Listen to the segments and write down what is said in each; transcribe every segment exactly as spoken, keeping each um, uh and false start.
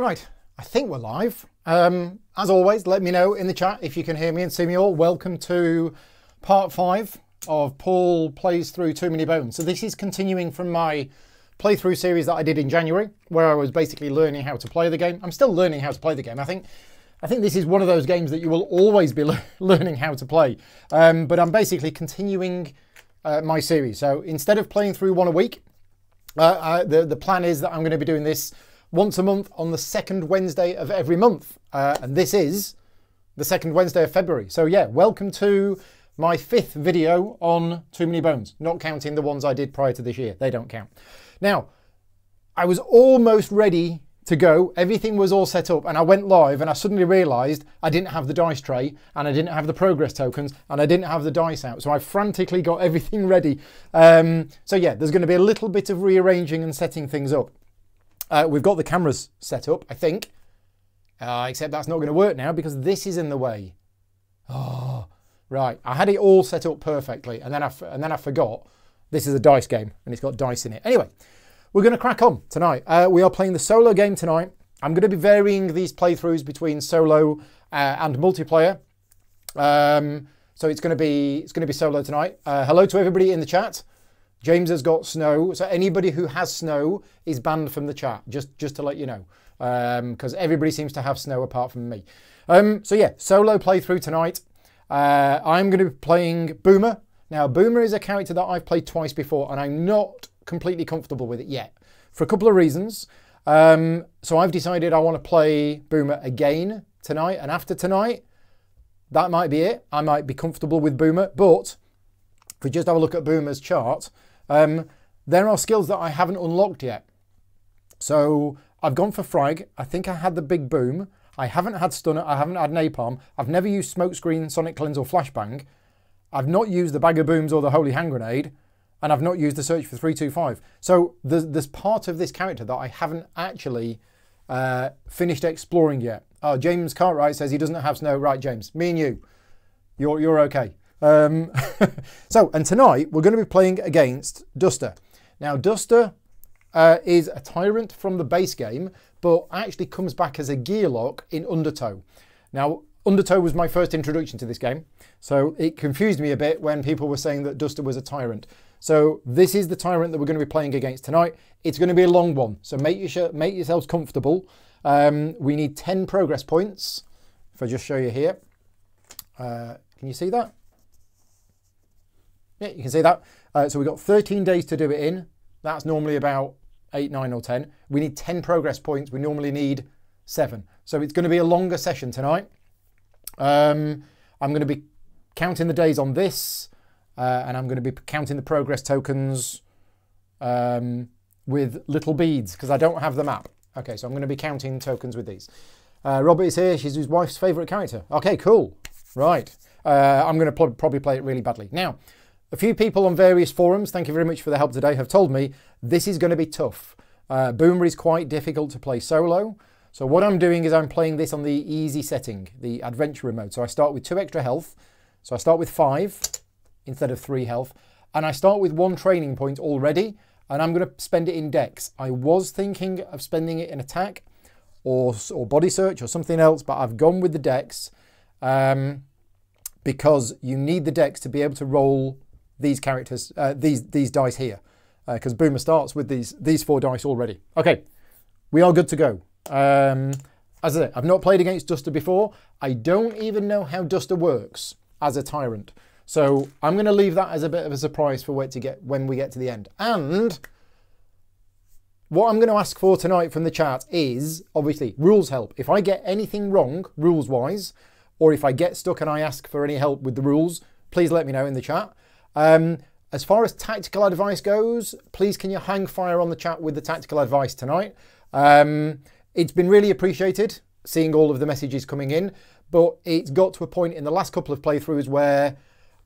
Right, I think we're live. Um, as always, let me know in the chat if you can hear me and see me all. Welcome to part five of Paul Plays Through Too Many Bones. So this is continuing from my playthrough series that I did in January, where I was basically learning how to play the game. I'm still learning how to play the game. I think I think this is one of those games that you will always be le- learning how to play. Um, but I'm basically continuing uh, my series. So instead of playing through one a week, uh, uh, the, the plan is that I'm going to be doing this once a month on the second Wednesday of every month. Uh, and this is the second Wednesday of February. So yeah, welcome to my fifth video on Too Many Bones, not counting the ones I did prior to this year. They don't count. Now, I was almost ready to go. Everything was all set up and I went live and I suddenly realized I didn't have the dice tray and I didn't have the progress tokens and I didn't have the dice out. So I frantically got everything ready. Um, so yeah, there's going to be a little bit of rearranging and setting things up. Uh, we've got the cameras set up, I think, uh, except that's not going to work now because this is in the way. Oh, right. I had it all set up perfectly and then I, f and then I forgot this is a dice game and it's got dice in it. Anyway, we're going to crack on tonight. Uh, we are playing the solo game tonight. I'm going to be varying these playthroughs between solo uh, and multiplayer. Um, so it's going to be it's going to be solo tonight. Uh, hello to everybody in the chat. James has got snow, so anybody who has snow is banned from the chat, just, just to let you know, because um, everybody seems to have snow apart from me. Um, so yeah, solo playthrough tonight. Uh, I'm going to be playing Boomer. Now, Boomer is a character that I've played twice before, and I'm not completely comfortable with it yet, for a couple of reasons. Um, so I've decided I want to play Boomer again tonight, and after tonight, that might be it. I might be comfortable with Boomer, but if we just have a look at Boomer's chart, Um, there are skills that I haven't unlocked yet. So I've gone for frag. I think I had the big boom. I haven't had stunner. I haven't had napalm. I've never used smokescreen, sonic cleanse or flashbang. I've not used the bag of booms or the holy hand grenade. And I've not used the search for three two five. So there's, there's part of this character that I haven't actually uh, finished exploring yet. Oh, James Cartwright says he doesn't have snow. Right, James, me and you, you're, you're okay. Um, so, and tonight we're going to be playing against Duster. Now, Duster uh, is a tyrant from the base game, but actually comes back as a gearlock in Undertow. Now, Undertow was my first introduction to this game, so it confused me a bit when people were saying that Duster was a tyrant. So this is the tyrant that we're going to be playing against tonight. It's going to be a long one, so make, your sh make yourselves comfortable. Um, we need ten progress points. If I just show you here. Uh, can you see that? Yeah, you can see that. Uh, so we've got thirteen days to do it in. That's normally about eight, nine or ten. We need ten progress points. We normally need seven. So it's going to be a longer session tonight. Um, I'm going to be counting the days on this. Uh, and I'm going to be counting the progress tokens um, with little beads because I don't have the map. Okay, so I'm going to be counting tokens with these. Uh, Robert is here. She's his wife's favourite character. Okay, cool. Right. Uh, I'm going to probably play it really badly. Now, a few people on various forums, thank you very much for the help today, have told me this is going to be tough. Uh, Boomer is quite difficult to play solo. So what I'm doing is I'm playing this on the easy setting, the adventurer mode. So I start with two extra health. So I start with five instead of three health. And I start with one training point already. And I'm going to spend it in dex. I was thinking of spending it in attack or, or body search or something else, but I've gone with the dex um, because you need the dex to be able to roll these characters, uh, these these dice here, because uh, Boomer starts with these these four dice already. Okay, we are good to go. Um, as I say, I've not played against Duster before. I don't even know how Duster works as a tyrant, so I'm going to leave that as a bit of a surprise for where to get when we get to the end. And what I'm going to ask for tonight from the chat is obviously rules help. If I get anything wrong rules wise, or if I get stuck and I ask for any help with the rules, please let me know in the chat. Um, as far as tactical advice goes, please can you hang fire on the chat with the tactical advice tonight. Um, it's been really appreciated seeing all of the messages coming in, but it's got to a point in the last couple of playthroughs where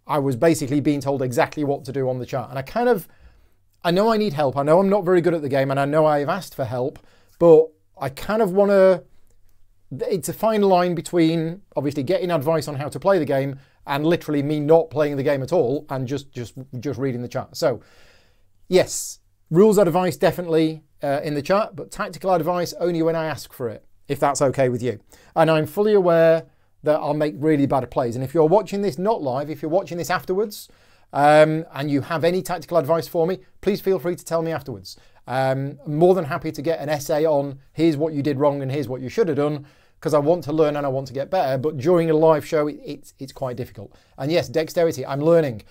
I was basically being told exactly what to do on the chat. And I kind of, I know I need help. I know I'm not very good at the game and I know I've asked for help, but I kind of want to, it's a fine line between obviously getting advice on how to play the game and literally me not playing the game at all and just just just reading the chat. So yes, Rules advice definitely uh, in the chat, but tactical advice only when I ask for it, if that's okay with you. And I'm fully aware that I'll make really bad plays. And if you're watching this not live, if you're watching this afterwards, um, and you have any tactical advice for me, please feel free to tell me afterwards. Um, I'm more than happy to get an essay on here's what you did wrong and here's what you should have done, because I want to learn and I want to get better. But during a live show, it, it's, it's quite difficult. And yes, dexterity, I'm learning.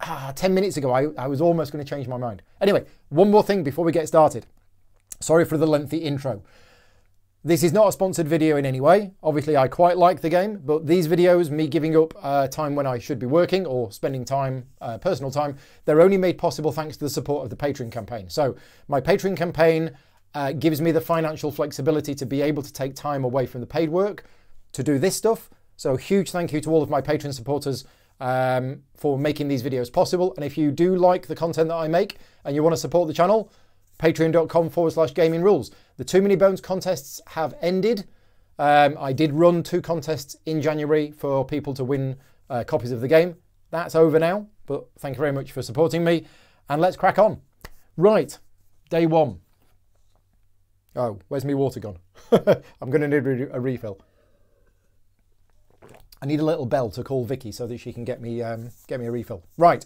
Ah, ten minutes ago, I, I was almost going to change my mind. Anyway, one more thing before we get started. Sorry for the lengthy intro. This is not a sponsored video in any way. Obviously, I quite like the game, but these videos, me giving up uh, time when I should be working or spending time, uh, personal time, they're only made possible thanks to the support of the Patreon campaign. So my Patreon campaign uh, gives me the financial flexibility to be able to take time away from the paid work to do this stuff. So huge thank you to all of my Patreon supporters Um, for making these videos possible. And if you do like the content that I make and you want to support the channel, patreon.com forward slash gaming rules. The Too Many Bones contests have ended. Um, I did run two contests in January for people to win uh, copies of the game. That's over now, but thank you very much for supporting me. And let's crack on. Right, day one. Oh, where's my water gone? I'm going to need a refill. I need a little bell to call Vicky so that she can get me um, get me a refill. Right,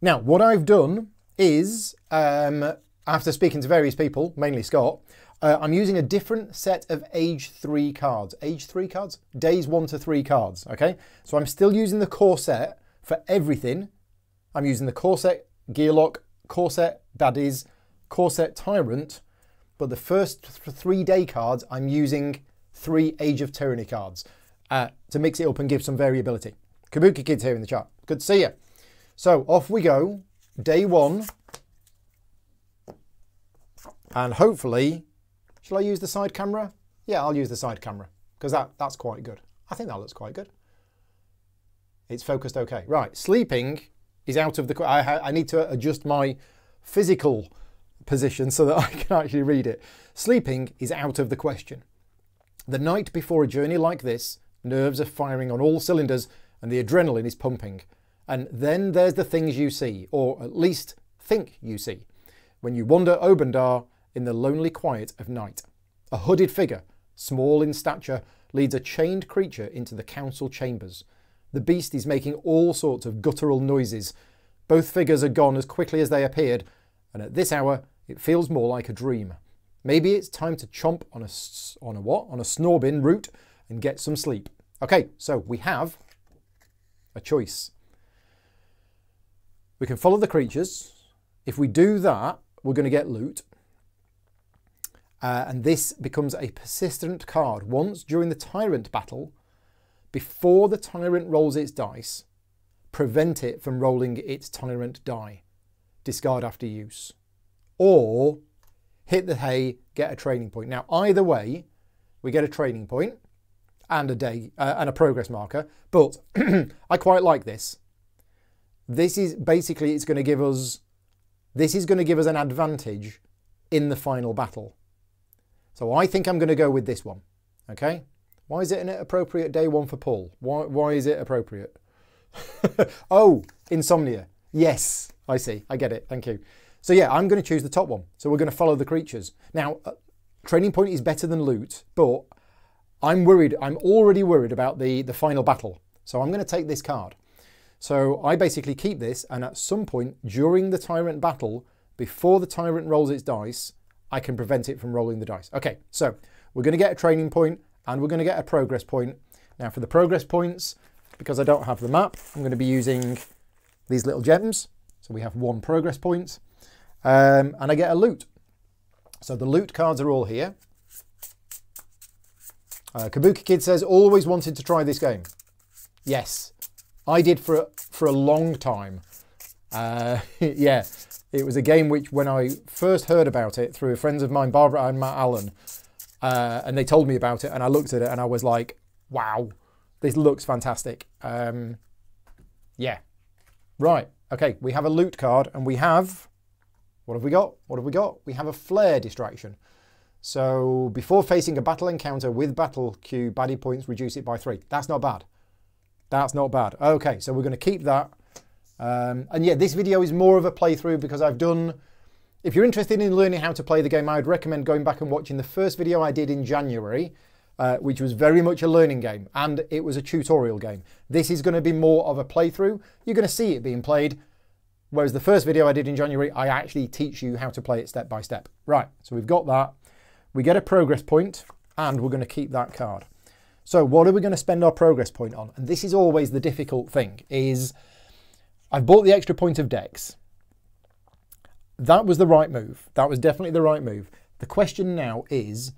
now what I've done is, um, after speaking to various people, mainly Scott, uh, I'm using a different set of age three cards. Age three cards? Days one to three cards, okay? So I'm still using the core set for everything. I'm using the core set Gearlock, core set Daddies, core set Tyrant, but the first th three day cards, I'm using three Age of Tyranny cards. Uh, to mix it up and give some variability. Kabuki Kids here in the chat. Good to see you. So off we go, day one. And hopefully, shall I use the side camera? Yeah, I'll use the side camera because that, that's quite good. I think that looks quite good. It's focused okay. Right, sleeping is out of the... I, I need to adjust my physical position so that I can actually read it. Sleeping is out of the question. The night before a journey like this, nerves are firing on all cylinders and the adrenaline is pumping. And then there's the things you see, or at least think you see, when you wander Obandar in the lonely quiet of night. A hooded figure, small in stature, leads a chained creature into the council chambers. The beast is making all sorts of guttural noises. Both figures are gone as quickly as they appeared, and at this hour it feels more like a dream. Maybe it's time to chomp on a, on a what? On a snorbin root and get some sleep. Okay, so we have a choice. We can follow the creatures. If we do that, we're going to get loot. Uh, and this becomes a persistent card. Once during the Tyrant battle, before the Tyrant rolls its dice, prevent it from rolling its Tyrant die. Discard after use. Or... hit the hay, get a training point. Now, either way, we get a training point and a day uh, and a progress marker. But I quite like this. This is basically it's going to give us. This is going to give us an advantage in the final battle. So I think I'm going to go with this one. Okay. Why is it an appropriate day one for Paul? Why? Why is it appropriate? Oh, insomnia. Yes, I see. I get it. Thank you. So yeah, I'm going to choose the top one. So we're going to follow the creatures. Now, uh, training point is better than loot, but I'm worried. I'm already worried about the, the final battle. So I'm going to take this card. So I basically keep this, and at some point during the Tyrant battle, before the Tyrant rolls its dice, I can prevent it from rolling the dice. Okay, so we're going to get a training point, and we're going to get a progress point. Now for the progress points, because I don't have the map, I'm going to be using these little gems. So we have one progress point. Um, and I get a loot. So the loot cards are all here. Uh, Kabuki Kid says, always wanted to try this game. Yes, I did for a, for a long time. Uh, yeah, it was a game which when I first heard about it through friends of mine, Barbara and Matt Allen, uh, and they told me about it and I looked at it and I was like, wow, this looks fantastic. Um, yeah, right. Okay, we have a loot card and we have... what have we got? What have we got? We have a flare distraction. So before facing a battle encounter with battle queue, baddie points, reduce it by three. That's not bad. That's not bad. Okay, so we're going to keep that. Um, and yeah, this video is more of a playthrough because I've done... If you're interested in learning how to play the game, I would recommend going back and watching the first video I did in January, uh, which was very much a learning game, and it was a tutorial game. This is going to be more of a playthrough. You're going to see it being played, whereas the first video I did in January, I actually teach you how to play it step by step. Right, so we've got that. We get a progress point, and we're going to keep that card. So what are we going to spend our progress point on? And this is always the difficult thing, is I've bought the extra point of decks. That was the right move. That was definitely the right move. The question now is,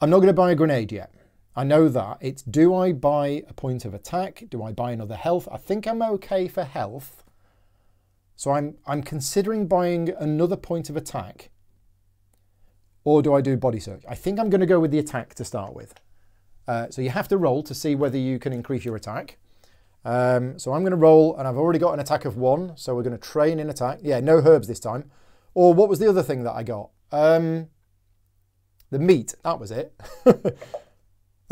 I'm not going to buy a grenade yet. I know that. It's, do I buy a point of attack? Do I buy another health? I think I'm okay for health. So I'm, I'm considering buying another point of attack. Or do I do body search? I think I'm going to go with the attack to start with. Uh, so you have to roll to see whether you can increase your attack. Um, so I'm going to roll, and I've already got an attack of one, so we're going to train in attack. Yeah, no herbs this time. Or what was the other thing that I got? Um, the meat, that was it.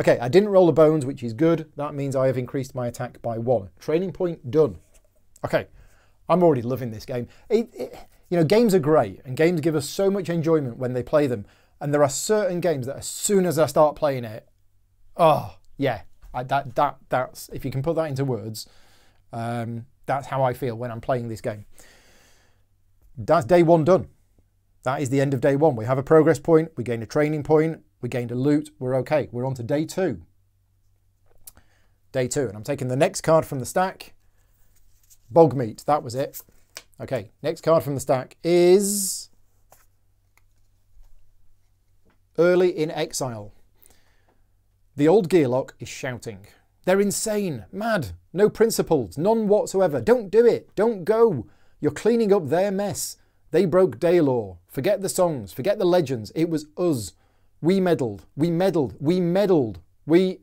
Okay, I didn't roll the bones, which is good. That means I have increased my attack by one. Training point, done. Okay, I'm already loving this game. It, it, you know, games are great, and games give us so much enjoyment when they play them. And there are certain games that as soon as I start playing it, oh, yeah. I, that that that's if you can put that into words, um, that's how I feel when I'm playing this game. That's day one done. That is the end of day one. We have a progress point, we gained a training point, we gained a loot, we're okay. We're on to day two. Day two, and I'm taking the next card from the stack. Bog meat, that was it. Okay, next card from the stack is Early in Exile. The old gearlock is shouting. They're insane, mad, no principles, none whatsoever. Don't do it, don't go. You're cleaning up their mess. They broke day law. Forget the songs, forget the legends. It was us. We meddled, we meddled, we meddled. We...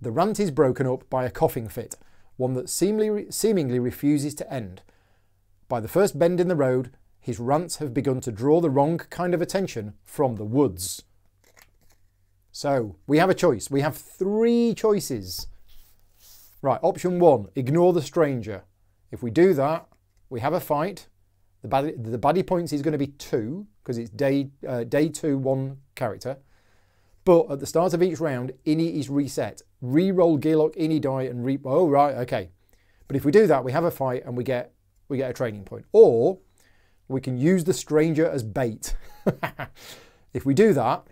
The rant is broken up by a coughing fit, one that seemingly, seemingly refuses to end. By the first bend in the road, his rants have begun to draw the wrong kind of attention from the woods. So, we have a choice. We have three choices. Right, option one, ignore the stranger. If we do that, we have a fight. The body, the body points is going to be two, because it's day, uh, day two, one character. But at the start of each round, Innie is reset. Reroll gearlock, Innie die, and re... Oh, right, okay. But if we do that, we have a fight, and we get, we get a training point. Or, we can use the stranger as bait. If we do that...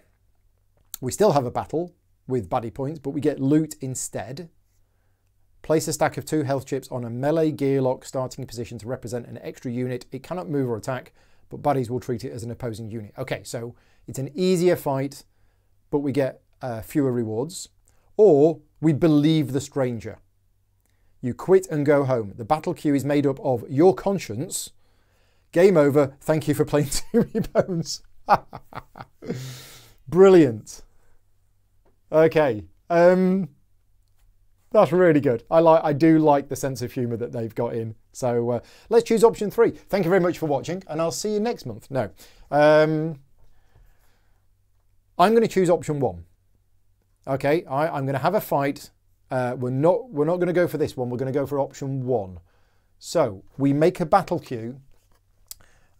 We still have a battle with buddy points, but we get loot instead. Place a stack of two health chips on a melee gearlock starting position to represent an extra unit. It cannot move or attack, but buddies will treat it as an opposing unit. Okay, so it's an easier fight, but we get uh, fewer rewards. Or we believe the stranger. You quit and go home. The battle queue is made up of your conscience. Game over. Thank you for playing Too Many Bones. Brilliant. Okay, um, that's really good. I like, I do like the sense of humour that they've got in. So uh, let's choose option three. Thank you very much for watching, and I'll see you next month. No, um, I'm going to choose option one. Okay, I, I'm going to have a fight. Uh, we're not, we're not going to go for this one. We're going to go for option one. So we make a battle queue.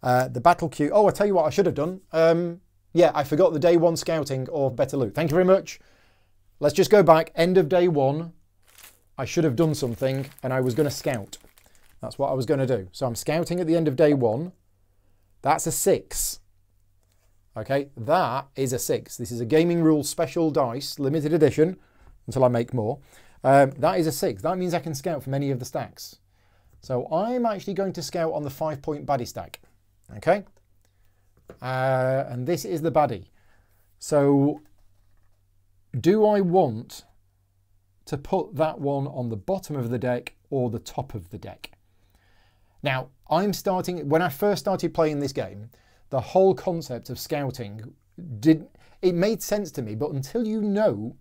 Uh, the battle queue. Oh, I tell you what, I should have done. Um, Yeah, I forgot the day one scouting or better loot. Thank you very much. Let's just go back. End of day one. I should have done something and I was going to scout. That's what I was going to do. So I'm scouting at the end of day one. That's a six. Okay, that is a six. This is a Gaming Rules special dice, limited edition, until I make more. Um, that is a six. That means I can scout from any of the stacks. So I'm actually going to scout on the five-point baddie stack. Okay. Uh, and this is the baddie. So do I want to put that one on the bottom of the deck or the top of the deck? Now, I'm starting, when I first started playing this game, the whole concept of scouting did, it made sense to me, but until you know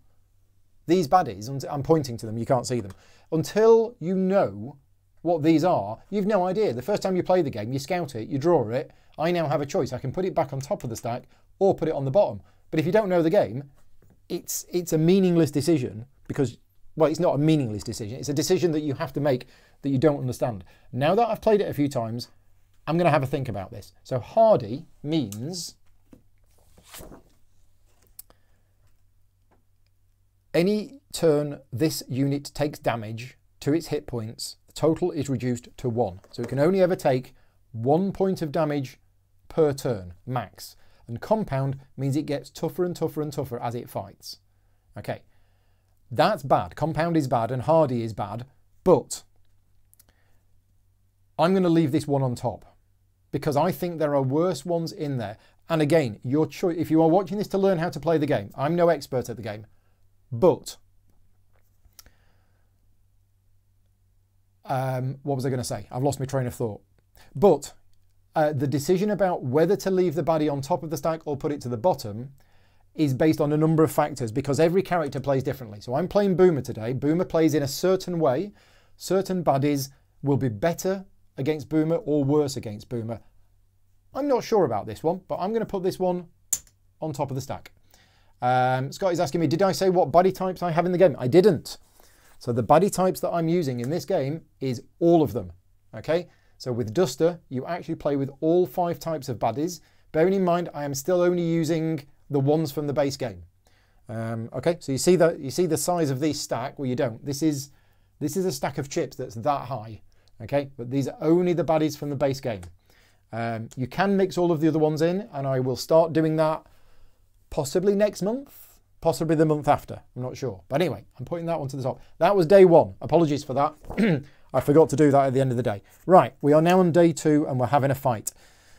these baddies, I'm pointing to them, you can't see them, until you know what these are, you've no idea. The first time you play the game, you scout it, you draw it. I now have a choice. I can put it back on top of the stack or put it on the bottom. But if you don't know the game, it's it's a meaningless decision because, well, it's not a meaningless decision. It's a decision that you have to make that you don't understand. Now that I've played it a few times, I'm going to have a think about this. So hardy means any turn this unit takes damage to its hit points, the total is reduced to one. So it can only ever take one point of damage per turn, max. And compound means it gets tougher and tougher and tougher as it fights. Okay, that's bad. Compound is bad and hardy is bad, but I'm going to leave this one on top because I think there are worse ones in there. And again, your choice. If you are watching this to learn how to play the game, I'm no expert at the game, but um, what was I going to say? I've lost my train of thought. But uh, the decision about whether to leave the baddie on top of the stack or put it to the bottom is based on a number of factors because every character plays differently. So I'm playing Boomer today. Boomer plays in a certain way. Certain baddies will be better against Boomer or worse against Boomer. I'm not sure about this one, but I'm going to put this one on top of the stack. Um, Scott is asking me, did I say what baddie types I have in the game? I didn't. So the baddie types that I'm using in this game is all of them. Okay. So with Duster, you actually play with all five types of baddies. Bearing in mind, I am still only using the ones from the base game. Um, okay, so you see the you see the size of this stack. Well, you don't. This is this is a stack of chips that's that high. Okay, but these are only the baddies from the base game. Um, you can mix all of the other ones in, and I will start doing that possibly next month, possibly the month after. I'm not sure. But anyway, I'm putting that one to the top. That was day one. Apologies for that. I forgot to do that at the end of the day. Right, we are now on day two and we're having a fight.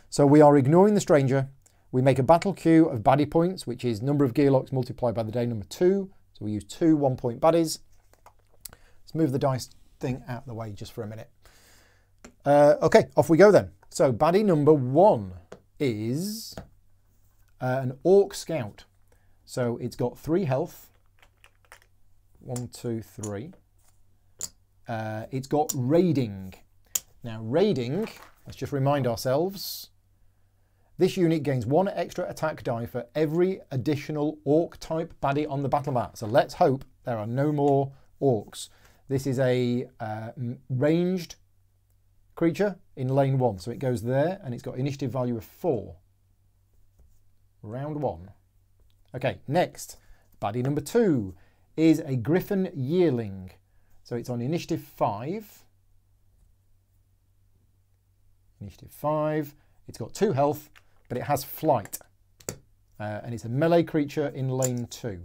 So we are ignoring the stranger. We make a battle queue of baddie points, which is number of gear locks multiplied by the day number two. So we use two one point baddies. Let's move the dice thing out of the way just for a minute. Uh, okay, off we go then. So baddie number one is uh, an orc scout. So it's got three health. One, two, three. Uh, it's got raiding. Now raiding, let's just remind ourselves, this unit gains one extra attack die for every additional orc type baddie on the battle mat. So let's hope there are no more orcs. This is a uh, ranged creature in lane one. So it goes there and it's got initiative value of four. Round one. Okay, next, baddie number two is a griffin yearling. So it's on initiative five. Initiative five. It's got two health, but it has flight. Uh, and it's a melee creature in lane two.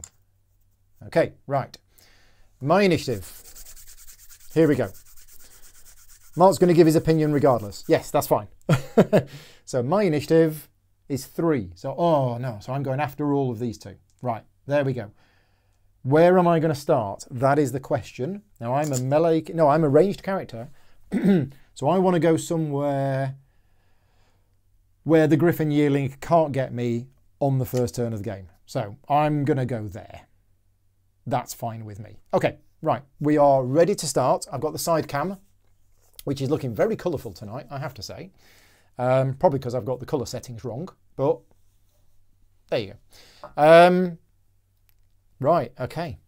Okay, right. My initiative. Here we go. Mark's going to give his opinion regardless. Yes, that's fine. So my initiative is three. So, oh no, so I'm going after all of these two. Right, there we go. Where am I going to start? That is the question. Now I'm a melee, no, I'm a ranged character. So I want to go somewhere where the Griffin Yearling can't get me on the first turn of the game. So I'm going to go there. That's fine with me. Okay, right. We are ready to start. I've got the side cam, which is looking very colourful tonight, I have to say. Um, probably because I've got the colour settings wrong, but there you go. Um, Right, okay.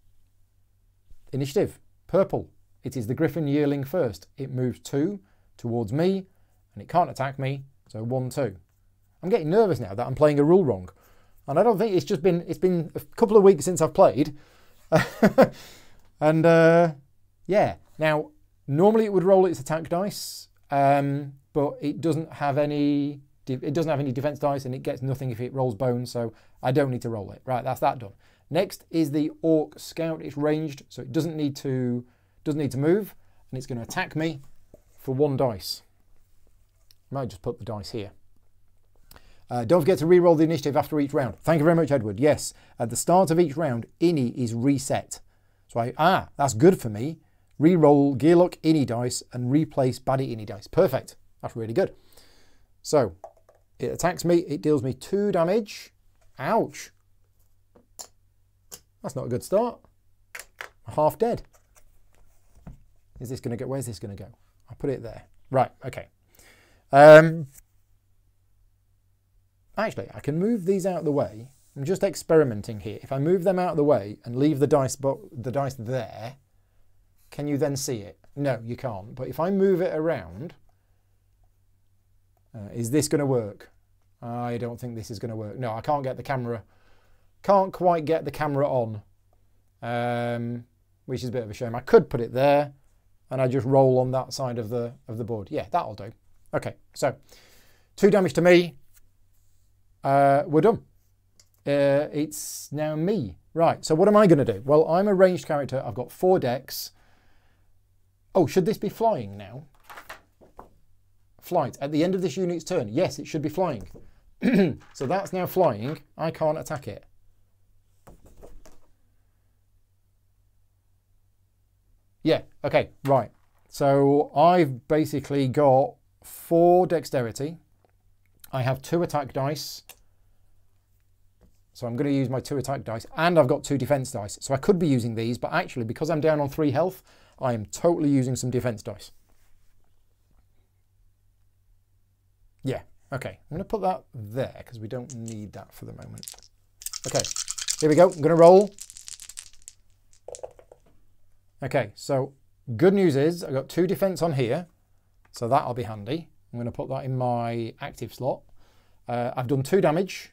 Initiative, purple. It is the Griffin Yearling first. It moves two towards me, and it can't attack me, so one, two. I'm getting nervous now that I'm playing a rule wrong. And I don't think it's just been, it's been a couple of weeks since I've played. and uh, yeah, now, normally it would roll its attack dice, um, but it doesn't have any, it doesn't have any defense dice, and it gets nothing if it rolls bones, so I don't need to roll it. Right, that's that done. Next is the Orc Scout. It's ranged, so it doesn't need to doesn't need to move, and it's going to attack me for one dice. I might just put the dice here. Uh, don't forget to re-roll the initiative after each round. Thank you very much, Edward. Yes, at the start of each round, Innie is reset. So I ah, that's good for me. Re-roll Gearlock Innie dice and replace baddie Innie dice. Perfect. That's really good. So it attacks me. It deals me two damage. Ouch. That's not a good start. Half dead. Is this going to go? Where's this going to go? I'll put it there. Right, okay. Um, actually, I can move these out of the way. I'm just experimenting here. If I move them out of the way and leave the dice, the dice there, can you then see it? No, you can't. But if I move it around Uh, is this going to work? I don't think this is going to work. No, I can't get the camera. Can't quite get the camera on. Um, which is a bit of a shame. I could put it there and I just roll on that side of the of the board. Yeah, that'll do. Okay, so two damage to me. Uh, we're done. Uh, it's now me. Right, so what am I going to do? Well, I'm a ranged character. I've got four decks. Oh, should this be flying now? Flight. At the end of this unit's turn. Yes, it should be flying. So that's now flying. I can't attack it. Yeah, okay, right. So I've basically got four dexterity. I have two attack dice. So I'm going to use my two attack dice, and I've got two defense dice. So I could be using these, but actually, because I'm down on three health, I am totally using some defense dice. Yeah, okay. I'm going to put that there because we don't need that for the moment. Okay, here we go. I'm going to roll. Okay, so good news is I've got two defense on here, so that'll be handy. I'm going to put that in my active slot. Uh, I've done two damage.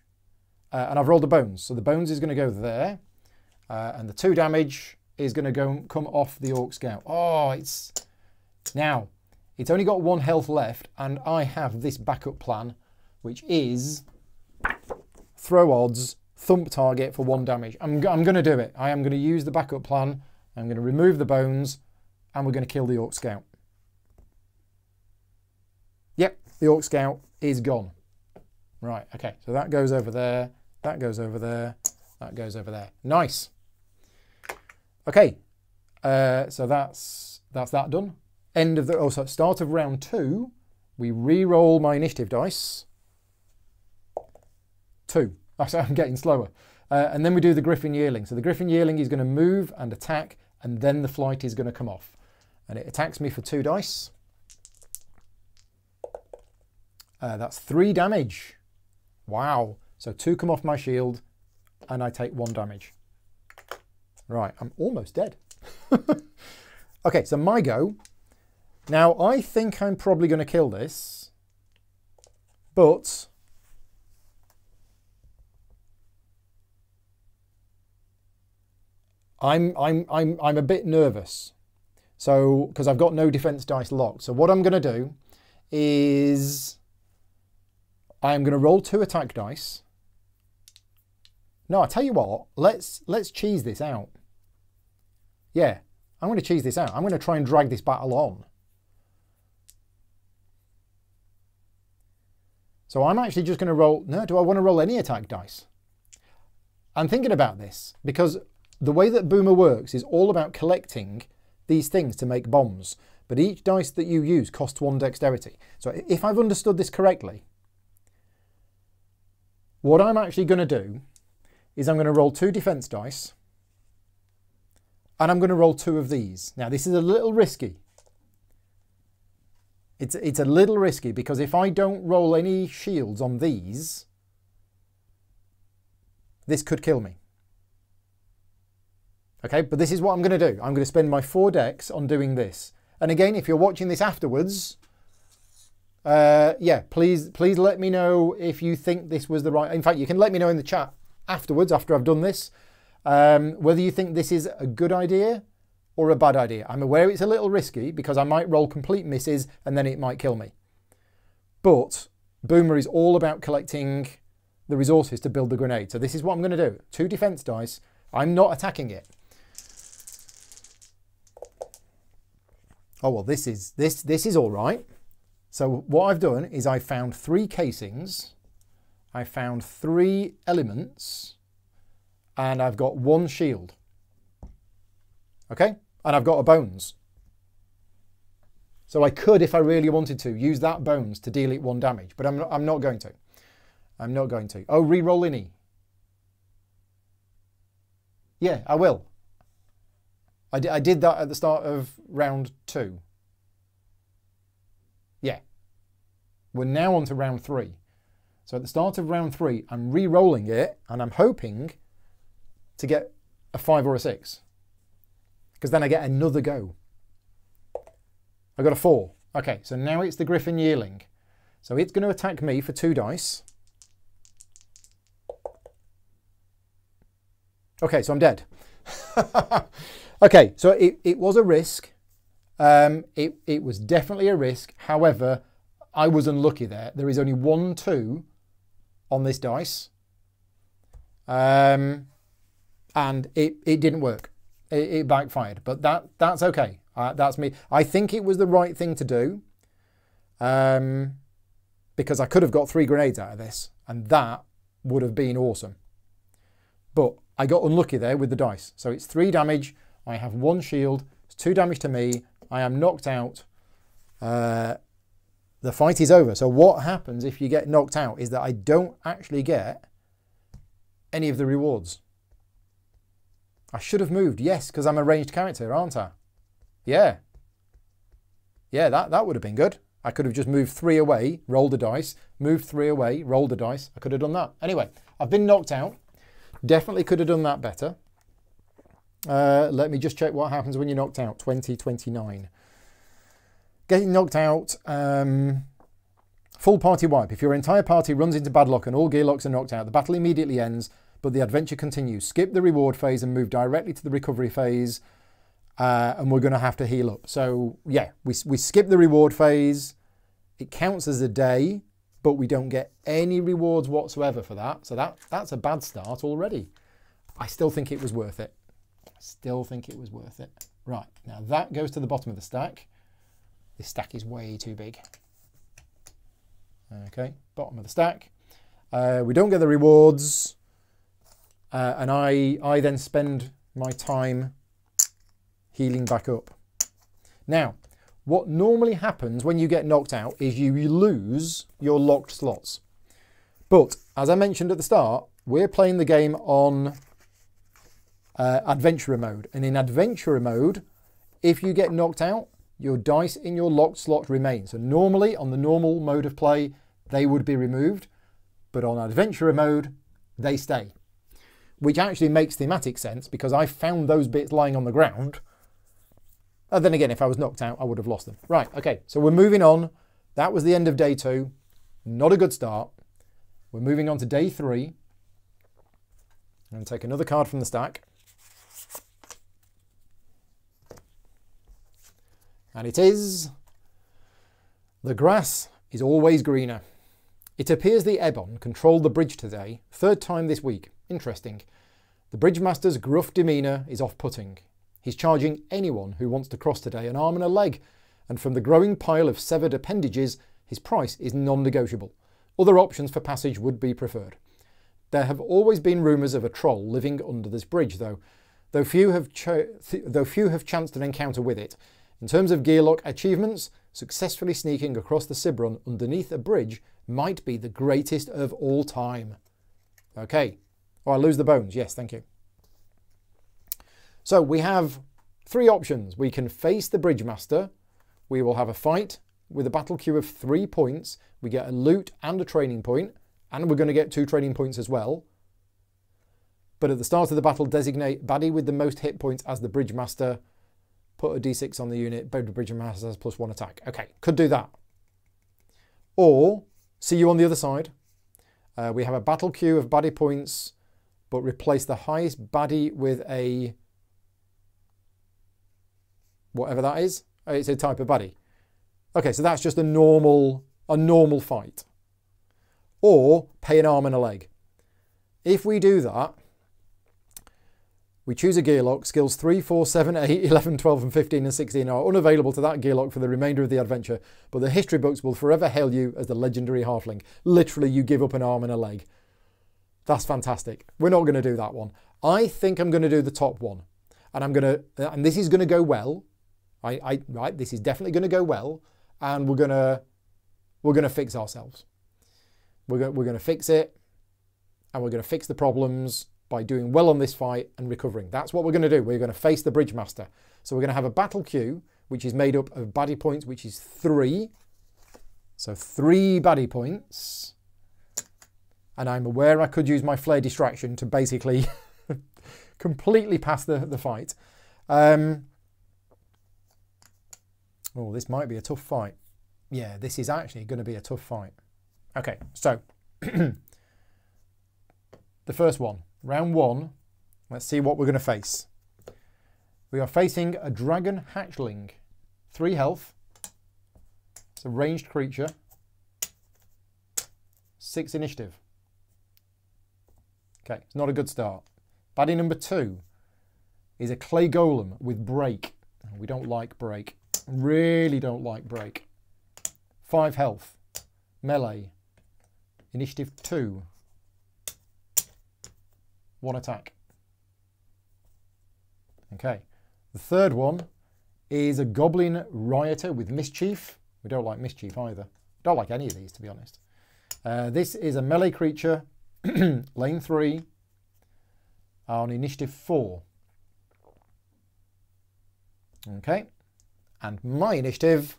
Uh, and I've rolled the bones, so the bones is going to go there, uh, and the two damage is going to go come off the Orc Scout. Oh, it's now it's only got one health left, and I have this backup plan, which is throw odds, thump target for one damage. I'm I'm going to do it. I am going to use the backup plan. I'm going to remove the bones, and we're going to kill the Orc Scout. Yep, the Orc Scout is gone. Right. Okay. So that goes over there. That goes over there, that goes over there. Nice. Okay, uh, so that's that's that done. End of the, oh, so start of round two, we re-roll my initiative dice. Two, oh, so I'm getting slower. Uh, and then we do the Griffin Yearling. So the Griffin Yearling is going to move and attack, and then the flight is going to come off. And it attacks me for two dice. Uh, that's three damage. Wow. So two come off my shield, and I take one damage. Right, I'm almost dead. Okay, so my go. Now, I think I'm probably going to kill this, but... I'm, I'm, I'm, I'm a bit nervous, so because I've got no defense dice locked. So what I'm going to do is... I am going to roll two attack dice. No, I tell you what, let's let's cheese this out. Yeah, I'm going to cheese this out. I'm going to try and drag this battle on. So I'm actually just going to roll... No, do I want to roll any attack dice? I'm thinking about this, because the way that Boomer works is all about collecting these things to make bombs. But each dice that you use costs one dexterity. So if I've understood this correctly, what I'm actually going to do is I'm going to roll two defense dice, and I'm going to roll two of these. Now, this is a little risky. It's, it's a little risky, because if I don't roll any shields on these, this could kill me. Okay, but this is what I'm going to do. I'm going to spend my four decks on doing this. And again, if you're watching this afterwards, Uh, yeah, please, please let me know if you think this was the right... In fact, you can let me know in the chat afterwards, after I've done this, um, whether you think this is a good idea or a bad idea. I'm aware it's a little risky, because I might roll complete misses and then it might kill me. But Boomer is all about collecting the resources to build the grenade. So this is what I'm going to do. Two defense dice. I'm not attacking it. Oh, well, this is, this, this is all right. So what I've done is I found three casings, I found three elements, and I've got one shield. Okay? And I've got a bones. So I could, if I really wanted to, use that bones to deal it one damage, but I'm not, I'm not going to. I'm not going to. Oh, re-roll innie. Yeah, I will. I, I did that at the start of round two. Yeah, we're now on to round three. So at the start of round three, I'm re-rolling it, and I'm hoping to get a five or a six, because then I get another go. I got a four. Okay, so now it's the Griffin Yearling. So it's going to attack me for two dice. Okay, so I'm dead. Okay, so it, it was a risk. Um, it, it was definitely a risk. However, I was unlucky there. There is only one two on this dice. Um, and it, it didn't work. It, it backfired. But that that's okay. Uh, that's me. I think it was the right thing to do. Um, because I could have got three grenades out of this. And that would have been awesome. But I got unlucky there with the dice. So it's three damage. I have one shield. It's two damage to me. I am knocked out. Uh, the fight is over. So what happens if you get knocked out is that I don't actually get any of the rewards. I should have moved. Yes, because I'm a ranged character, aren't I? Yeah. Yeah, that, that would have been good. I could have just moved three away, rolled the dice, moved three away, rolled the dice. I could have done that. Anyway, I've been knocked out. Definitely could have done that better. Uh, let me just check what happens when you're knocked out. twenty, twenty-nine. Getting knocked out. Um, full party wipe. If your entire party runs into bad luck and all gearlocks are knocked out, the battle immediately ends, but the adventure continues. Skip the reward phase and move directly to the recovery phase. Uh, and we're going to have to heal up. So, yeah, we, we skip the reward phase. It counts as a day, but we don't get any rewards whatsoever for that. So that that's a bad start already. I still think it was worth it. Still think it was worth it. Right, now that goes to the bottom of the stack. This stack is way too big. Okay, bottom of the stack. Uh, we don't get the rewards. Uh, and I, I then spend my time healing back up. Now, what normally happens when you get knocked out is you lose your locked slots. But, as I mentioned at the start, we're playing the game on... Uh, adventurer mode, and in adventurer mode, if you get knocked out, your dice in your locked slot remain. So normally on the normal mode of play they would be removed, but on adventurer mode they stay, which actually makes thematic sense because I found those bits lying on the ground. And then again, if I was knocked out I would have lost them. Right, okay, so we're moving on. That was the end of day two. Not a good start. We're moving on to day three. I'm going to take another card from the stack. And it is, the grass is always greener. It appears the Ebon controlled the bridge today, third time this week. Interesting. The bridge master's gruff demeanour is off-putting. He's charging anyone who wants to cross today an arm and a leg, and from the growing pile of severed appendages, his price is non-negotiable. Other options for passage would be preferred. There have always been rumours of a troll living under this bridge, though, though few have cho- th- though few have chanced an encounter with it. In terms of gearlock achievements, successfully sneaking across the Cibron underneath a bridge might be the greatest of all time. Okay. Oh, I lose the bones. Yes, thank you. So we have three options. We can face the Bridgemaster. We will have a fight with a battle queue of three points. We get a loot and a training point, and we're going to get two training points as well. But at the start of the battle, designate baddie with the most hit points as the Bridgemaster. Put a d six on the unit, Bowed Bridge and Master has plus one attack. Okay, could do that. Or, see you on the other side. Uh, we have a battle queue of baddie points, but replace the highest baddie with a... whatever that is. Oh, it's a type of baddie. Okay, so that's just a normal, a normal fight. Or, pay an arm and a leg. If we do that... we choose a gearlock, skills three, four, seven, eight, eleven, twelve, and fifteen, and sixteen are unavailable to that gearlock for the remainder of the adventure, but the history books will forever hail you as the legendary halfling. Literally, you give up an arm and a leg. That's fantastic. We're not going to do that one. I think I'm going to do the top one. And I'm going to, and this is going to go well. I, I right, this is definitely going to go well, and we're going to, we're going to fix ourselves. We're going, we're going to fix it, and we're going to fix the problems by doing well on this fight and recovering. That's what we're going to do. We're going to face the Bridgemaster. So we're going to have a battle queue, which is made up of baddie points, which is three. So three baddie points. And I'm aware I could use my flare distraction to basically completely pass the, the fight. Um, oh, this might be a tough fight. yeah, this is actually going to be a tough fight. Okay, so the first one, round one, let's see what we're going to face. We are facing a dragon hatchling, three health, it's a ranged creature, six initiative. Okay, it's not a good start. Baddie number two is a clay golem with break. We don't like break, really don't like break. Five health, melee, initiative two, one attack. Okay, the third one is a goblin rioter with mischief. We don't like mischief either. Don't like any of these, to be honest. Uh, this is a melee creature, lane three, on initiative four. Okay, and my initiative,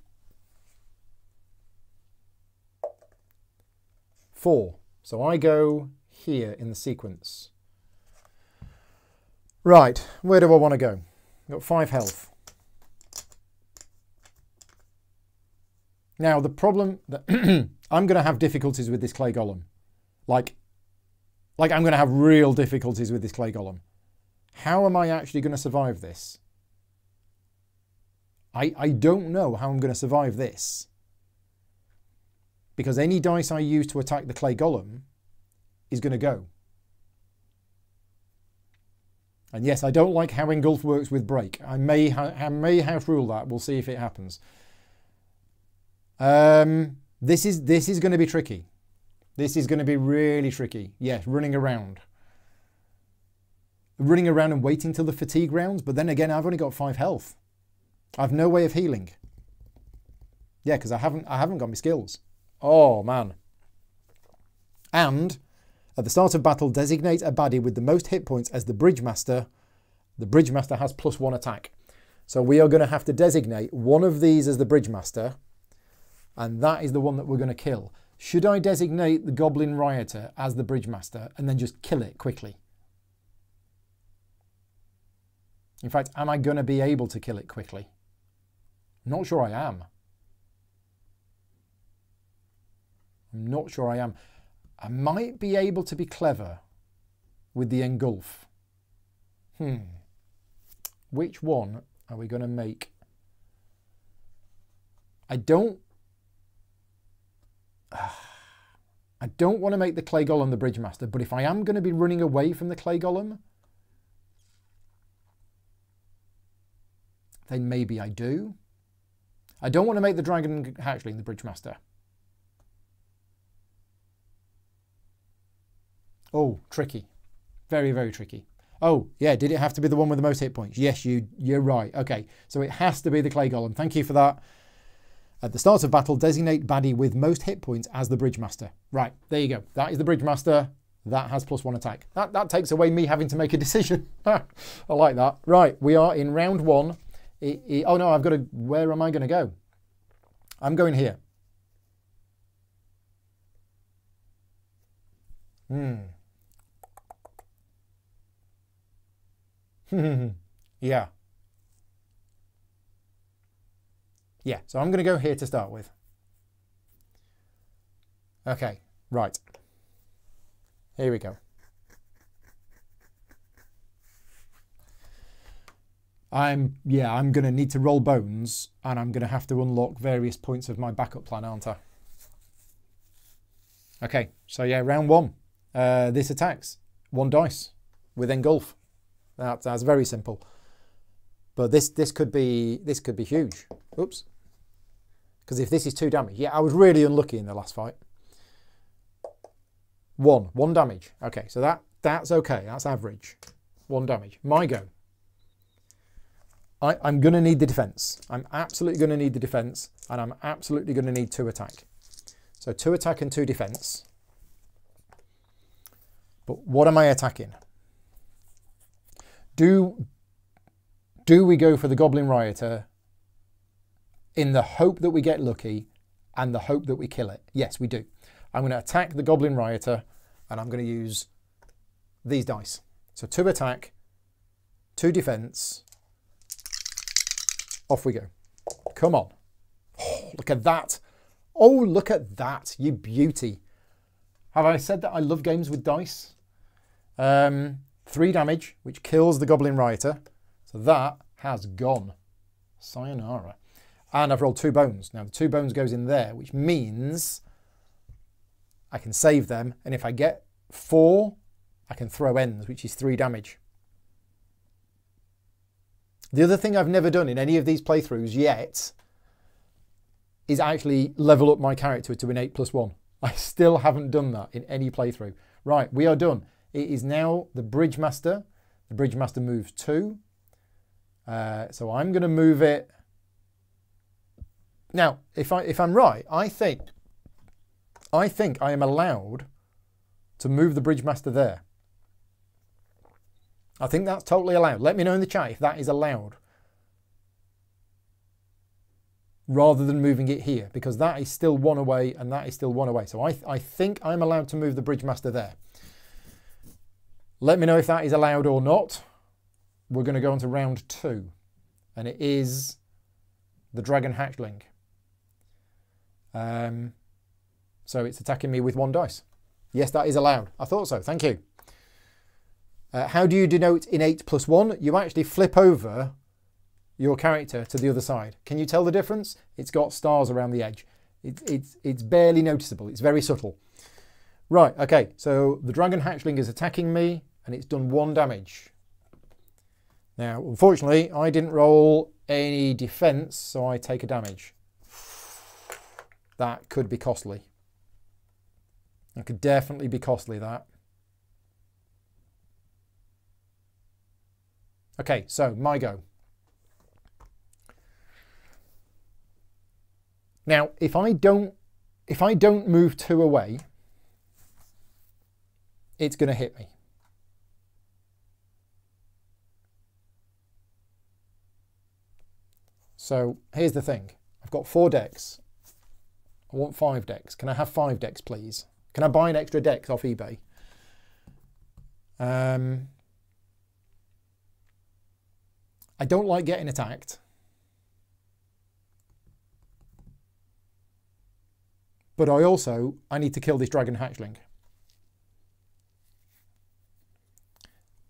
four. So I go here in the sequence. Right, where do I want to go? I've got five health. Now the problem that I'm going to have difficulties with this clay golem. Like, like I'm going to have real difficulties with this clay golem. How am I actually going to survive this? I, I don't know how I'm going to survive this. Because any dice I use to attack the clay golem is going to go. And yes, I don't like how engulf works with break. I may, ha I may house rule that. We'll see if it happens. Um, this is this is going to be tricky. This is going to be really tricky. Yes, running around, running around and waiting till the fatigue rounds. But then again, I've only got five health. I've no way of healing. Yeah, because I haven't I haven't got my skills. Oh man. And at the start of battle, designate a baddie with the most hit points as the Bridge Master. The Bridge Master has plus one attack. So we are going to have to designate one of these as the Bridge Master, and that is the one that we're going to kill. Should I designate the Goblin Rioter as the Bridge Master and then just kill it quickly? In fact, am I going to be able to kill it quickly? I'm not sure I am. I'm not sure I am. I might be able to be clever with the engulf. Hmm. Which one are we going to make? I don't... Uh, I don't want to make the clay golem the Bridge Master, but if I am going to be running away from the clay golem, then maybe I do. I don't want to make the dragon hatchling the Bridge Master. Oh, tricky. Very, very tricky. Oh, yeah, did it have to be the one with the most hit points? Yes, you, you're right. Okay, so it has to be the clay golem. Thank you for that. At the start of battle, designate baddie with most hit points as the Bridge Master. Right, there you go. That is the Bridge Master. That has plus one attack. That, that takes away me having to make a decision. I like that. Right, we are in round one. It, it, oh, no, I've got to... Where am I going to go? I'm going here. Hmm. yeah. Yeah, so I'm going to go here to start with. Okay, right. Here we go. I'm, yeah, I'm going to need to roll bones, and I'm going to have to unlock various points of my backup plan, aren't I? Okay, so yeah, round one. Uh, this attacks. One dice with engulf. That, that's very simple, but this this could be this could be huge. Oops, because if this is two damage, yeah, I was really unlucky in the last fight. One, one damage. Okay, so that that's okay. That's average. One damage. My go. I, I'm going to need the defense. I'm absolutely going to need the defense, and I'm absolutely going to need two attack. So two attack and two defense. But what am I attacking? Do, do we go for the Goblin Rioter in the hope that we get lucky and the hope that we kill it? Yes, we do. I'm going to attack the Goblin Rioter, and I'm going to use these dice. So two attack, two defense. Off we go. Come on. Oh, look at that. Oh, look at that, you beauty. Have I said that I love games with dice? Um, three damage, which kills the Goblin Rioter. So that has gone. Sayonara. And I've rolled two bones. Now the two bones goes in there, which means I can save them. And if I get four, I can throw ends, which is three damage. The other thing I've never done in any of these playthroughs yet is actually level up my character to an eight plus one. I still haven't done that in any playthrough. Right, we are done. It is now the Bridge Master. The Bridge Master moves two. Uh, so I'm going to move it. Now, if, I, if I'm right, I think, I think I am allowed to move the Bridge Master there. I think that's totally allowed. Let me know in the chat if that is allowed. Rather than moving it here, because that is still one away and that is still one away. So I, th I think I'm allowed to move the Bridge Master there. Let me know if that is allowed or not. We're going to go on to round two. And it is the Dragon Hatchling. Um, so it's attacking me with one dice. Yes, that is allowed. I thought so. Thank you. Uh, how do you denote in eight plus one? You actually flip over your character to the other side. Can you tell the difference? It's got stars around the edge. It, it's, it's barely noticeable. It's very subtle. Right, okay. So the Dragon Hatchling is attacking me and it's done one damage. Now, unfortunately, I didn't roll any defense, so I take a damage. That could be costly. That could definitely be costly, that. Okay, so my go. Now, if I don't, if I don't move two away, it's going to hit me. So here's the thing: I've got four decks. I want five decks. Can I have five decks, please? Can I buy an extra deck off eBay? Um. I don't like getting attacked, but I also, I need to kill this Dragon Hatchling.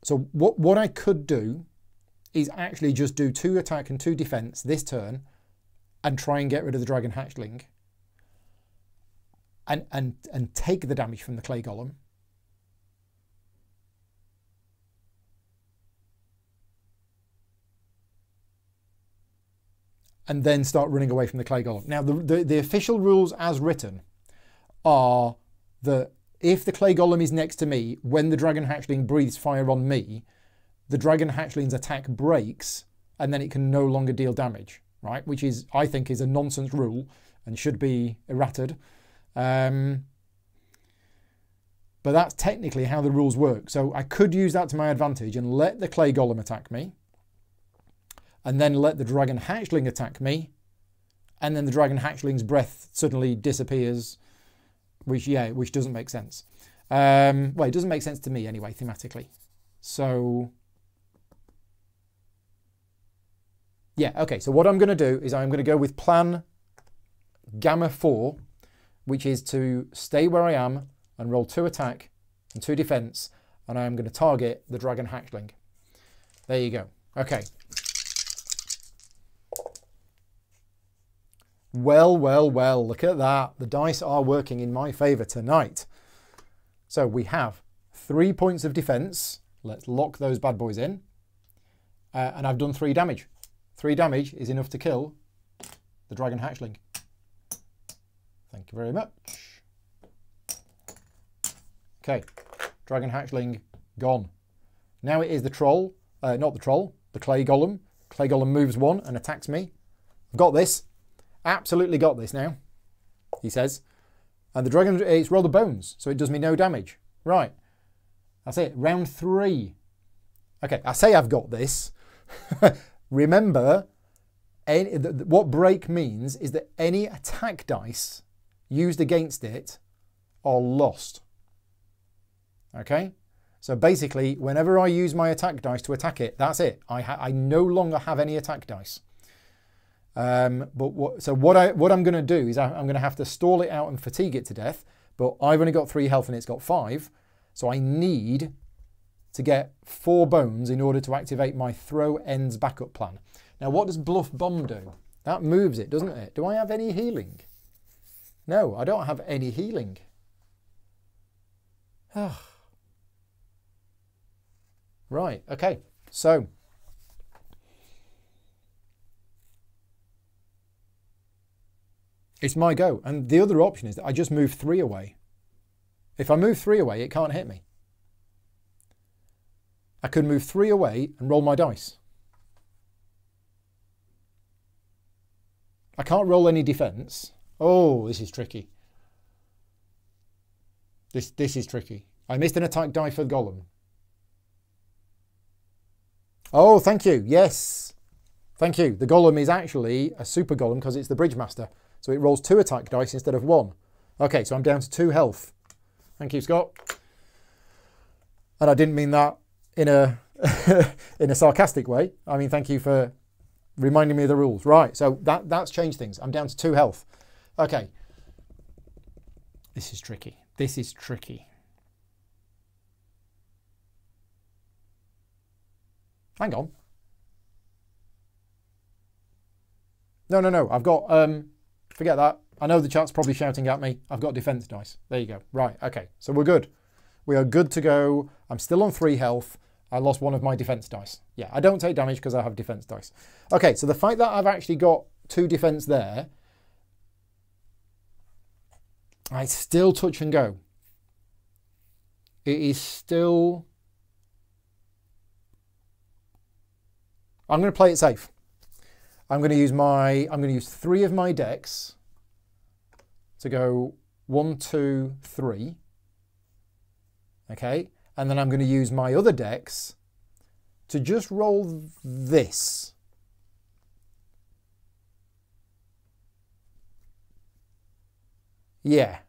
So what, what I could do is actually just do two attack and two defense this turn and try and get rid of the Dragon Hatchling and, and, and take the damage from the Clay Golem. And then start running away from the Clay Golem. Now, the, the, the official rules as written are that if the Clay Golem is next to me, when the Dragon Hatchling breathes fire on me, the Dragon Hatchling's attack breaks and then it can no longer deal damage, right? Which is, I think, is a nonsense rule and should be errated. Um, but that's technically how the rules work. So I could use that to my advantage and let the Clay Golem attack me, and then let the Dragon Hatchling attack me, and then the Dragon Hatchling's breath suddenly disappears, which, yeah, which doesn't make sense. Um, well, it doesn't make sense to me anyway, thematically. So, yeah, okay, so what I'm going to do is I'm going to go with plan Gamma four, which is to stay where I am and roll two attack and two defense, and I'm going to target the Dragon Hatchling. There you go. Okay. Well, well, well, look at that. The dice are working in my favour tonight. So we have three points of defence. Let's lock those bad boys in. Uh, and I've done three damage. Three damage is enough to kill the Dragon Hatchling. Thank you very much. Okay, Dragon Hatchling gone. Now it is the troll, uh, not the troll, the Clay Golem. Clay Golem moves one and attacks me. I've got this. Absolutely got this now, he says. And the dragon, it's rolled the bones, so it does me no damage. Right. That's it. Round three. Okay, I say I've got this. Remember, any, the, the, what break means is that any attack dice used against it are lost. Okay? So basically, whenever I use my attack dice to attack it, that's it. I, ha I no longer have any attack dice. Um, but what, so what I what I'm going to do is I, I'm going to have to stall it out and fatigue it to death. But I've only got three health and it's got five, so I need to get four bones in order to activate my throw ends backup plan. Now, what does Bluff Bomb do? That moves it, doesn't it? Do I have any healing? No, I don't have any healing. Right. Okay. So. It's my go. And the other option is that I just move three away. If I move three away, it can't hit me. I could move three away and roll my dice. I can't roll any defense. Oh, this is tricky. This, this is tricky. I missed an attack die for Golem. Oh, thank you. Yes. Thank you. The Golem is actually a Super Golem because it's the Bridge Master. So it rolls two attack dice instead of one. Okay, so I'm down to two health. Thank you, Scott. And I didn't mean that in a in a sarcastic way. I mean, thank you for reminding me of the rules. Right, so that, that's changed things. I'm down to two health. Okay. This is tricky. This is tricky. Hang on. No, no, no. I've got... Um, Forget that. I know the chat's probably shouting at me. I've got defense dice. There you go. Right. Okay. So we're good. We are good to go. I'm still on three health. I lost one of my defense dice. Yeah. I don't take damage because I have defense dice. Okay. So the fact that I've actually got two defense there, I still touch and go. It is still... I'm going to play it safe. I'm going to use my, I'm going to use three of my decks to go one, two, three. Okay. And then I'm going to use my other decks to just roll this. Yeah.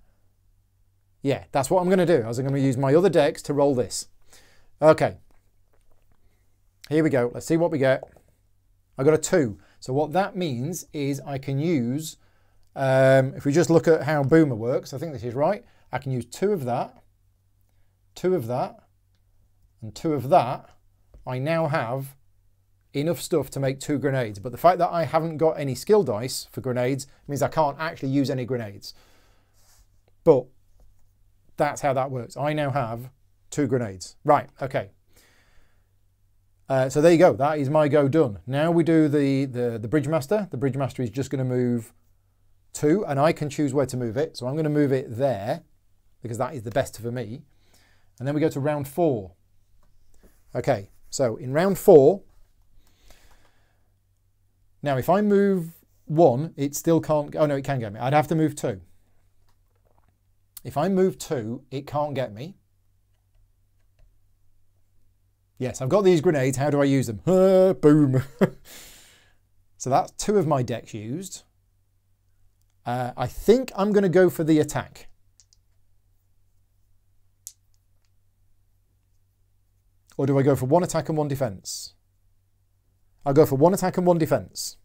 Yeah. That's what I'm going to do. I'm going to use my other decks to roll this. Okay. Here we go. Let's see what we get. I got a two. So what that means is I can use, um, if we just look at how Boomer works, I think this is right. I can use two of that, two of that, and two of that. I now have enough stuff to make two grenades. But the fact that I haven't got any skill dice for grenades means I can't actually use any grenades. But that's how that works. I now have two grenades. Right, okay. Uh, so there you go. That is my go done. Now we do the, the, the Bridge Master. The Bridge Master is just going to move two, and I can choose where to move it. So I'm going to move it there because that is the best for me. And then we go to round four. Okay. So in round four, now if I move one, it still can't... Oh, no, it can get me. I'd have to move two. If I move two, it can't get me. Yes, I've got these grenades. How do I use them? Ah, boom. So that's two of my decks used. Uh, I think I'm going to go for the attack. Or do I go for one attack and one defense? I'll go for one attack and one defense.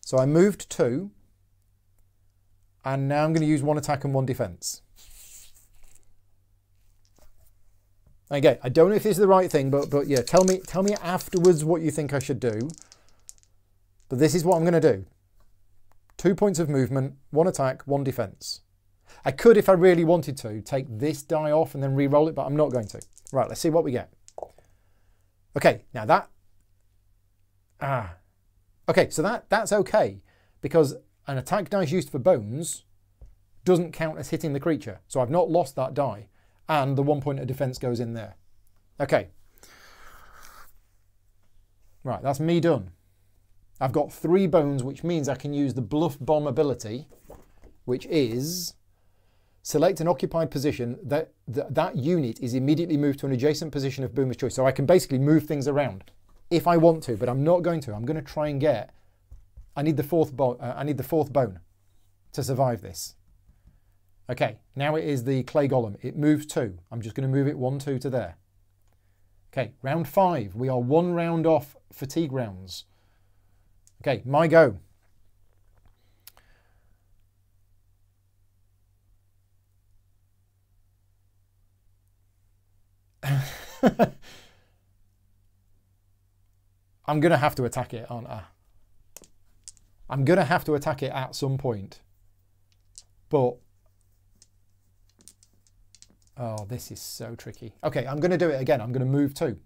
So I moved two. And now I'm going to use one attack and one defense. Again, I don't know if this is the right thing, but but yeah, tell me tell me afterwards what you think I should do. But this is what I'm going to do. Two points of movement, one attack, one defense. I could, if I really wanted to, take this die off and then re-roll it, but I'm not going to. Right, let's see what we get. Okay, now that... Ah. Okay, so that that's okay, because an attack dice used for bones doesn't count as hitting the creature, so I've not lost that die. And the one point of defense goes in there. Okay. Right, that's me done. I've got three bones, which means I can use the Bluff Bomb ability, which is select an occupied position. That, that, that unit is immediately moved to an adjacent position of Boomer's choice. So I can basically move things around if I want to, but I'm not going to. I'm going to try and get... I need the fourth, bo uh, I need the fourth bone to survive this. Okay, now it is the clay golem. It moves two. I'm just going to move it one, two to there. Okay, round five. We are one round off fatigue rounds. Okay, my go. I'm going to have to attack it, aren't I? I'm going to have to attack it at some point. But... oh, this is so tricky. Okay, I'm going to do it again. I'm going to move two.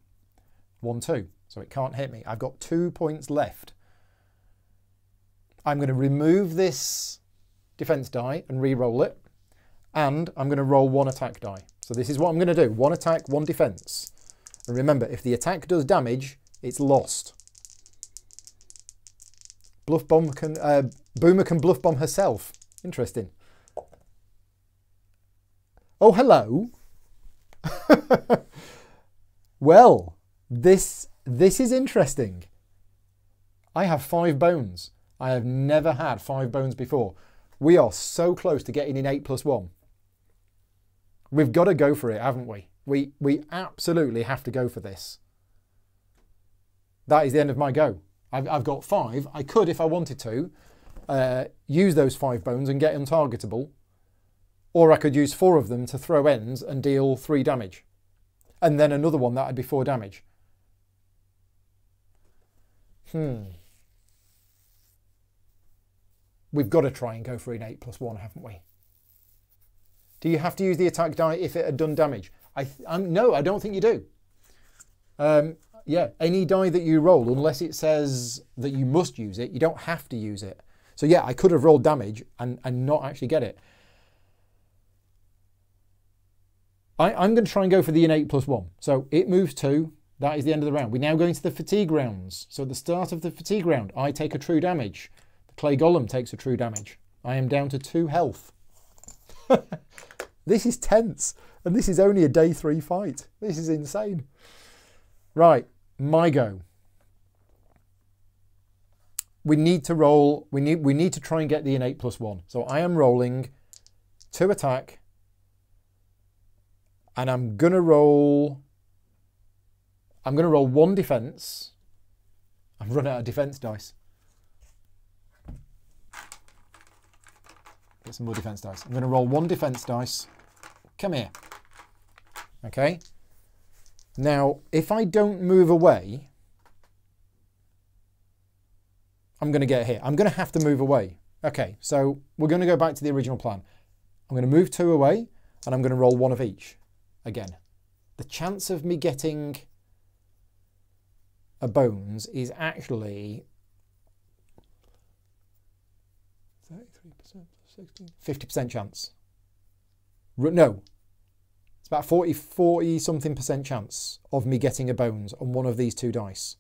One, two. So it can't hit me. I've got two points left. I'm going to remove this defense die and re-roll it. And I'm going to roll one attack die. So this is what I'm going to do. One attack, one defense. And remember, if the attack does damage, it's lost. Bluff bomb can, uh, Boomer can bluff bomb herself. Interesting. Oh, hello. Well, this, this is interesting. I have five bones. I have never had five bones before. We are so close to getting in eight plus one. We've got to go for it, haven't we? We, we absolutely have to go for this. That is the end of my go. I've, I've got five. I could, if I wanted to, uh, use those five bones and get them targetable. Or I could use four of them to throw ends and deal three damage. And then another one, that would be four damage. Hmm. We've got to try and go for an eight plus one, haven't we? Do you have to use the attack die if it had done damage? I I'm, no, I don't think you do. Um, yeah, any die that you roll, unless it says that you must use it, you don't have to use it. So yeah, I could have rolled damage and, and not actually get it. I, I'm going to try and go for the innate plus one. So it moves two. That is the end of the round. We now go into the fatigue rounds. So at the start of the fatigue round, I take a true damage. The clay golem takes a true damage. I am down to two health. This is tense. And this is only a day three fight. This is insane. Right, my go. We need to roll. We need, we need to try and get the innate plus one. So I am rolling two attack. And I'm gonna roll, I'm gonna roll one defense. I've run out of defense dice. Get some more defense dice. I'm gonna roll one defense dice. Come here. Okay. Now, if I don't move away, I'm gonna get here. I'm gonna have to move away. Okay, so we're gonna go back to the original plan. I'm gonna move two away and I'm gonna roll one of each. Again, the chance of me getting a bones is actually fifty percent chance. No, it's about forty, forty something percent chance of me getting a bones on one of these two dice.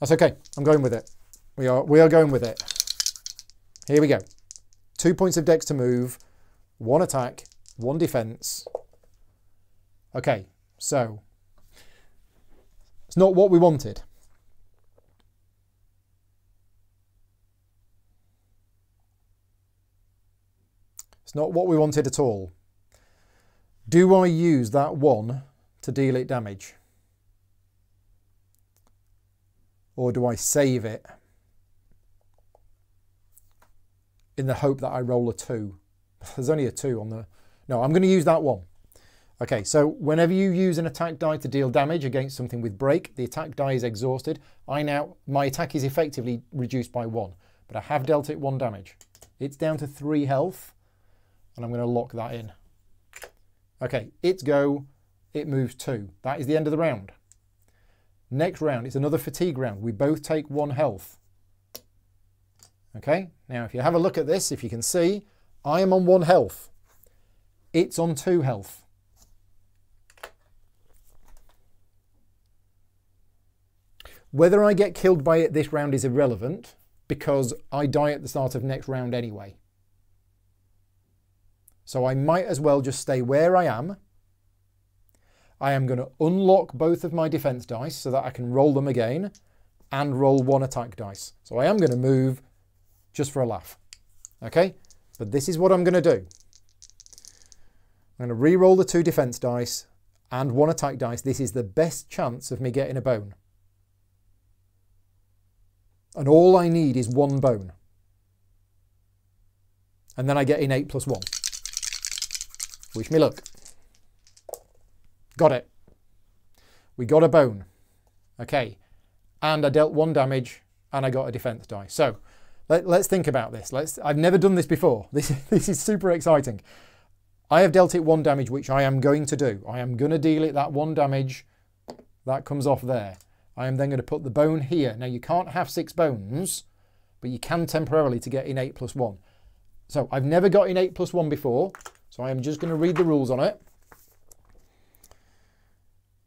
That's okay. I'm going with it. We are, we are going with it. Here we go. Two points of dex to move, one attack, one defense. Okay, so it's not what we wanted. It's not what we wanted at all. Do I use that one to deal it damage? Or do I save it? In the hope that I roll a two. There's only a two on the... no, I'm going to use that one. Okay, so whenever you use an attack die to deal damage against something with break, the attack die is exhausted. I now... my attack is effectively reduced by one, but I have dealt it one damage. It's down to three health, and I'm going to lock that in. Okay, it's go. It moves two. That is the end of the round. Next round, it's another fatigue round. We both take one health. Okay, now if you have a look at this, if you can see, I am on one health. It's on two health. Whether I get killed by it this round is irrelevant because I die at the start of next round anyway. So I might as well just stay where I am. I am going to unlock both of my defense dice so that I can roll them again and roll one attack dice. So I am going to move... just for a laugh, okay? But this is what I'm going to do. I'm going to re-roll the two defense dice and one attack dice. This is the best chance of me getting a bone. And all I need is one bone. And then I get in eight plus one. Wish me luck. Got it. We got a bone. Okay. And I dealt one damage and I got a defense die. So let, let's think about this. Let's, I've never done this before. This, this is super exciting. I have dealt it one damage, which I am going to do. I am going to deal it that one damage. That comes off there. I am then going to put the bone here. Now you can't have six bones, but you can temporarily to get innate plus one. So I've never got innate plus one before. So I am just going to read the rules on it.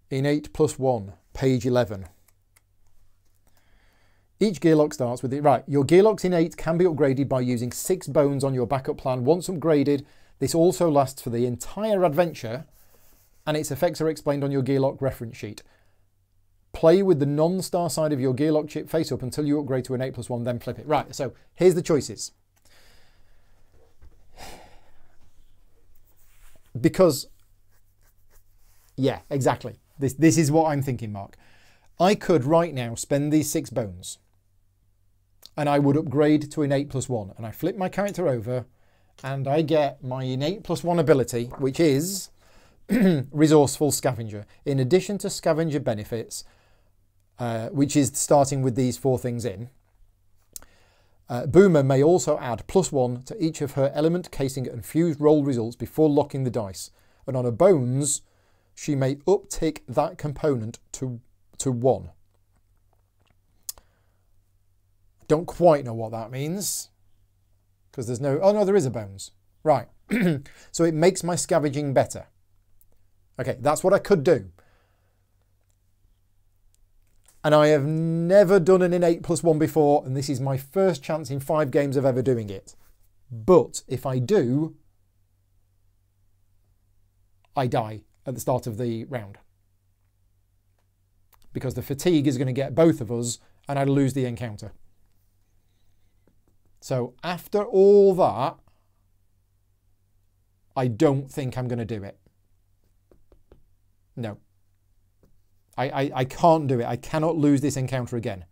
Innate plus one, page eleven. Each gearlock starts with it. Right, your gearlock's innate can be upgraded by using six bones on your backup plan. Once upgraded, this also lasts for the entire adventure, and its effects are explained on your gearlock reference sheet. Play with the non-star side of your gearlock chip face up until you upgrade to an eight plus one, then flip it. Right, so here's the choices. Because, yeah, exactly. This, this is what I'm thinking, Mark. I could right now spend these six bones, and I would upgrade to an eight plus one, and I flip my character over and I get my innate plus one ability, which is resourceful scavenger. In addition to scavenger benefits, uh, which is starting with these four things in, uh, Boomer may also add plus one to each of her element, casing and fused roll results before locking the dice. And on her bones, she may uptick that component to, to one. Don't quite know what that means. Because there's no... Oh, no, there is a bones. Right. So it makes my scavenging better. Okay, that's what I could do. And I have never done an innate plus one before, and this is my first chance in five games of ever doing it. But if I do, I die at the start of the round. Because the fatigue is going to get both of us, and I lose the encounter. So after all that, I don't think I'm going to do it. No. I, I, I can't do it. I cannot lose this encounter again.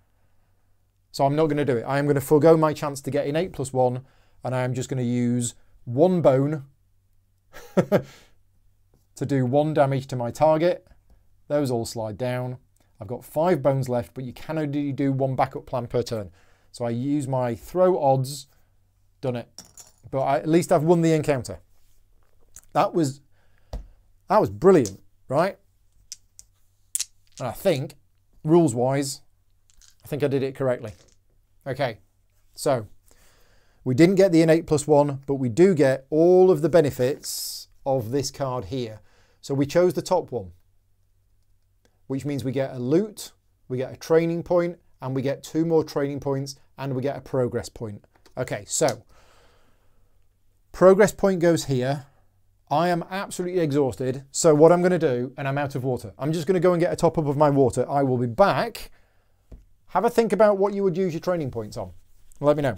So I'm not going to do it. I am going to forego my chance to get in eight plus one, and I am just going to use one bone to do one damage to my target. Those all slide down. I've got five bones left, but you can only do one backup plan per turn. So I use my throw odds, done it. But I, at least I've won the encounter. That was, that was brilliant, right? And I think, rules-wise, I think I did it correctly. Okay, so we didn't get the innate plus one, but we do get all of the benefits of this card here. So we chose the top one, which means we get a loot, we get a training point, and we get two more training points, and we get a progress point. Okay, so progress point goes here. I am absolutely exhausted, so what I'm going to do, and I'm out of water. I'm just going to go and get a top-up of my water. I will be back. Have a think about what you would use your training points on. Let me know.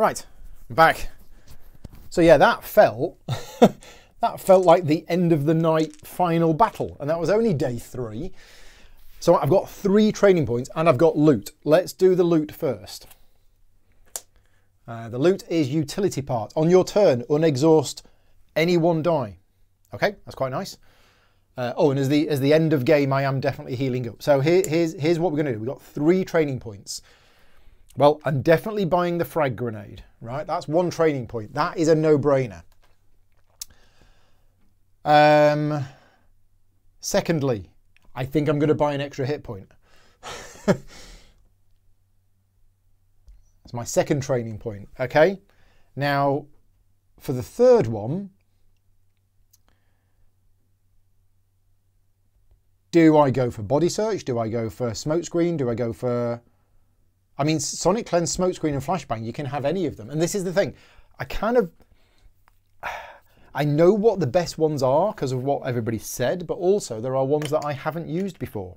Right, I'm back. So yeah, that felt that felt like the end of the night final battle, and that was only day three. So I've got three training points and I've got loot. Let's do the loot first. Uh, the loot is utility part. On your turn, unexhaust any one die. Okay, that's quite nice. Uh, oh, and as the as the end of game, I am definitely healing up. So here, here's here's what we're gonna do. We've got three training points. Well, I'm definitely buying the frag grenade, right? That's one training point. That is a no-brainer. Um, secondly, I think I'm going to buy an extra hit point. That's my second training point, okay? Now, for the third one, do I go for body search? Do I go for smoke screen? Do I go for... I mean, Sonic Cleanse, Smokescreen and Flashbang, you can have any of them. And this is the thing, I kind of, I know what the best ones are because of what everybody said, but also there are ones that I haven't used before.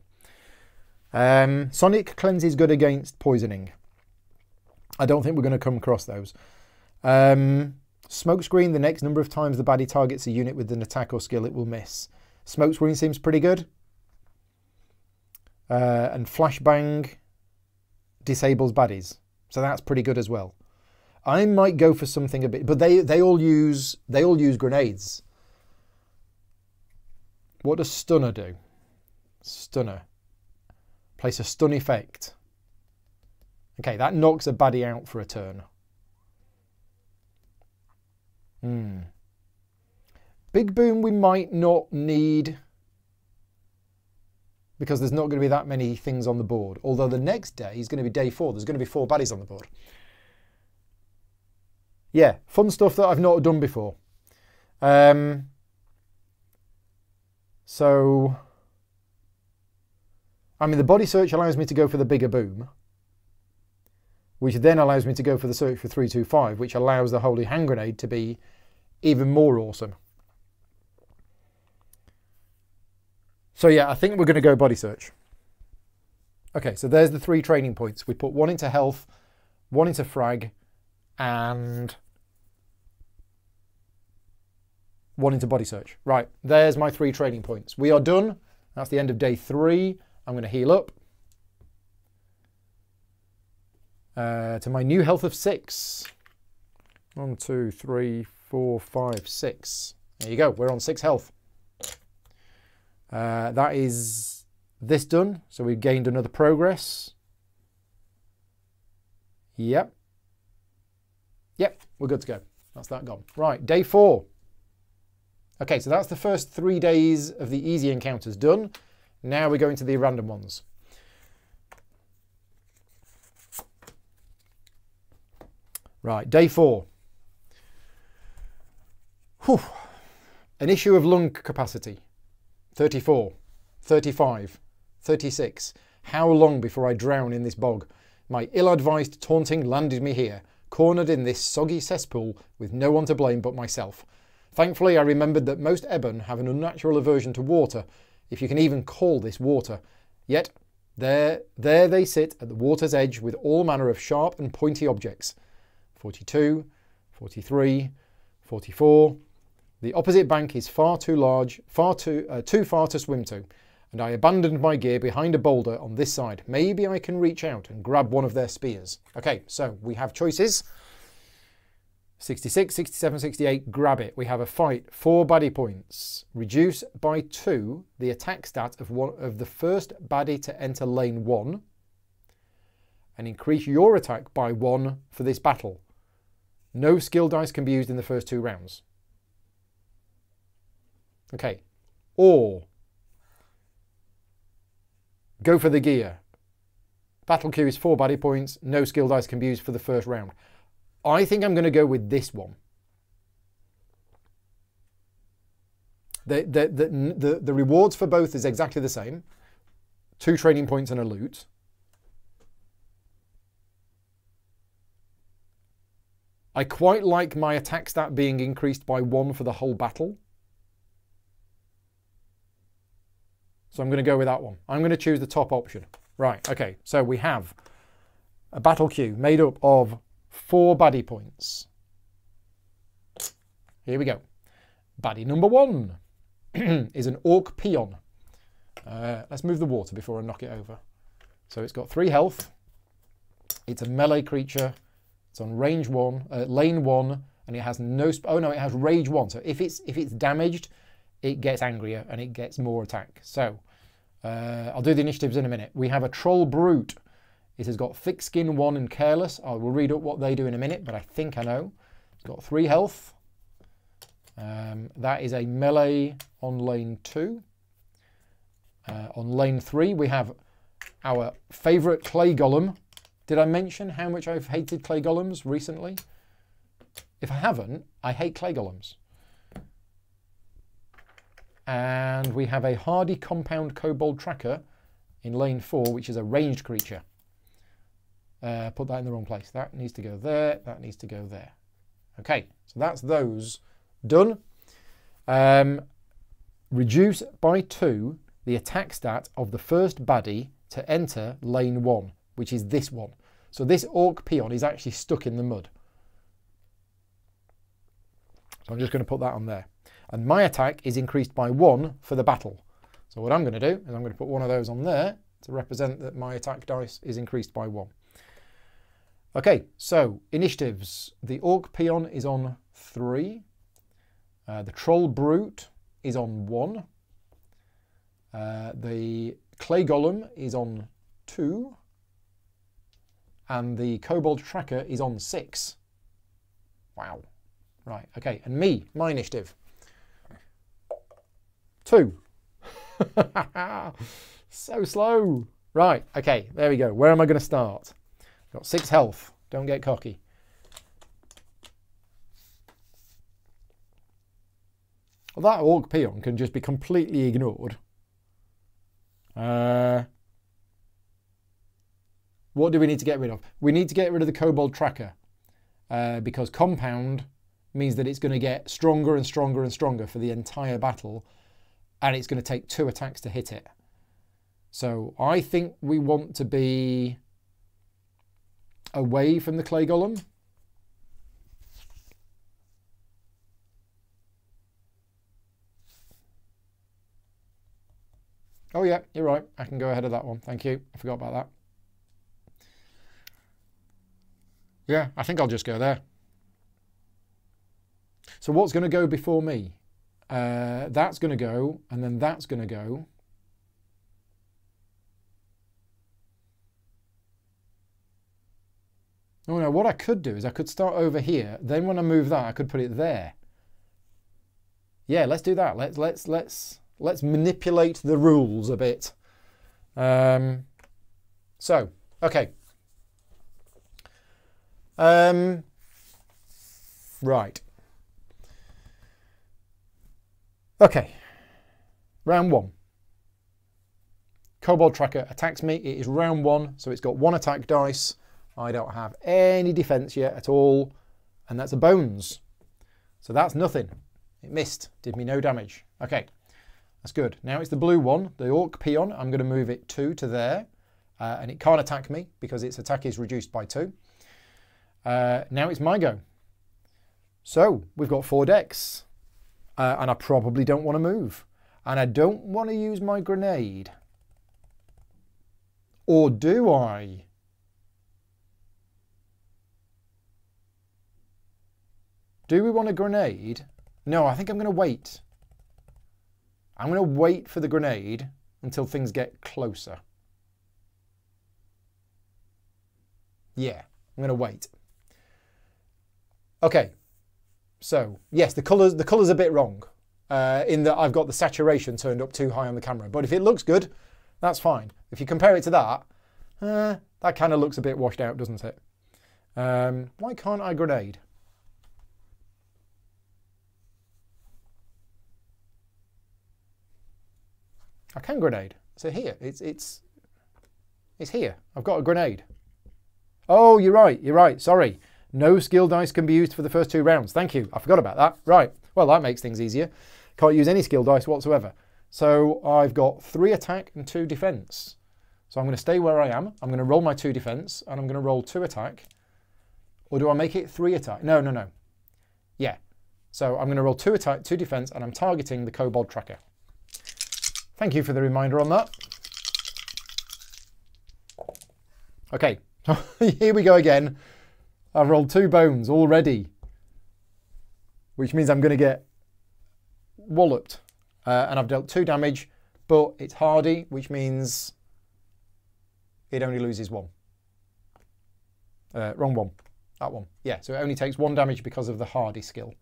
Um, Sonic Cleanse is good against poisoning. I don't think we're going to come across those. Um, Smokescreen, the next number of times the baddie targets a unit with an attack or skill, it will miss. Smokescreen seems pretty good. Uh, and Flashbang disables baddies. So that's pretty good as well. I might go for something a bit, but they, they all use they all use grenades. What does Stunner do? Stunner. Place a stun effect. Okay, that knocks a baddie out for a turn. Hmm. Big Boom we might not need because there's not going to be that many things on the board. Although the next day is going to be day four. There's going to be four baddies on the board. Yeah, fun stuff that I've not done before. Um, so, I mean, the body search allows me to go for the bigger boom, which then allows me to go for the search for three two five, which allows the Holy Hand Grenade to be even more awesome. So yeah, I think we're going to go body search. Okay, so there's the three training points. We put one into health, one into frag, and one into body search. Right, there's my three training points. We are done. That's the end of day three. I'm going to heal up. Uh, to my new health of six. One, two, three, four, five, six. There you go. We're on six health. Uh, that is this done. So we've gained another progress. Yep. Yep. We're good to go. That's that gone. Right. Day four. Okay. So that's the first three days of the easy encounters done. Now we're going to the random ones. Right, day four. Whew. An issue of lung capacity. thirty-four, thirty-five, thirty-six. How long before I drown in this bog? My ill-advised taunting landed me here, cornered in this soggy cesspool with no one to blame but myself. Thankfully, I remembered that most Ebon have an unnatural aversion to water, if you can even call this water. Yet, there, there they sit at the water's edge with all manner of sharp and pointy objects. forty-two, forty-three, forty-four. The opposite bank is far too large, far too, uh, too far to swim to, and I abandoned my gear behind a boulder on this side. Maybe I can reach out and grab one of their spears. Okay, so we have choices. sixty-six, sixty-seven, sixty-eight, grab it. We have a fight, four baddie points. Reduce by two the attack stat of, one, of the first baddie to enter lane one, and increase your attack by one for this battle. No skill dice can be used in the first two rounds. Okay. Or go for the gear. Battle queue is four baddie points. No skill dice can be used for the first round. I think I'm going to go with this one. The, the, the, the, the rewards for both is exactly the same. Two training points and a loot. I quite like my attack stat being increased by one for the whole battle. So I'm going to go with that one. I'm going to choose the top option. Right, okay. So we have a battle queue made up of four baddie points. Here we go. Baddie number one is an orc peon. Uh, let's move the water before I knock it over. So it's got three health. It's a melee creature. It's on range one, uh, lane one, and it has no. Sp oh no, it has rage one. So if it's if it's damaged, it gets angrier and it gets more attack. So uh, I'll do the initiatives in a minute. We have a troll brute. It has got thick skin one and careless. I will read up what they do in a minute, but I think I know. It's got three health. Um, that is a melee on lane two. Uh, on lane three, we have our favourite clay golem. Did I mention how much I've hated clay golems recently? If I haven't, I hate clay golems. And we have a hardy compound kobold tracker in lane four, which is a ranged creature. Uh, put that in the wrong place. That needs to go there. That needs to go there. Okay, so that's those done. Um, reduce by two the attack stat of the first baddie to enter lane one, which is this one. So this orc peon is actually stuck in the mud. So I'm just going to put that on there. And my attack is increased by one for the battle. So what I'm going to do is I'm going to put one of those on there to represent that my attack dice is increased by one. Okay, so initiatives. The orc peon is on three. Uh, the troll brute is on one. Uh, the clay golem is on two. And the kobold tracker is on six. Wow. Right, okay, and me, my initiative. Two. So slow. Right, okay, there we go. Where am I going to start? Got six health. Don't get cocky. Well, that orc peon can just be completely ignored. Uh, what do we need to get rid of? We need to get rid of the kobold tracker uh, because compound means that it's going to get stronger and stronger and stronger for the entire battle, and it's going to take two attacks to hit it. So I think we want to be away from the clay golem. Oh yeah, you're right. I can go ahead of that one. Thank you. I forgot about that. Yeah, I think I'll just go there. So what's going to go before me? Uh, that's going to go, and then that's going to go. Oh no, what I could do is I could start over here, then when I move that I could put it there. Yeah, let's do that. Let's let's let's let's manipulate the rules a bit. Um so, okay. Um right. Okay. Round one. Kobold tracker attacks me. It is round one, so it's got one attack dice. I don't have any defense yet at all, and that's a bones. So that's nothing. It missed, did me no damage. Okay, that's good. Now it's the blue one, the orc peon. I'm going to move it two to there, uh, and it can't attack me because its attack is reduced by two. Uh, now it's my go. So we've got four decks, uh, and I probably don't want to move, and I don't want to use my grenade. Or do I? Do we want a grenade? No, I think I'm going to wait. I'm going to wait for the grenade until things get closer. Yeah, I'm going to wait. Okay. So, yes, the colours the colour's a bit wrong uh, in that I've got the saturation turned up too high on the camera. But if it looks good, that's fine. If you compare it to that, uh, that kind of looks a bit washed out, doesn't it? Um, why can't I grenade? I can grenade. So here, it's it's it's here. I've got a grenade. Oh, you're right. You're right. Sorry. No skill dice can be used for the first two rounds. Thank you. I forgot about that. Right. Well, that makes things easier. Can't use any skill dice whatsoever. So I've got three attack and two defense. So I'm going to stay where I am. I'm going to roll my two defense and I'm going to roll two attack. Or do I make it three attack? No, no, no. Yeah. So I'm going to roll two attack, two defense, and I'm targeting the kobold tracker. Thank you for the reminder on that. Okay, here we go again. I've rolled two bones already, which means I'm going to get walloped. Uh, and I've dealt two damage, but it's hardy, which means it only loses one. Uh, wrong one. That one. Yeah, so it only takes one damage because of the hardy skill.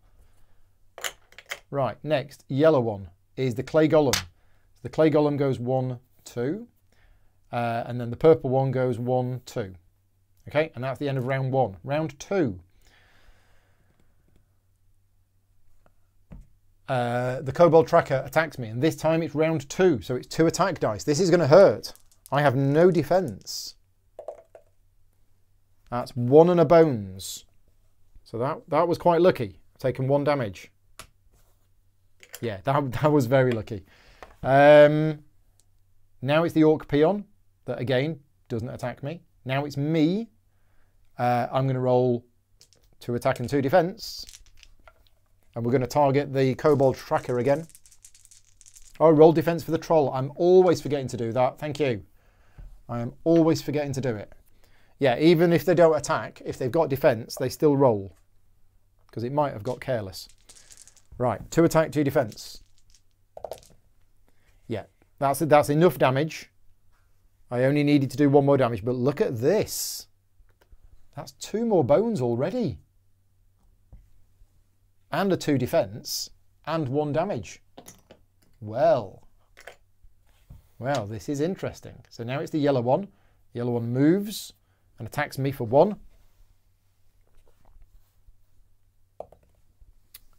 Right, next, yellow one is the clay golem. The clay golem goes one, two, uh, and then the purple one goes one, two. Okay, and that's the end of round one. Round two. Uh, the kobold tracker attacks me, and this time it's round two, so it's two attack dice. This is going to hurt. I have no defense. That's one and a bones. So that, that was quite lucky. I've taken one damage. Yeah, that, that was very lucky. Um, now it's the orc peon that, again, doesn't attack me. Now it's me. Uh, I'm going to roll two attack and two defense. And we're going to target the kobold tracker again. Oh, roll defense for the troll. I'm always forgetting to do that. Thank you. I am always forgetting to do it. Yeah, even if they don't attack, if they've got defense, they still roll. Because it might have got careless. Right, two attack, two defense. Yeah, that's, that's enough damage. I only needed to do one more damage, but look at this. That's two more bones already. And a two defense, and one damage. Well, well, this is interesting. So now it's the yellow one. The yellow one moves and attacks me for one.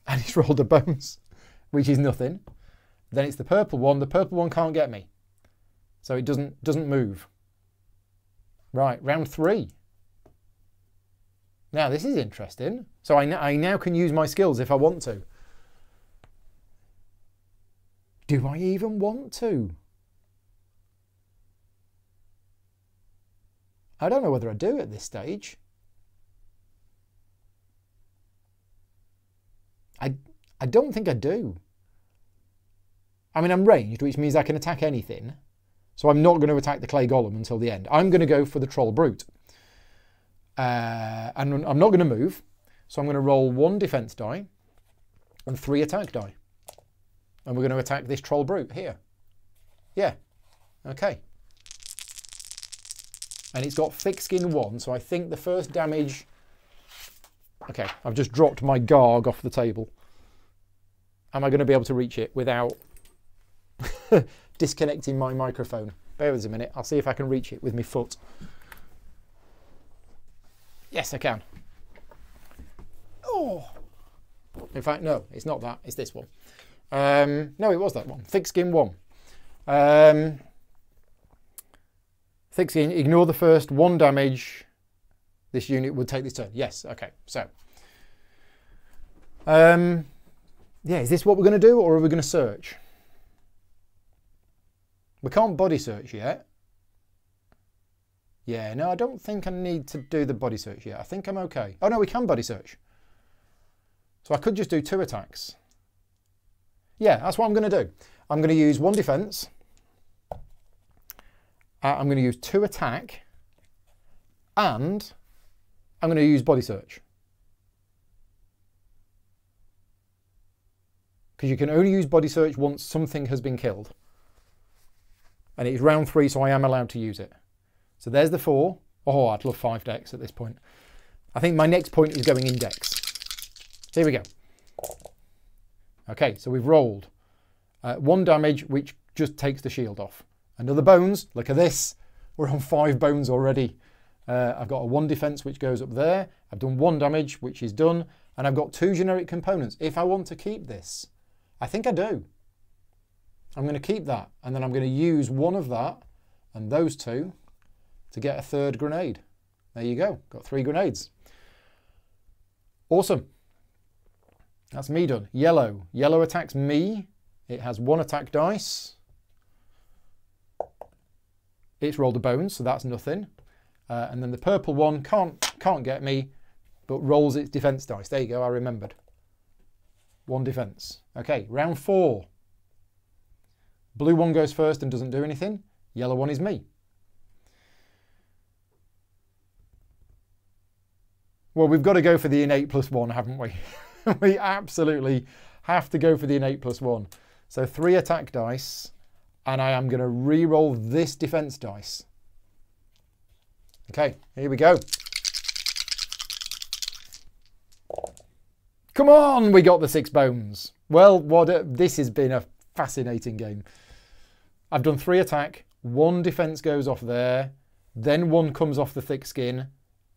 And he's rolled the bones, which is nothing. Then it's the purple one. The purple one can't get me. So it doesn't, doesn't move. Right, round three. Now this is interesting. So I, I now can use my skills if I want to. Do I even want to? I don't know whether I do at this stage. I, I don't think I do. I mean, I'm ranged, which means I can attack anything. So I'm not going to attack the clay golem until the end. I'm going to go for the troll brute. Uh, and I'm not going to move, so I'm going to roll one defense die and three attack die. And we're going to attack this troll brute here. Yeah, okay. And it's got thick skin one, so I think the first damage... Okay, I've just dropped my garg off the table. Am I going to be able to reach it without disconnecting my microphone? Bear with us a minute, I'll see if I can reach it with my foot. Yes, I can. Oh! In fact, no, it's not that, it's this one. Um, no, it was that one. Thick skin one. Um, thick skin, ignore the first one damage. This unit would take this turn. Yes, okay, so. Um, yeah, is this what we're going to do, or are we going to search? We can't body search yet. Yeah, no, I don't think I need to do the body search yet. I think I'm okay. Oh, no, we can body search. So I could just do two attacks. Yeah, that's what I'm going to do. I'm going to use one defense. Uh, I'm going to use two attack. And I'm going to use body search. Because you can only use body search once something has been killed. And it's round three, so I am allowed to use it. So there's the four. Oh, I'd love five decks at this point. I think my next point is going in decks. Here we go. Okay, so we've rolled uh, one damage, which just takes the shield off. Another bones, look at this. We're on five bones already. Uh, I've got a one defense, which goes up there. I've done one damage, which is done. And I've got two generic components. If I want to keep this, I think I do. I'm going to keep that. And then I'm going to use one of that and those two to get a third grenade. There you go. Got three grenades. Awesome. That's me done. Yellow. Yellow attacks me. It has one attack dice. It's rolled a bone, so that's nothing. Uh, and then the purple one can't, can't get me, but rolls its defense dice. There you go, I remembered. One defense. Okay, round four. Blue one goes first and doesn't do anything. Yellow one is me. Well, we've got to go for the innate plus one, haven't we? We absolutely have to go for the innate plus one. So three attack dice, and I am going to re-roll this defense dice. Okay, here we go. Come on, we got the six bones. Well, what a, this has been a fascinating game. I've done three attack, one defense goes off there, then one comes off the thick skin,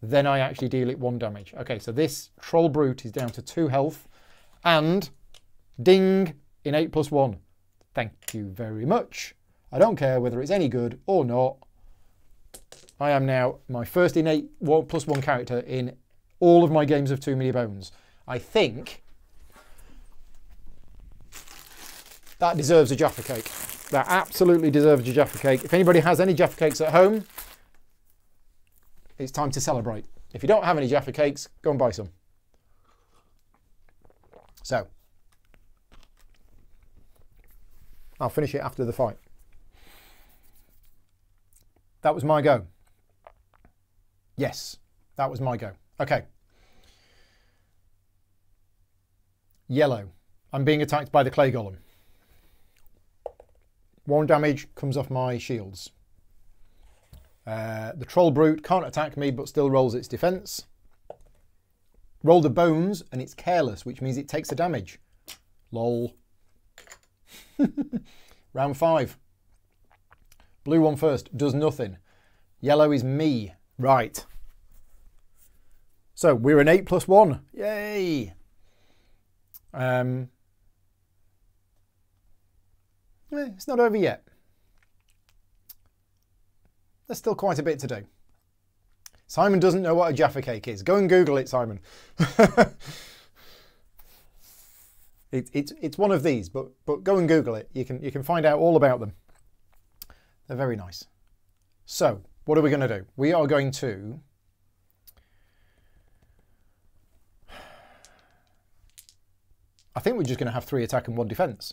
then I actually deal it one damage. Okay, so this troll brute is down to two health, and ding, innate plus one. Thank you very much. I don't care whether it's any good or not. I am now my first innate one, plus one character in all of my games of Too Many Bones. I think that deserves a Jaffa Cake. That absolutely deserves a Jaffa Cake. If anybody has any Jaffa Cakes at home, it's time to celebrate. If you don't have any Jaffa Cakes, go and buy some. So, I'll finish it after the fight. That was my go. Yes, that was my go. Okay. Yellow. I'm being attacked by the clay golem. One damage comes off my shields. Uh, the troll brute can't attack me but still rolls its defense. Roll the bones and it's careless, which means it takes the damage. Lol. Round five. Blue one first, does nothing. Yellow is me. Right. So we're an eight plus one. Yay. Um, eh, it's not over yet. There's still quite a bit to do. Simon doesn't know what a Jaffa Cake is. Go and Google it, Simon. it, it, it's one of these, but, but go and Google it. You can, you can find out all about them. They're very nice. So, what are we going to do? We are going to... I think we're just going to have three attack and one defense.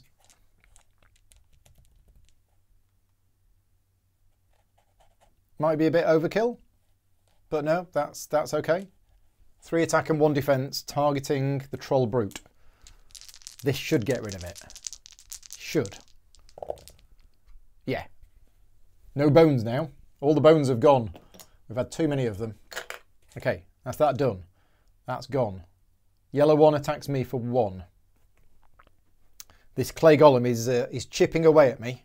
Might be a bit overkill, but no, that's that's okay. Three attack and one defense, targeting the troll brute. This should get rid of it. Should. Yeah. No bones now. All the bones have gone. We've had too many of them. Okay, that's that done. That's gone. Yellow one attacks me for one. This clay golem is uh, is chipping away at me.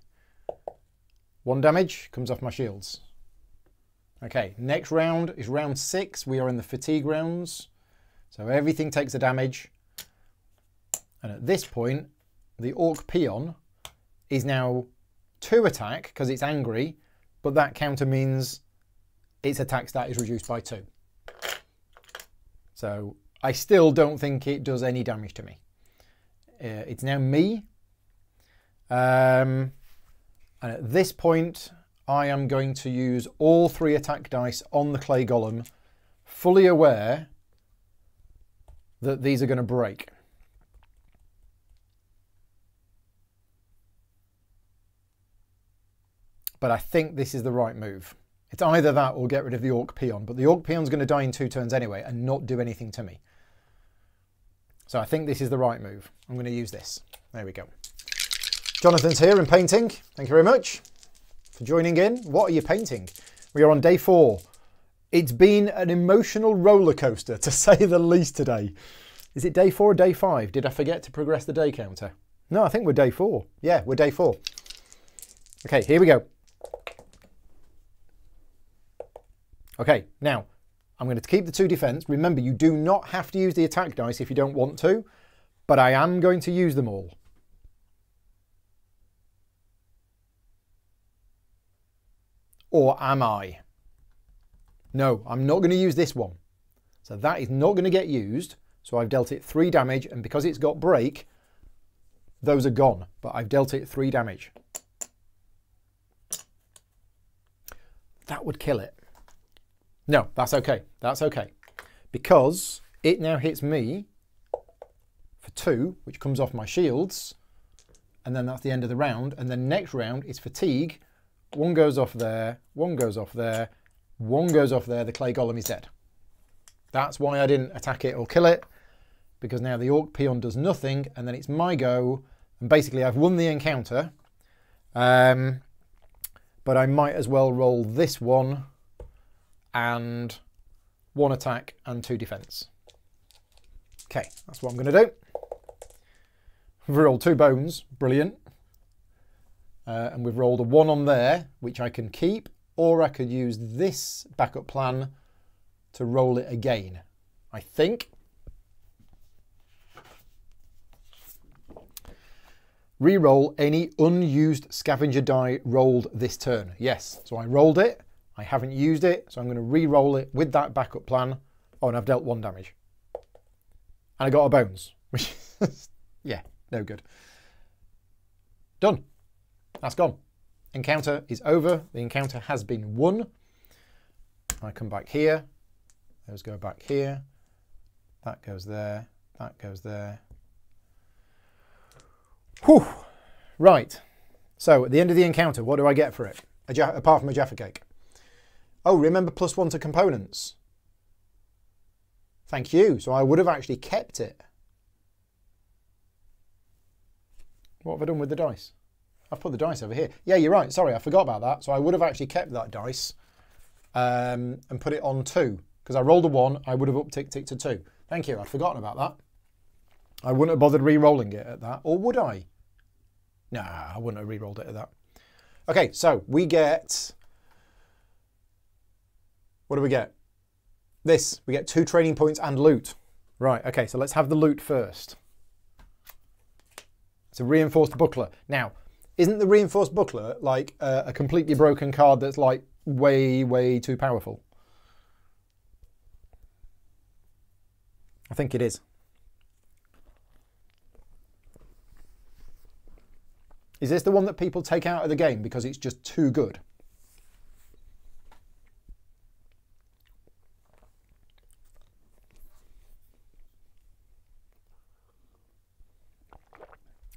One damage comes off my shields. Okay, next round is round six. We are in the fatigue rounds. So everything takes a damage. And at this point, the orc peon is now two attack because it's angry, but that counter means its attack stat is reduced by two. So I still don't think it does any damage to me. Uh, it's now me. Um, and at this point, I am going to use all three attack dice on the clay golem, fully aware that these are going to break. But I think this is the right move. It's either that or get rid of the orc peon, but the orc peon's going to die in two turns anyway and not do anything to me. So I think this is the right move. I'm going to use this. There we go. Jonathan's here and painting. Thank you very much for joining in. What are you painting? We are on day four. It's been an emotional roller coaster, to say the least, today. Is it day four or day five? Did I forget to progress the day counter? No, I think we're day four. Yeah, we're day four. Okay, here we go. Okay, now I'm going to keep the two defense. Remember, you do not have to use the attack dice if you don't want to, but I am going to use them all. Or am I? No, I'm not going to use this one. So that is not going to get used. So I've dealt it three damage, and because it's got break, those are gone. But I've dealt it three damage. That would kill it. No, that's okay. That's okay. Because it now hits me for two, which comes off my shields. And then that's the end of the round. And then next round is fatigue. One goes off there, one goes off there, one goes off there, the clay golem is dead. That's why I didn't attack it or kill it, because now the orc peon does nothing, and then it's my go, and basically I've won the encounter, um, but I might as well roll this one, and one attack and two defense. Okay, that's what I'm going to do. We've rolled two bones, brilliant. Uh, and we've rolled a one on there, which I can keep, or I could use this backup plan to roll it again, I think. Reroll any unused scavenger die rolled this turn. Yes, so I rolled it, I haven't used it, so I'm going to re-roll it with that backup plan. Oh, and I've dealt one damage. And I got a bones, which is, yeah, no good. Done. That's gone. Encounter is over. The encounter has been won. I come back here. Those go back here. That goes there. That goes there. Whew. Right. So at the end of the encounter, what do I get for it? A ja apart from a Jaffa cake. Oh, remember plus one to components. Thank you. So I would have actually kept it. What have I done with the dice? I've put the dice over here. Yeah, you're right. Sorry, I forgot about that. So I would have actually kept that dice um, and put it on two. Because I rolled a one, I would have upticked it to two. Thank you. I'd forgotten about that. I wouldn't have bothered re-rolling it at that. Or would I? Nah, I wouldn't have re-rolled it at that. Okay, so we get... What do we get? This. We get two training points and loot. Right, okay, so let's have the loot first. It's a reinforced buckler. Now, isn't the reinforced buckler like uh, a completely broken card that's like way, way too powerful? I think it is. Is this the one that people take out of the game because it's just too good?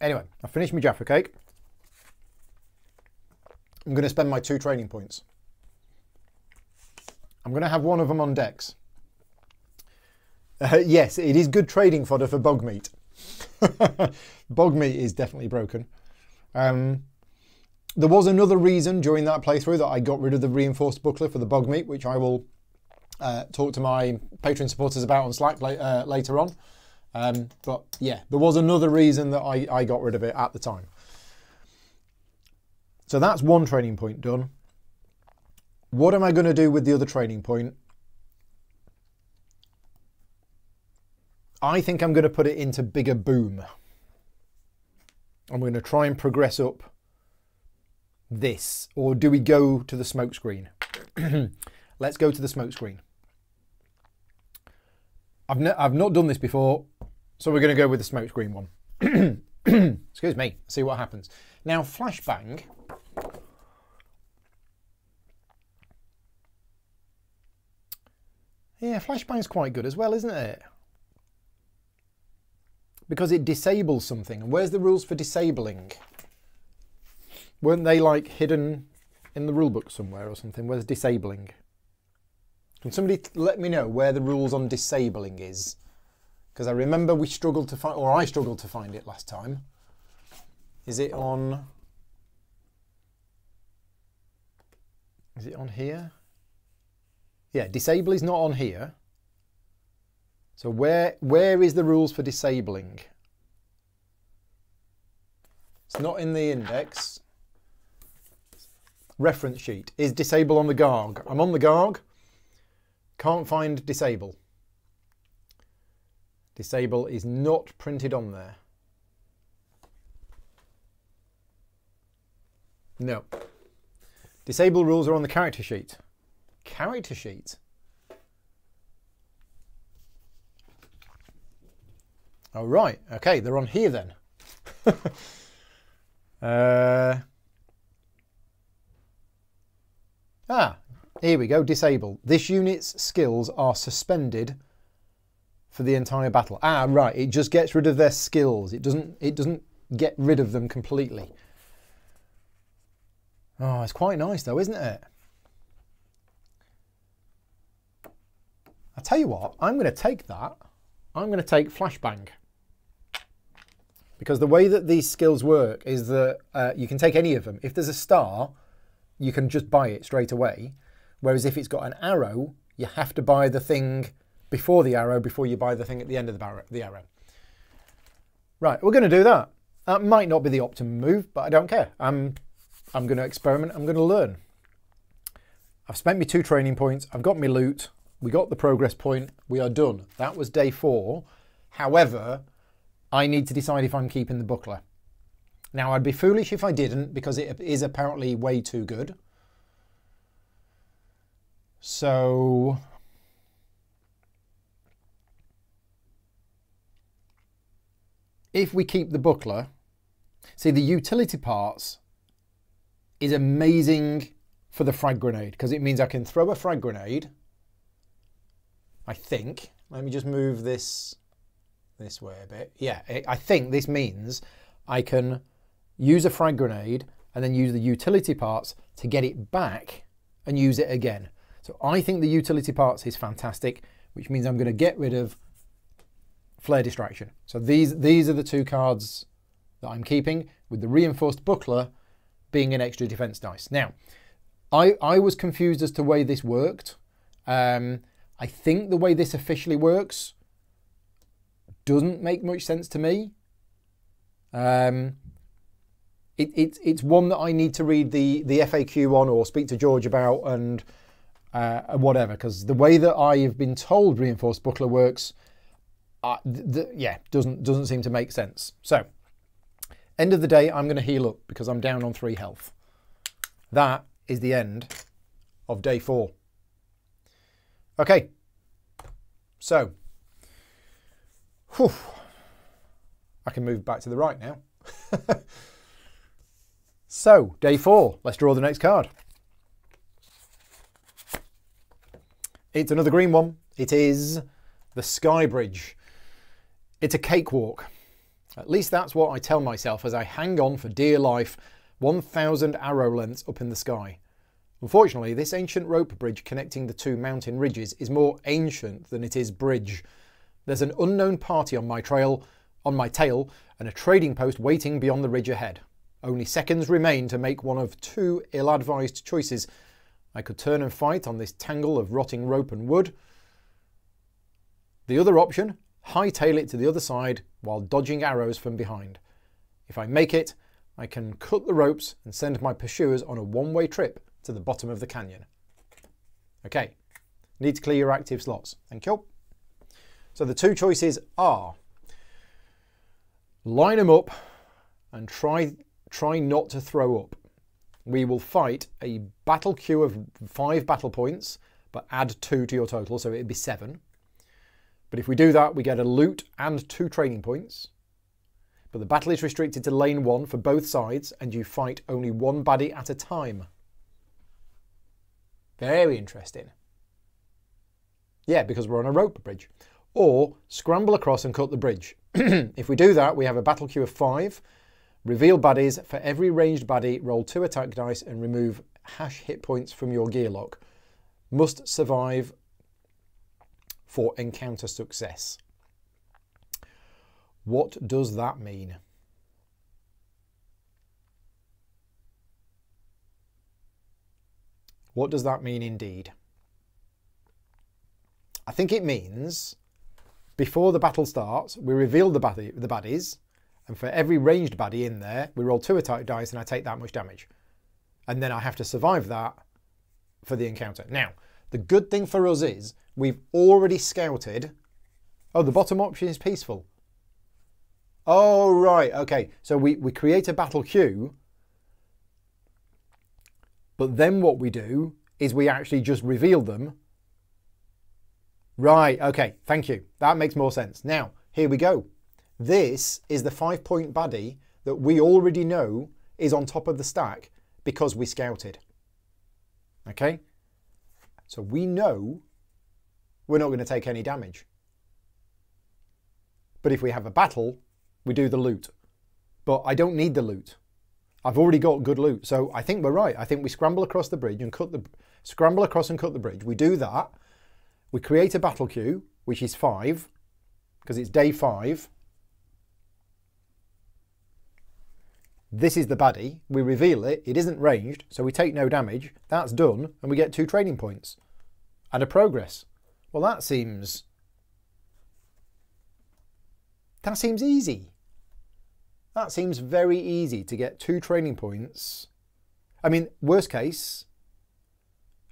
Anyway, I've finished my Jaffa cake. I'm going to spend my two training points. I'm going to have one of them on decks. Uh, yes, it is good trading fodder for bog meat. Bog meat is definitely broken. Um, there was another reason during that playthrough that I got rid of the reinforced buckler for the bog meat, which I will uh, talk to my Patreon supporters about on Slack la uh, later on. Um, but yeah, there was another reason that I, I got rid of it at the time. So that's one training point done. What am I going to do with the other training point? I think I'm going to put it into bigger boom. I'm going to try and progress up this. Or do we go to the smoke screen? Let's go to the smoke screen. I've, no, I've not done this before, so we're going to go with the smoke screen one. Excuse me, see what happens. Now, flashbang. Yeah, flashbang's quite good as well, isn't it? Because it disables something. And where's the rules for disabling? Weren't they like hidden in the rulebook somewhere or something? Where's disabling? Can somebody let me know where the rules on disabling is? Because I remember we struggled to find, or I struggled to find it last time. Is it on? Is it on here? Yeah, disable is not on here. So where where is the rules for disabling? It's not in the index. Reference sheet. Is disable on the Garg? I'm on the Garg. Can't find disable. Disable is not printed on there. No. Disable rules are on the character sheet. Character sheet? Oh, right. Okay, they're on here then. uh, ah, here we go. Disable. This unit's skills are suspended for the entire battle. Ah, right. It just gets rid of their skills. It doesn't. It doesn't get rid of them completely. Oh, it's quite nice though, isn't it? I tell you what. I'm going to take that. I'm going to take flashbang. Because the way that these skills work is that uh, you can take any of them. If there's a star, you can just buy it straight away. Whereas if it's got an arrow, you have to buy the thing before the arrow, before you buy the thing at the end of the, the arrow. Right, we're going to do that. That might not be the optimum move, but I don't care. I'm, I'm going to experiment. I'm going to learn. I've spent me two training points. I've got me loot. We got the progress point. We are done. That was day four. However, I need to decide if I'm keeping the buckler. Now, I'd be foolish if I didn't, because it is apparently way too good. So if we keep the buckler, see the utility parts is amazing for the frag grenade because it means I can throw a frag grenade, I think. Let me just move this this way a bit. Yeah, it, I think this means I can use a frag grenade and then use the utility parts to get it back and use it again. So I think the utility parts is fantastic, which means I'm going to get rid of Flare Distraction. So these, these are the two cards that I'm keeping, with the Reinforced Buckler being an extra defense dice. Now, I, I was confused as to the way this worked. Um, I think the way this officially works doesn't make much sense to me. Um, it, it, it's one that I need to read the, the F A Q on or speak to George about and uh, whatever, because the way that I've been told Reinforced Buckler works, Uh, the, yeah, doesn't doesn't seem to make sense. So, end of the day, I'm going to heal up because I'm down on three health. That is the end of day four. Okay. So, whew, I can move back to the right now. So, day four. Let's draw the next card. It's another green one. It is the Sky Bridge. It's a cakewalk. At least that's what I tell myself as I hang on for dear life, one thousand arrow lengths up in the sky. Unfortunately, this ancient rope bridge connecting the two mountain ridges is more ancient than it is bridge. There's an unknown party on my trail, on my tail, and a trading post waiting beyond the ridge ahead. Only seconds remain to make one of two ill-advised choices. I could turn and fight on this tangle of rotting rope and wood. The other option, hightail it to the other side while dodging arrows from behind. If I make it, I can cut the ropes and send my pursuers on a one-way trip to the bottom of the canyon. Okay, need to clear your active slots. Thank you. So the two choices are line them up and try, try not to throw up. We will fight a battle queue of five battle points, but add two to your total, so it'd be seven. But if we do that, we get a loot and two training points. But the battle is restricted to lane one for both sides, and you fight only one baddie at a time. Very interesting. Yeah, because we're on a rope bridge. Or scramble across and cut the bridge. If we do that, we have a battle queue of five. Reveal baddies. For every ranged baddie, roll two attack dice and remove hash hit points from your gear lock. Must survive for encounter success. What does that mean? What does that mean indeed? I think it means before the battle starts, we reveal the, baddie, the baddies, and for every ranged baddie in there, we roll two attack dice and I take that much damage. And then I have to survive that for the encounter. Now, the good thing for us is we've already scouted. Oh, the bottom option is peaceful. Oh, right. Okay. So we, we create a battle queue. But then what we do is we actually just reveal them. Right. Okay. Thank you. That makes more sense. Now, here we go. This is the five point baddie that we already know is on top of the stack because we scouted. Okay. So we know we're not going to take any damage. But if we have a battle, we do the loot. But I don't need the loot. I've already got good loot. So I think we're right. I think we scramble across the bridge and cut the scramble across and cut the bridge. We do that. We create a battle queue, which is five, because it's day five. This is the baddie. We reveal it. It isn't ranged, so we take no damage. That's done, and we get two training points and a progress. Well, that seems... That seems easy. That seems very easy to get two training points. I mean, worst case...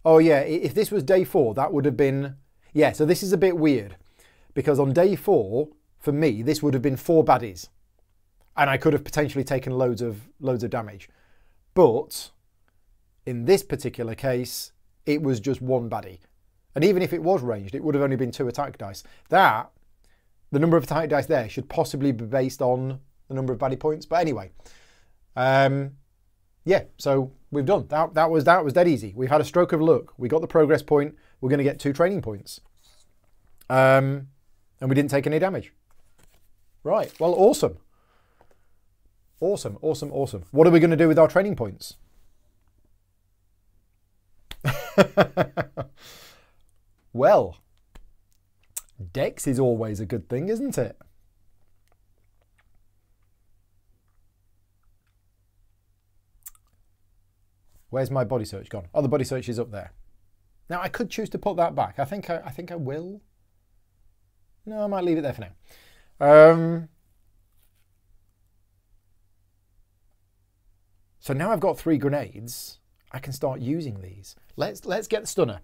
Oh, yeah, if this was day four, that would have been... Yeah, so this is a bit weird, because on day four, for me, this would have been four baddies. And I could have potentially taken loads of loads of damage. But in this particular case, it was just one baddie. And even if it was ranged, it would have only been two attack dice. That, the number of attack dice there should possibly be based on the number of baddie points. But anyway, um, yeah, so we've done. That, that, was, that was dead easy. We've had a stroke of luck. We got the progress point. We're going to get two training points. Um, and we didn't take any damage. Right, well, awesome. Awesome, awesome, awesome. What are we going to do with our training points? Well, Dex is always a good thing, isn't it? Where's my body search gone? Oh, the body search is up there. Now, I could choose to put that back. I think I, I think I will. No, I might leave it there for now. Um, so now I've got three grenades. I can start using these. Let's let's get the stunner.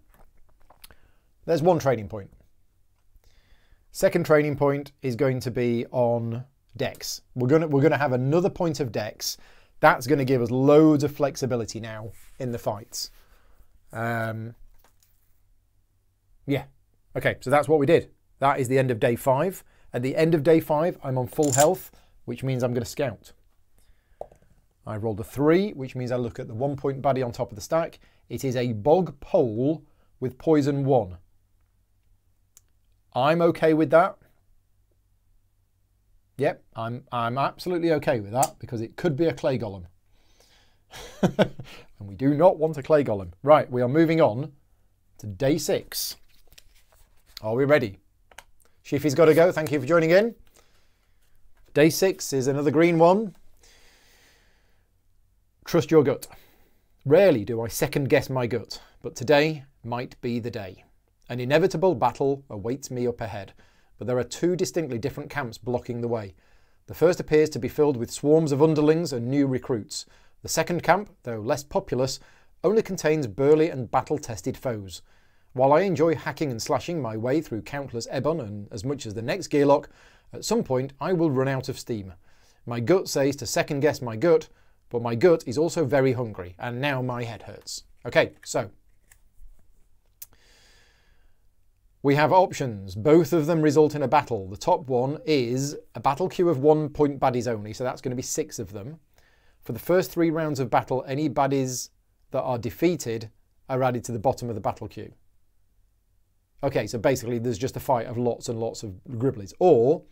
There's one training point. Second training point is going to be on Dex. We're gonna we're gonna have another point of Dex. That's gonna give us loads of flexibility now in the fights. Um, yeah. Okay, so that's what we did. That is the end of day five. At the end of day five, I'm on full health, which means I'm gonna scout. I rolled a three, which means I look at the one point baddie on top of the stack. It is a bog pole with poison one. I'm okay with that. Yep, I'm I'm absolutely okay with that because it could be a clay golem. And we do not want a clay golem. Right, we are moving on to day six. Are we ready? Shiffy's got to go. Thank you for joining in. Day six is another green one. Trust your gut. Rarely do I second guess my gut, but today might be the day. An inevitable battle awaits me up ahead, but there are two distinctly different camps blocking the way. The first appears to be filled with swarms of underlings and new recruits. The second camp, though less populous, only contains burly and battle-tested foes. While I enjoy hacking and slashing my way through countless Ebon and as much as the next gearlock, at some point I will run out of steam. My gut says to second guess my gut, but my gut is also very hungry, and now my head hurts. Okay, so we have options. Both of them result in a battle. The top one is a battle queue of one point baddies only, so that's going to be six of them. For the first three rounds of battle, any baddies that are defeated are added to the bottom of the battle queue. Okay, so basically there's just a fight of lots and lots of gribblies. Or,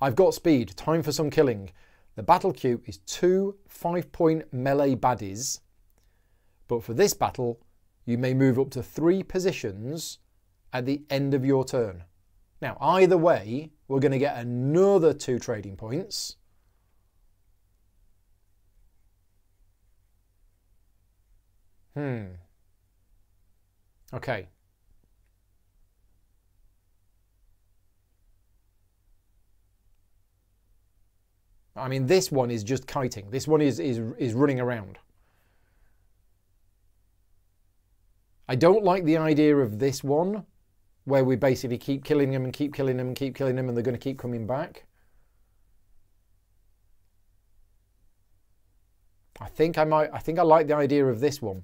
I've got speed, time for some killing. The battle queue is two five-point melee baddies, but for this battle, you may move up to three positions at the end of your turn. Now, either way, we're going to get another two trading points. Hmm. Okay. I mean, this one is just kiting. This one is, is, is running around. I don't like the idea of this one, where we basically keep killing them and keep killing them and keep killing them and they're going to keep coming back. I think I might, I think I like the idea of this one.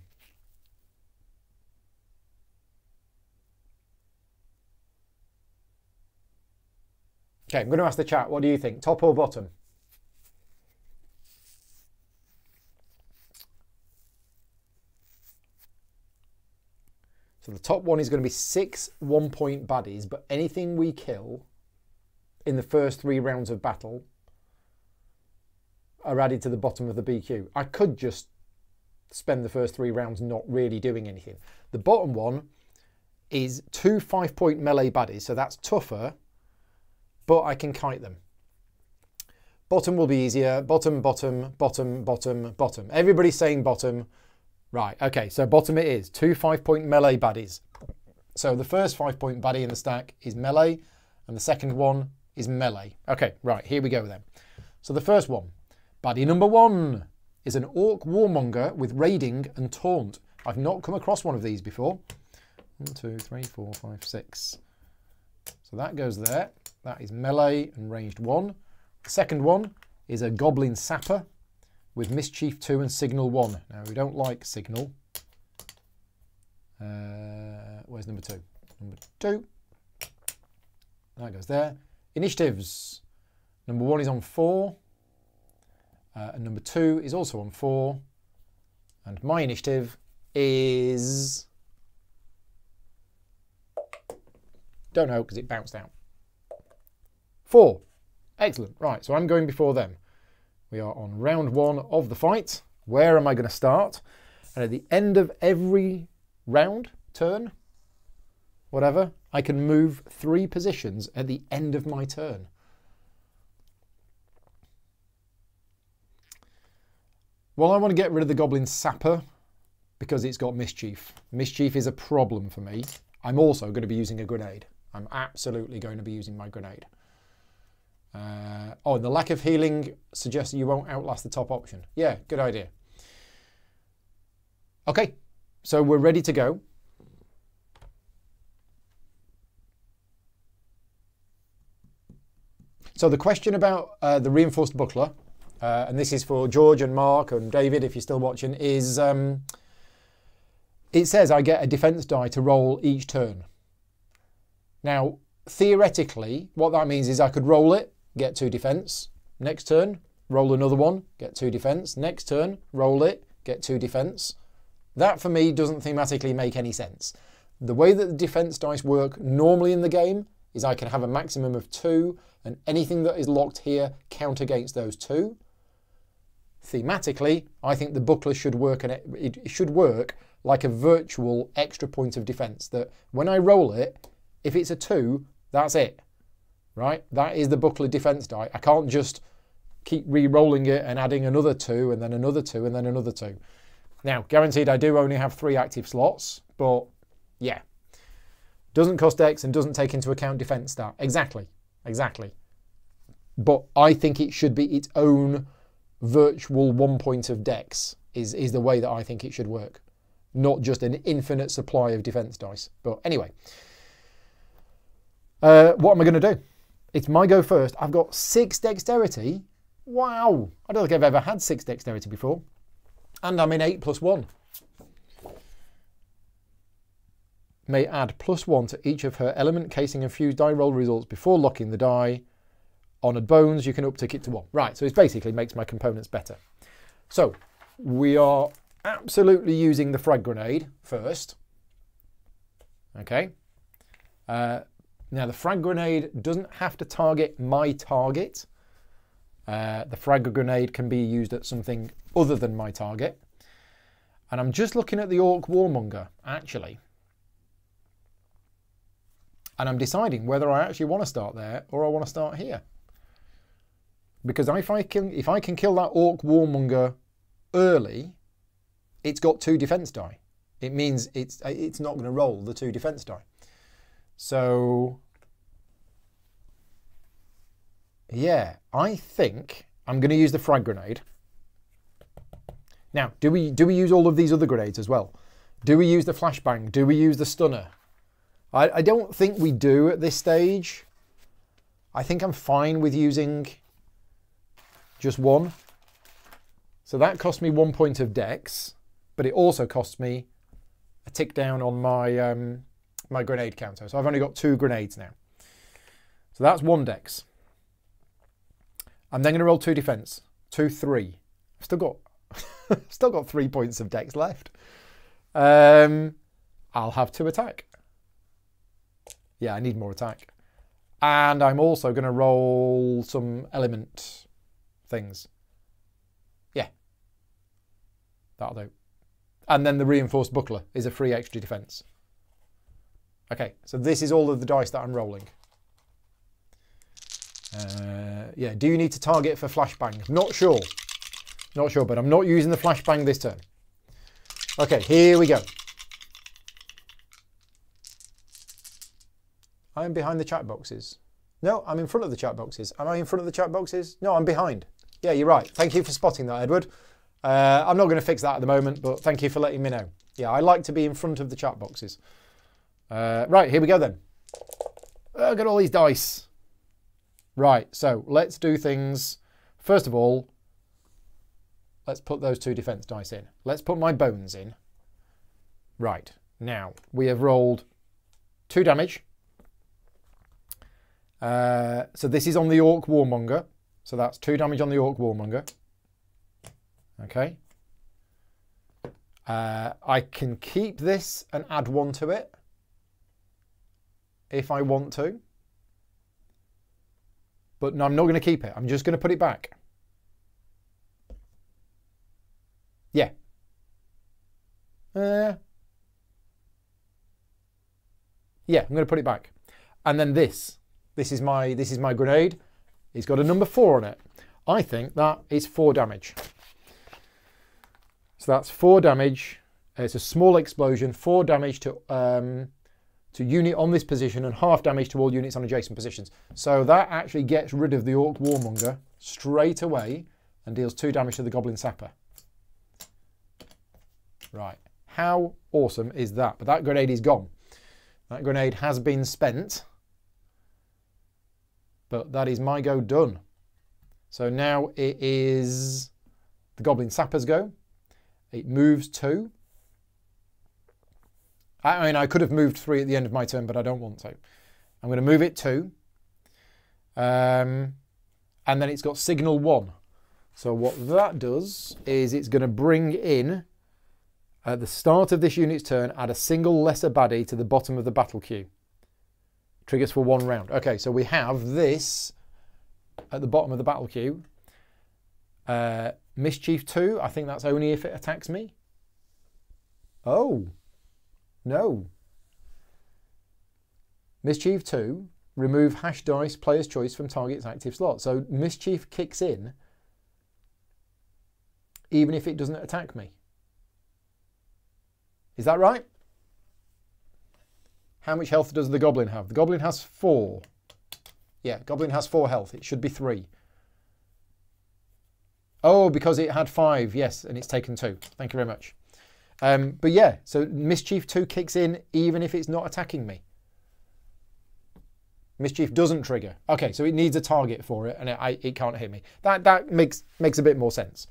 Okay, I'm going to ask the chat, what do you think? Top or bottom? So the top one is going to be six one-point baddies, but anything we kill in the first three rounds of battle are added to the bottom of the B Q. I could just spend the first three rounds not really doing anything. The bottom one is two five-point melee baddies, so that's tougher, but I can kite them. Bottom will be easier. Bottom, bottom, bottom, bottom, bottom. Everybody's saying bottom. Right, okay, so bottom it is. Two five-point melee baddies. So the first five-point baddie in the stack is melee, and the second one is melee. Okay, right, here we go then. So the first one, baddie number one, is an orc warmonger with raiding and taunt. I've not come across one of these before. One, two, three, four, five, six. So that goes there. That is melee and ranged one. The second one is a goblin sapper with Mischief two and Signal one. Now, we don't like Signal. Uh, where's number two? Number two. That goes there. Initiatives. Number one is on four. Uh, and number two is also on four. And my initiative is... Don't know, because it bounced out. Four. Excellent. Right, so I'm going before them. We are on round one of the fight. Where am I going to start? And at the end of every round, turn, whatever, I can move three positions at the end of my turn. Well, I want to get rid of the Goblin Sapper because it's got Mischief. Mischief is a problem for me. I'm also going to be using a grenade. I'm absolutely going to be using my grenade. Uh, oh, and the lack of healing suggests you won't outlast the top option. Yeah, good idea. Okay, so we're ready to go. So the question about uh, the reinforced buckler, uh, and this is for George and Mark and David if you're still watching, is um, it says I get a defense die to roll each turn. Now, theoretically, what that means is I could roll it, get two defense. Next turn, roll another one, get two defense. Next turn, roll it, get two defense. That for me doesn't thematically make any sense. The way that the defense dice work normally in the game is I can have a maximum of two, and anything that is locked here count against those two. Thematically, I think the buckler should work, and it should work like a virtual extra point of defense, that when I roll it, if it's a two, that's it, right? That is the buckler defense die. I can't just keep re-rolling it and adding another two and then another two and then another two. Now, guaranteed I do only have three active slots, but yeah. Doesn't cost Dex and doesn't take into account defense stat. Exactly, exactly. But I think it should be its own virtual one point of Dex is, is the way that I think it should work. Not just an infinite supply of defense dice. But anyway. Uh, what am I going to do? It's my go first. I've got six dexterity. Wow. I don't think I've ever had six dexterity before. And I'm in eight plus one. May add plus one to each of her element, casing and fused die roll results before locking the die. Honoured Bones, you can uptick it to one. Right, so it basically makes my components better. So we are absolutely using the frag grenade first. Okay. Uh, Now, the frag grenade doesn't have to target my target. Uh, the frag grenade can be used at something other than my target. And I'm just looking at the Orc Warmonger, actually. And I'm deciding whether I actually want to start there or I want to start here. Because if I can, if I can kill that Orc Warmonger early, it's got two defense die. It means it's, it's not going to roll the two defense die. So, yeah, I think I'm going to use the frag grenade. Now, do we do we use all of these other grenades as well? Do we use the flashbang? Do we use the stunner? I, I don't think we do at this stage. I think I'm fine with using just one. So that cost me one point of Dex, but it also cost me a tick down on my... Um, my grenade counter. So I've only got two grenades now. So that's one dex. I'm then going to roll two defense. Two, three. I've still got, still got three points of dex left. Um, I'll have two attack. Yeah, I need more attack. And I'm also going to roll some element things. Yeah. That'll do. And then the reinforced buckler is a free extra defense. Okay, so this is all of the dice that I'm rolling. Uh, yeah, do you need to target for flashbang? Not sure. Not sure, but I'm not using the flashbang this turn. Okay, here we go. I'm behind the chat boxes. No, I'm in front of the chat boxes. Am I in front of the chat boxes? No, I'm behind. Yeah, you're right. Thank you for spotting that, Edward. Uh, I'm not going to fix that at the moment, but thank you for letting me know. Yeah, I like to be in front of the chat boxes. Uh, right, here we go then. Oh, I've got all these dice. Right, so let's do things. First of all, let's put those two defense dice in. Let's put my bones in. Right, Now, we have rolled two damage. Uh, so this is on the Orc Warmonger. So that's two damage on the Orc Warmonger. Okay. Uh, I can keep this and add one to it if I want to. But no, I'm not going to keep it. I'm just going to put it back. Yeah. Uh, yeah, I'm going to put it back. And then this. This is my this is my grenade. It's got a number four on it. I think that is four damage. So that's four damage. It's a small explosion. Four damage to um, to unit on this position and half damage to all units on adjacent positions. So that actually gets rid of the Orc Warmonger straight away and deals two damage to the Goblin Sapper. Right. How awesome is that? But that grenade is gone. That grenade has been spent. But that is my go done. So now it is the Goblin Sapper's go. It moves two. I mean, I could have moved three at the end of my turn, but I don't want to. I'm going to move it two. Um, and then it's got signal one. So what that does is it's going to bring in, at the start of this unit's turn, add a single lesser baddie to the bottom of the battle queue. Triggers for one round. Okay, so we have this at the bottom of the battle queue. Uh, Mischief two, I think that's only if it attacks me. Oh, no. Mischief two, remove hash dice, player's choice from target's active slot. So Mischief kicks in even if it doesn't attack me. Is that right? How much health does the Goblin have? The Goblin has four. Yeah, Goblin has four health. It should be three. Oh, because it had five. Yes, and it's taken two. Thank you very much. Um, but yeah, so Mischief two kicks in even if it's not attacking me. Mischief doesn't trigger. Okay, so it needs a target for it and it, I, it can't hit me. That, that makes, makes a bit more sense.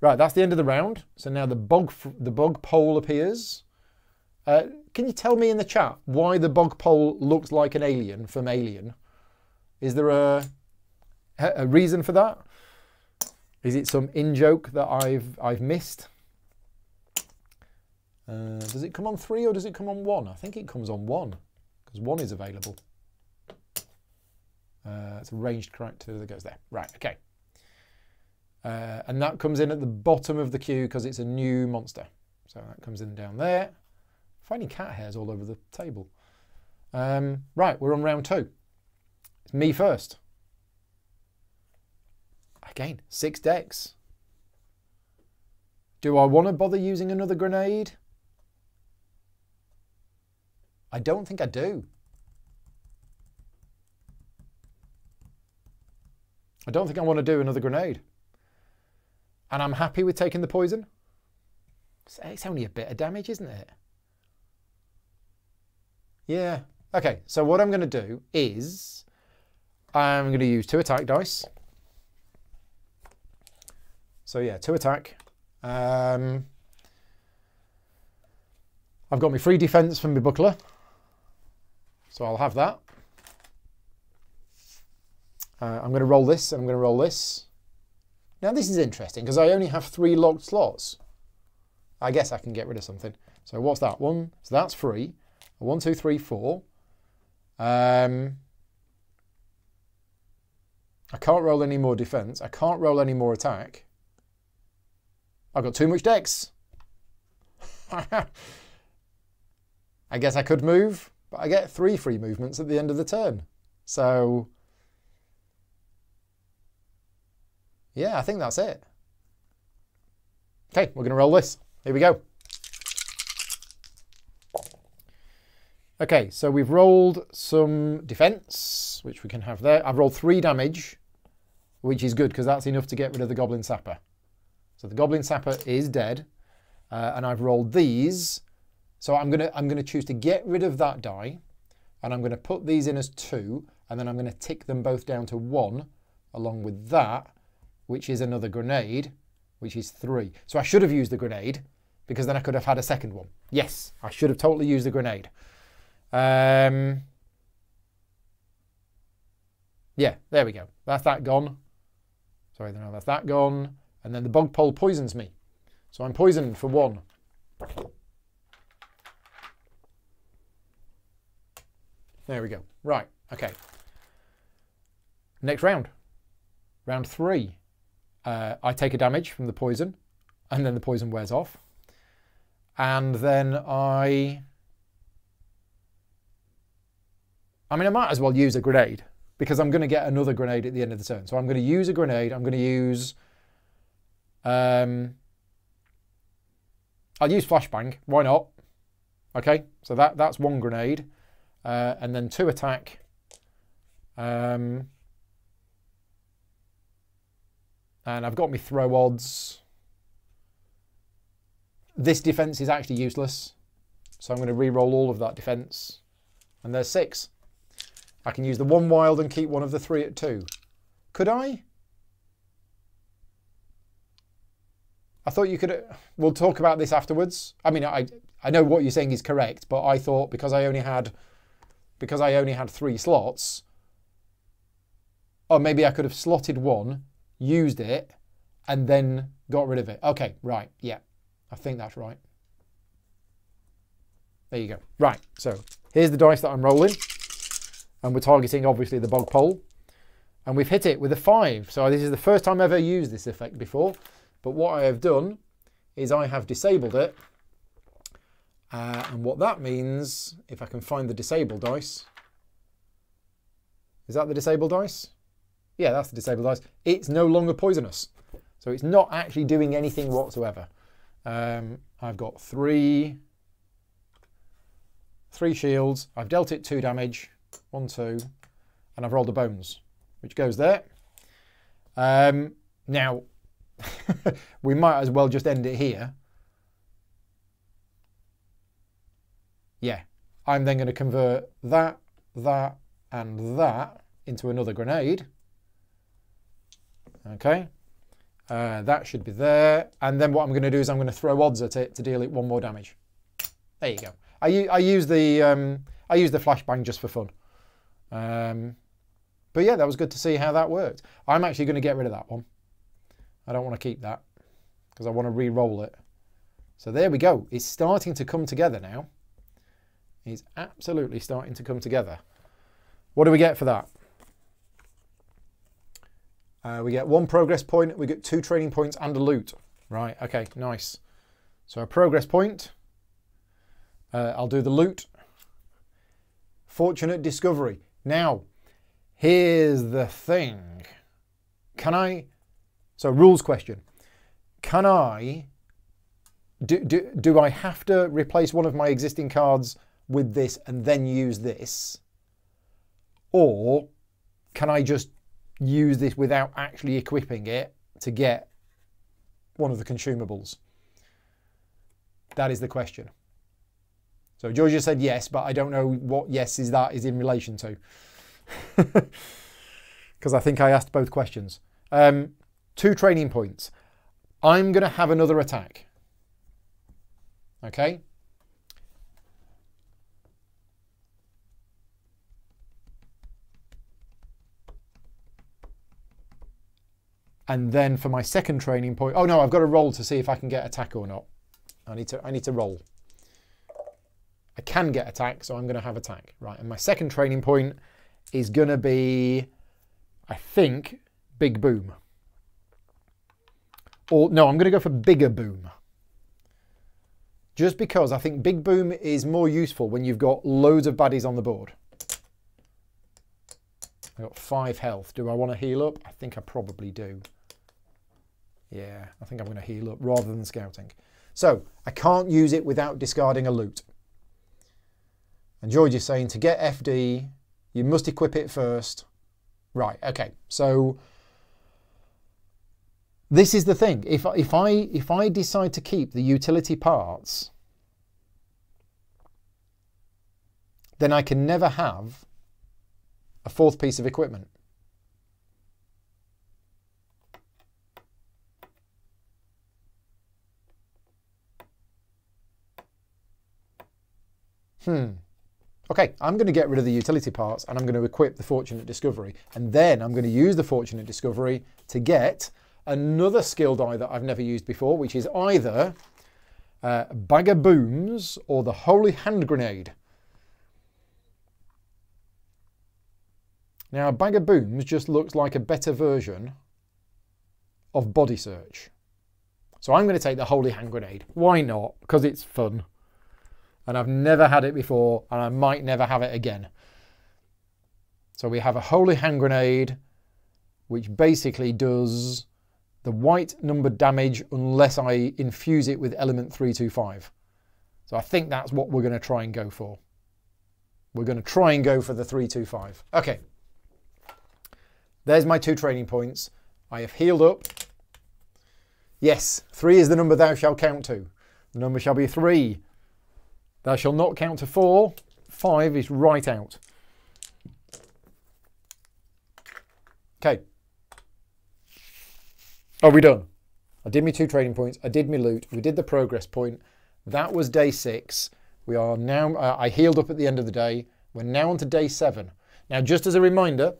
Right, that's the end of the round. So now the bog, the bog pole appears. Uh, can you tell me in the chat why the bog pole looks like an alien from Alien? Is there a, a reason for that? Is it some in-joke that I've I've missed? Uh, does it come on three or does it come on one? I think it comes on one because one is available. Uh, it's a ranged character that goes there. Right, okay. Uh, and that comes in at the bottom of the queue because it's a new monster. So that comes in down there. Finding cat hairs all over the table. Um, right, we're on round two. It's me first. Again, six decks. Do I want to bother using another grenade? I don't think I do. I don't think I want to do another grenade. And I'm happy with taking the poison. It's only a bit of damage, isn't it? Yeah. Okay, so what I'm going to do is I'm going to use two attack dice. So yeah, two attack. Um, I've got my free defense from my buckler. So I'll have that. Uh, I'm going to roll this and I'm going to roll this. Now this is interesting because I only have three locked slots. I guess I can get rid of something. So what's that one? So that's free. One, two, three, four. Um, I can't roll any more defense. I can't roll any more attack. I've got too much dex. I guess I could move, but I get three free movements at the end of the turn. So, yeah, I think that's it. Okay, we're going to roll this. Here we go. Okay, so we've rolled some defense, which we can have there. I've rolled three damage, which is good because that's enough to get rid of the Goblin Sapper. So the Goblin Sapper is dead, uh, and I've rolled these. So I'm gonna I'm gonna choose to get rid of that die, and I'm gonna put these in as two, and then I'm gonna tick them both down to one, along with that, which is another grenade, which is three. So I should have used the grenade because then I could have had a second one. Yes, I should have totally used the grenade. Um, yeah, there we go. That's that gone. Sorry, no, that's that gone. And then the bog pole poisons me. So I'm poisoned for one. There we go. Right, okay. Next round. Round three. Uh, I take a damage from the poison, and then the poison wears off. And then I... I mean, I might as well use a grenade, because I'm going to get another grenade at the end of the turn. So I'm going to use a grenade. I'm going to use... Um, I'll use flashbang. Why not? Okay, so that, that's one grenade. Uh, and then two attack. Um, and I've got me throw odds. This defense is actually useless. So I'm going to re-roll all of that defense. And there's six. I can use the one wild and keep one of the three at two. Could I? I thought you could... We'll talk about this afterwards. I mean, I, I know what you're saying is correct, but I thought because I only had... Because I only had three slots, or maybe I could have slotted one, used it, and then got rid of it. Okay, right, yeah. I think that's right. There you go. Right, so here's the dice that I'm rolling. And we're targeting, obviously, the bog pole. And we've hit it with a five. So this is the first time I've ever used this effect before. But what I have done is I have disabled it. Uh, and what that means, if I can find the disabled dice, is that the disabled dice? Yeah, that's the disabled dice. It's no longer poisonous. So it's not actually doing anything whatsoever. Um, I've got three, three shields. I've dealt it two damage. One, two. And I've rolled the bones, which goes there. Um, now, we might as well just end it here. Yeah, I'm then going to convert that, that, and that into another grenade. Okay, uh, that should be there. And then what I'm going to do is I'm going to throw odds at it to deal it one more damage. There you go. I, I use the um, I use the flashbang just for fun. Um, but yeah, that was good to see how that worked. I'm actually going to get rid of that one. I don't want to keep that because I want to re-roll it. So there we go. It's starting to come together now. Is absolutely starting to come together. What do we get for that? Uh, we get one progress point, we get two training points and a loot. Right, okay, nice. So a progress point. Uh, I'll do the loot. Fortunate discovery. Now, here's the thing. Can I... So rules question. Can I... Do, do, do I have to replace one of my existing cards with this and then use this, or can I just use this without actually equipping it to get one of the consumables? That is the question. So Georgia said yes, but I don't know what yes is that is in relation to, because I think I asked both questions. Um, two training points. I'm going to have another attack. Okay. And then for my second training point, oh no, I've got to roll to see if I can get attack or not. I need to, I need to roll. I can get attack, so I'm going to have attack. Right, and my second training point is going to be, I think, Big Boom. Or no, I'm going to go for Bigger Boom. Just because I think Big Boom is more useful when you've got loads of baddies on the board. I've got five health. Do I want to heal up? I think I probably do. Yeah, I think I'm going to heal up rather than scouting. So I can't use it without discarding a loot. And George is saying to get F D, you must equip it first. Right, okay. So this is the thing. If, if, I, if I decide to keep the utility parts, then I can never have a fourth piece of equipment. Hmm. Okay, I'm going to get rid of the utility parts and I'm going to equip the Fortunate Discovery. And then I'm going to use the Fortunate Discovery to get another skill die that I've never used before, which is either uh, Bag of Booms or the Holy Hand Grenade. Now, Bag of Booms just looks like a better version of Body Search. So I'm going to take the Holy Hand Grenade. Why not? Because it's fun. And I've never had it before, and I might never have it again. So we have a Holy Hand Grenade, which basically does the white number damage unless I infuse it with element three two five. So I think that's what we're going to try and go for. We're going to try and go for the three two five. Okay. There's my two training points. I have healed up. Yes, three is the number thou shalt count to. The number shall be three. Thou shalt not count to four. Five is right out. Okay. Are we done? I did me two trading points. I did me loot. We did the progress point. That was day six. We are now, uh, I healed up at the end of the day. We're now on to day seven. Now, just as a reminder,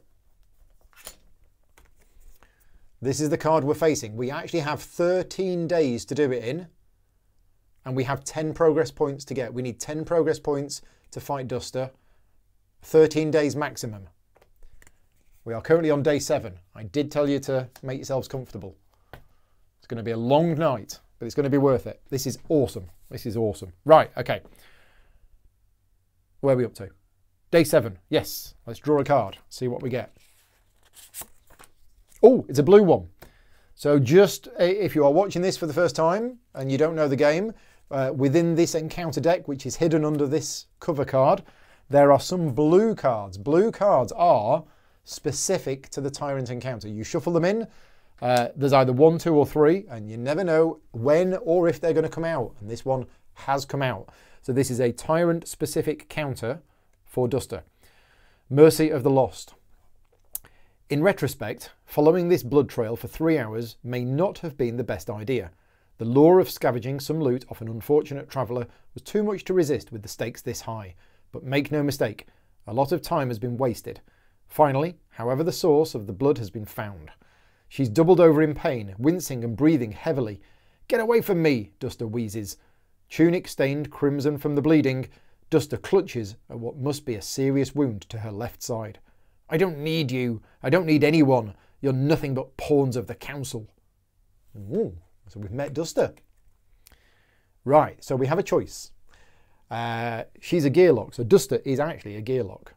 this is the card we're facing. We actually have thirteen days to do it in. And we have ten progress points to get. We need ten progress points to fight Duster. thirteen days maximum. We are currently on day seven. I did tell you to make yourselves comfortable. It's going to be a long night, but it's going to be worth it. This is awesome. This is awesome. Right, okay. Where are we up to? Day seven. Yes. Let's draw a card. See what we get. Oh, it's a blue one. So just if you are watching this for the first time and you don't know the game, uh, within this encounter deck, which is hidden under this cover card, there are some blue cards. Blue cards are specific to the Tyrant encounter. You shuffle them in. Uh, there's either one, two, or three, and you never know when or if they're going to come out. And this one has come out. So this is a Tyrant-specific counter for Duster. Mercy of the Lost. In retrospect, following this blood trail for three hours may not have been the best idea. The lure of scavenging some loot off an unfortunate traveller was too much to resist with the stakes this high. But make no mistake, a lot of time has been wasted. Finally, however, the source of the blood has been found. She's doubled over in pain, wincing and breathing heavily. "Get away from me," Duster wheezes. Tunic stained crimson from the bleeding, Duster clutches at what must be a serious wound to her left side. "I don't need you. I don't need anyone. You're nothing but pawns of the council." Ooh, so we've met Duster. Right, so we have a choice. Uh, she's a gearlock, so Duster is actually a gearlock.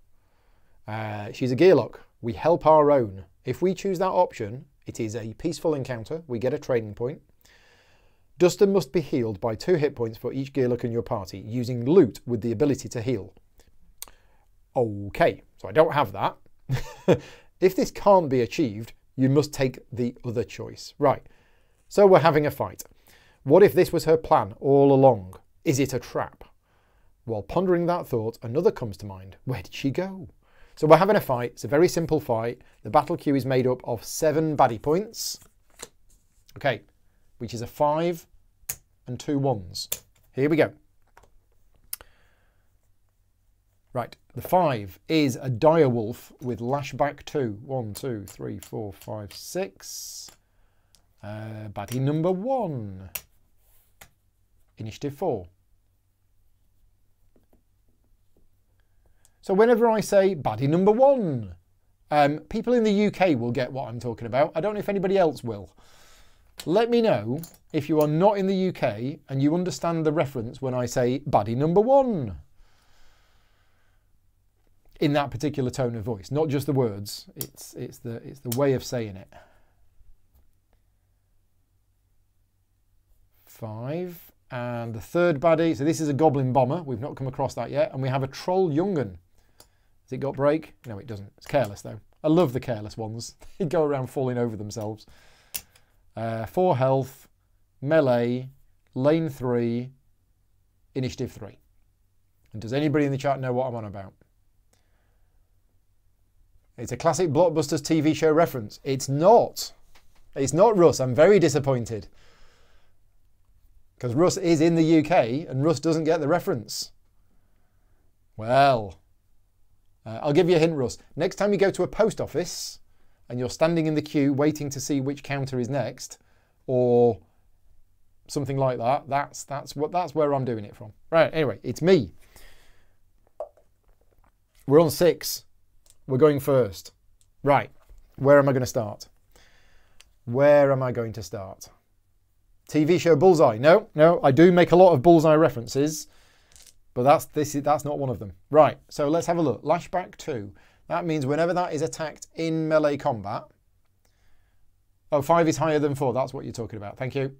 Uh, she's a gearlock. We help our own. If we choose that option, it is a peaceful encounter. We get a trading point. Duster must be healed by two hit points for each gearlock in your party, using loot with the ability to heal. Okay, so I don't have that. If this can't be achieved, you must take the other choice. Right, so we're having a fight. What if this was her plan all along? Is it a trap? While pondering that thought, another comes to mind. Where did she go? So we're having a fight. It's a very simple fight. The battle queue is made up of seven baddie points. Okay, which is a five and two ones. Here we go. Right, the five is a direwolf with lashback two. One, two, three, four, five, six. Uh, baddie number one. Initiative four. So whenever I say baddie number one, um, people in the U K will get what I'm talking about. I don't know if anybody else will. Let me know if you are not in the U K and you understand the reference when I say baddie number one. In that particular tone of voice, not just the words, it's it's the it's the way of saying it. Five and the third baddie. So this is a goblin bomber. We've not come across that yet, and we have a troll young'un. Has it got break? No, it doesn't. It's careless though. I love the careless ones. They go around falling over themselves. Uh, four health, melee, lane three, initiative three. And does anybody in the chat know what I'm on about? It's a classic Blockbusters T V show reference. It's not. It's not Russ. I'm very disappointed. Because Russ is in the U K and Russ doesn't get the reference. Well, uh, I'll give you a hint, Russ. Next time you go to a post office and you're standing in the queue waiting to see which counter is next, or something like that, that's that's what that's where I'm doing it from. Right, anyway, it's me. We're on six. We're going first. Right, where am I going to start? Where am I going to start? T V show Bullseye. No, no, I do make a lot of Bullseye references, but that's this that's not one of them. Right, so let's have a look. Lashback two. That means whenever that is attacked in melee combat. Oh, five is higher than four. That's what you're talking about. Thank you.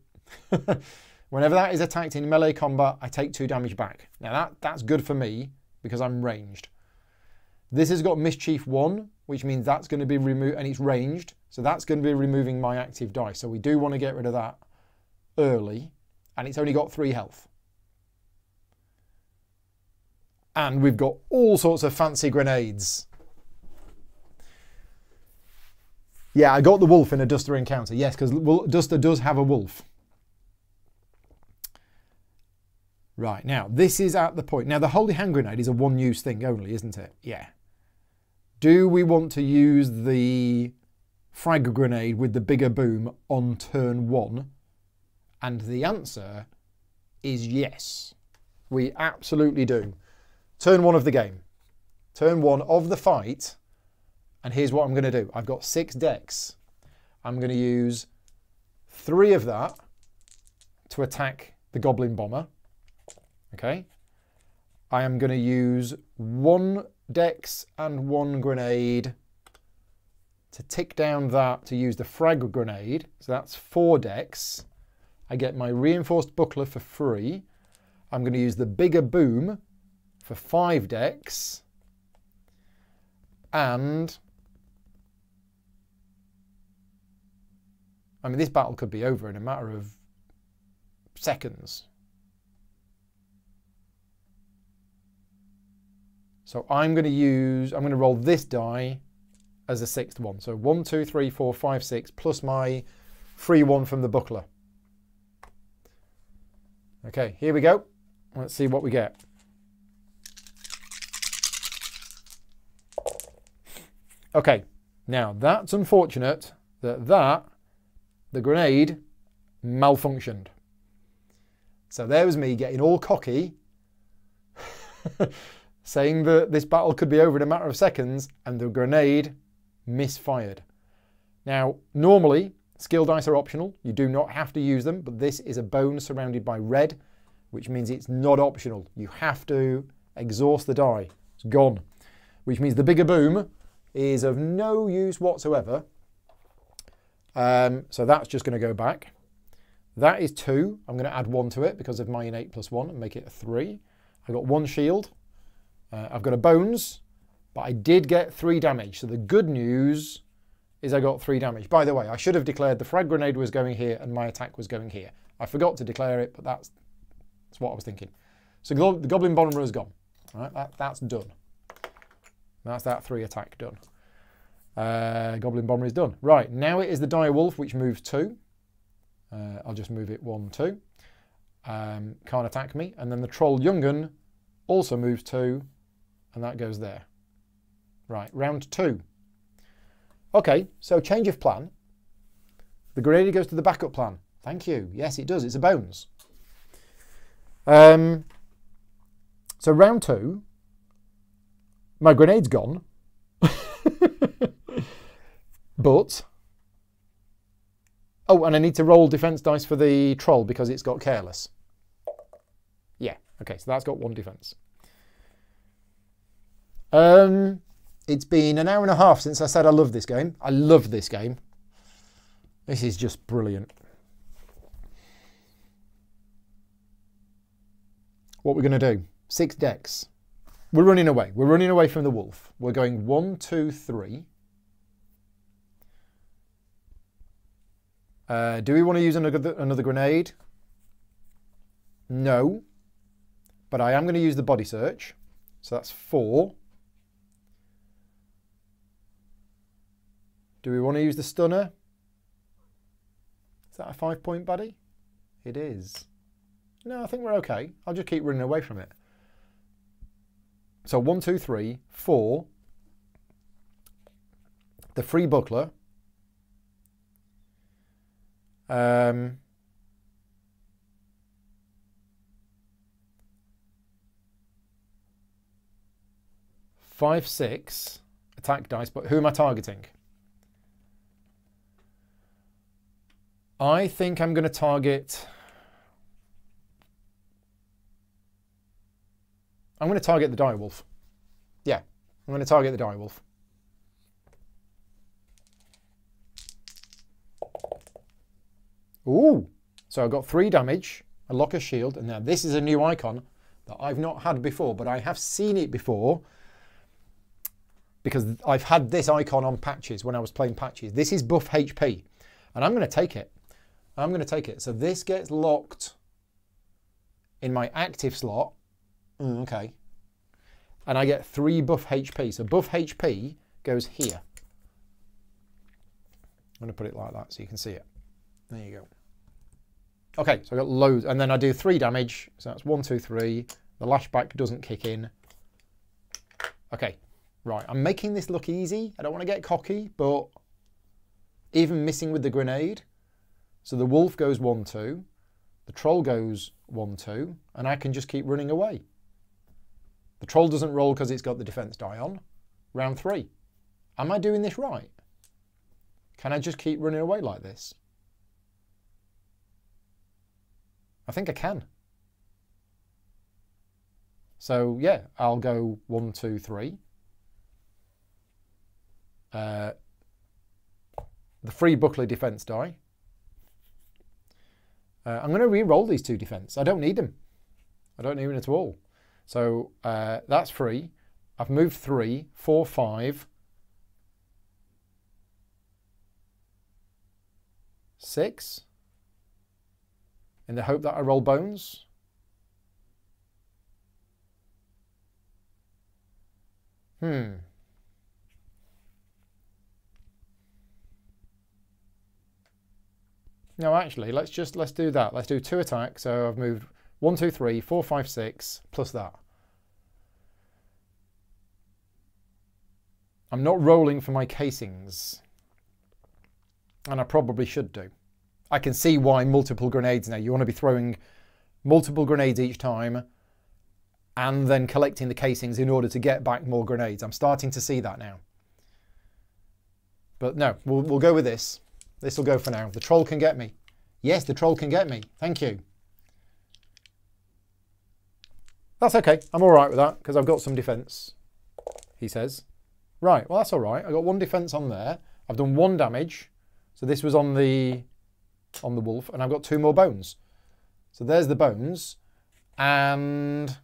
Whenever that is attacked in melee combat, I take two damage back. Now that, that's good for me because I'm ranged. This has got Mischief one, which means that's going to be removed, and it's ranged. So that's going to be removing my active dice. So we do want to get rid of that early. And it's only got three health. And we've got all sorts of fancy grenades. Yeah, I got the wolf in a Duster encounter. Yes, because Duster does have a wolf. Right, now, this is at the point. Now, the Holy Hand Grenade is a one-use thing only, isn't it? Yeah. Do we want to use the Frag Grenade with the bigger boom on turn one? And the answer is yes. We absolutely do. Turn one of the game. Turn one of the fight. And here's what I'm going to do. I've got six decks. I'm going to use three of that to attack the Goblin Bomber. Okay. I am going to use one dex and one grenade to tick down that, to use the frag grenade. So that's four dex. I get my reinforced buckler for free. I'm going to use the bigger boom for five dex. And I mean, this battle could be over in a matter of seconds. So I'm going to use, I'm going to roll this die as a sixth one. So one, two, three, four, five, six, plus my free one from the buckler. Okay, here we go. Let's see what we get. Okay, now that's unfortunate that that, the grenade, malfunctioned. So there was me getting all cocky. Saying that this battle could be over in a matter of seconds, and the grenade misfired. Now, normally, skill dice are optional. You do not have to use them, but this is a bone surrounded by red, which means it's not optional. You have to exhaust the die. It's gone. Which means the bigger boom is of no use whatsoever. Um, so that's just going to go back. That is two. I'm going to add one to it because of my innate plus one and make it a three. I got one shield. Uh, I've got a bones, but I did get three damage. So the good news is I got three damage. By the way, I should have declared the frag grenade was going here and my attack was going here. I forgot to declare it, but that's, that's what I was thinking. So the Goblin Bomber is gone. All right, that, that's done. That's that three attack done. Uh, Goblin Bomber is done. Right, now it is the Dire Wolf, which moves two. Uh, I'll just move it one, two. Um, can't attack me. And then the Troll Jungen also moves two. And that goes there. Right, round two. Okay, so change of plan. The grenade goes to the backup plan. Thank you. Yes, it does. It's a bones. Um, so round two, my grenade's gone. But, oh, and I need to roll defense dice for the troll because it's got careless. Yeah, okay, so that's got one defense. Um, it's been an hour and a half since I said I love this game. I love this game. This is just brilliant. What we're going to do, six decks. We're running away. We're running away from the wolf. We're going one, two, three. Uh, do we want to use another, another grenade? No. But I am going to use the body search. So that's four. Do we want to use the stunner? Is that a five-point buddy? It is. No, I think we're okay. I'll just keep running away from it. So one, two, three, four. The free booklet. Um, five, six. Attack dice, but who am I targeting? I think I'm going to target... I'm going to target the direwolf. Yeah, I'm going to target the direwolf. Ooh! So I got three damage, a locker shield, and now this is a new icon that I've not had before, but I have seen it before because I've had this icon on patches when I was playing patches. This is buff H P, and I'm going to take it. I'm going to take it. So this gets locked in my active slot. Mm, okay. And I get three buff H P. So buff H P goes here. I'm going to put it like that so you can see it. There you go. Okay, so I got loads. And then I do three damage. So that's one, two, three. The lashback doesn't kick in. Okay, right. I'm making this look easy. I don't want to get cocky, but even missing with the grenade. So the wolf goes one, two. The troll goes one, two. And I can just keep running away. The troll doesn't roll because it's got the defense die on. Round three. Am I doing this right? Can I just keep running away like this? I think I can. So yeah, I'll go one, two, three. Uh, the free buckler defense die. Uh, I'm going to re-roll these two defense. I don't need them. I don't need them at all. So uh, that's free. I've moved three, four, five, six, in the hope that I roll bones. Hmm. No, actually, let's just let's do that. Let's do two attacks. So I've moved one, two, three, four, five, six, plus that. I'm not rolling for my casings. And I probably should do. I can see why multiple grenades now. You want to be throwing multiple grenades each time and then collecting the casings in order to get back more grenades. I'm starting to see that now. But no, we'll, we'll go with this. This will go for now. The troll can get me. Yes, the troll can get me. Thank you. That's okay. I'm all right with that because I've got some defense, he says. Right, well, that's all right. I got one defense on there. I've done one damage. So this was on the... on the wolf, and I've got two more bones. So there's the bones, and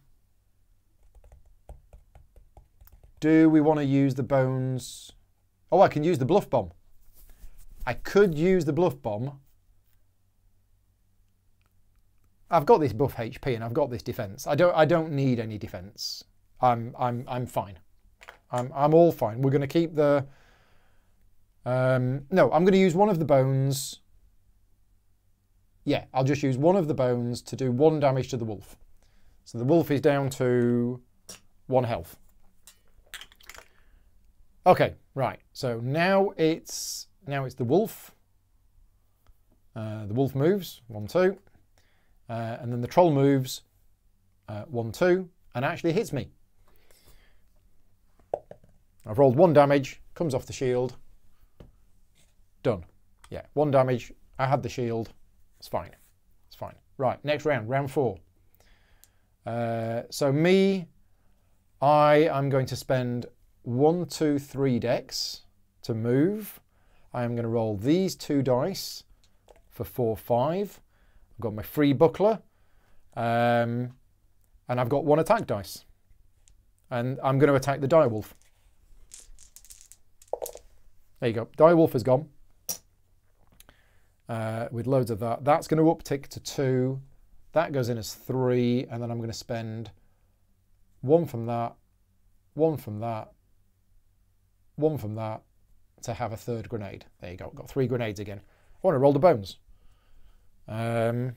do we want to use the bones? Oh, I can use the bluff bomb. I could use the bluff bomb. I've got this buff H P and I've got this defense. I don't I don't need any defense. I'm I'm I'm fine. I'm I'm all fine. We're going to keep the um no, I'm going to use one of the bones. Yeah, I'll just use one of the bones to do one damage to the wolf. So the wolf is down to one health. Okay, right. So now it's now it's the wolf. Uh, the wolf moves one two, uh, and then the troll moves uh, one two, and actually hits me. I've rolled one damage. Comes off the shield. Done. Yeah, one damage. I had the shield. It's fine. It's fine. Right, next round, round four. Uh, so me, I am going to spend one, two, three dex to move. I am going to roll these two dice for four, five. I've got my free buckler. Um, and I've got one attack dice. And I'm going to attack the direwolf. There you go. Direwolf is gone. Uh, with loads of that. That's going to uptick to two. That goes in as three, and then I'm going to spend one from that, one from that, one from that to have a third grenade. There you go. Got three grenades again. I want to roll the bones. Um,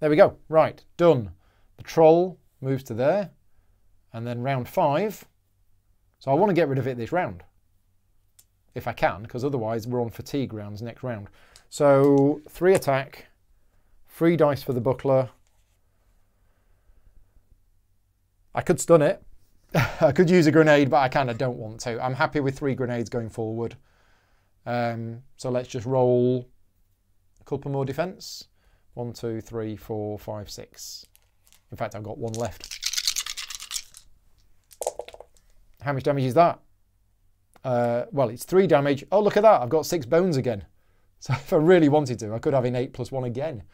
there we go. Right. Done. The troll moves to there. and then round five. So I want to get rid of it this round, if I can, because otherwise we're on fatigue rounds next round. So three attack, three dice for the buckler. I could stun it. I could use a grenade, but I kind of don't want to. I'm happy with three grenades going forward. Um, so let's just roll a couple more defense. One, two, three, four, five, six. In fact, I've got one left. How much damage is that? Uh, well, it's three damage. Oh, look at that. I've got six bones again. So if I really wanted to, I could have an eight plus one again.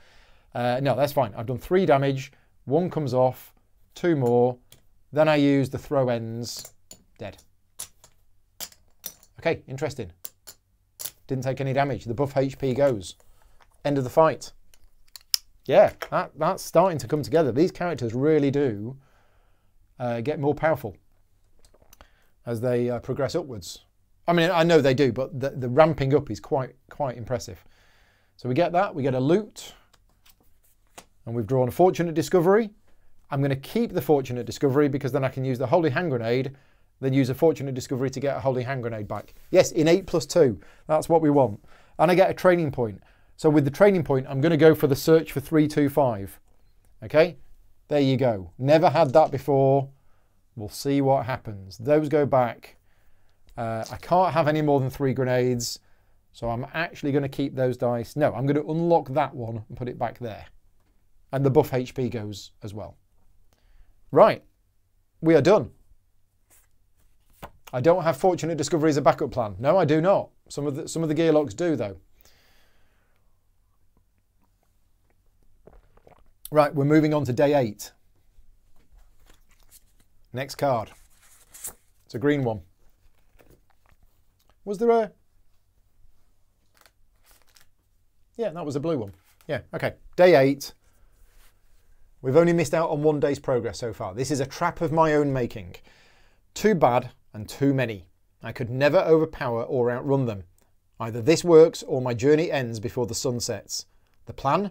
Uh, no, that's fine. I've done three damage. One comes off. Two more. Then I use the throw ends. Dead. Okay, interesting. Didn't take any damage. The buff H P goes. End of the fight. Yeah, that, that's starting to come together. These characters really do uh, get more powerful as they uh, progress upwards. I mean, I know they do, but the, the ramping up is quite, quite impressive. So we get that. We get a loot. And we've drawn a Fortunate Discovery. I'm going to keep the Fortunate Discovery because then I can use the Holy Hand Grenade, then use a Fortunate Discovery to get a Holy Hand Grenade back. Yes, in eight plus two. That's what we want. And I get a training point. So with the training point, I'm going to go for the search for three two five. Okay? There you go. Never had that before. We'll see what happens. Those go back. Uh, I can't have any more than three grenades. So I'm actually going to keep those dice. No, I'm going to unlock that one and put it back there. And the buff H P goes as well. Right, we are done. I don't have Fortunate Discovery as a backup plan. No, I do not. Some of the, some of the gear locks do, though. Right, we're moving on to day eight. Next card. It's a green one. Was there a... Yeah, that was a blue one. Yeah, okay. Day eight. We've only missed out on one day's progress so far. This is a trap of my own making. Too bad and too many. I could never overpower or outrun them. Either this works or my journey ends before the sun sets. The plan?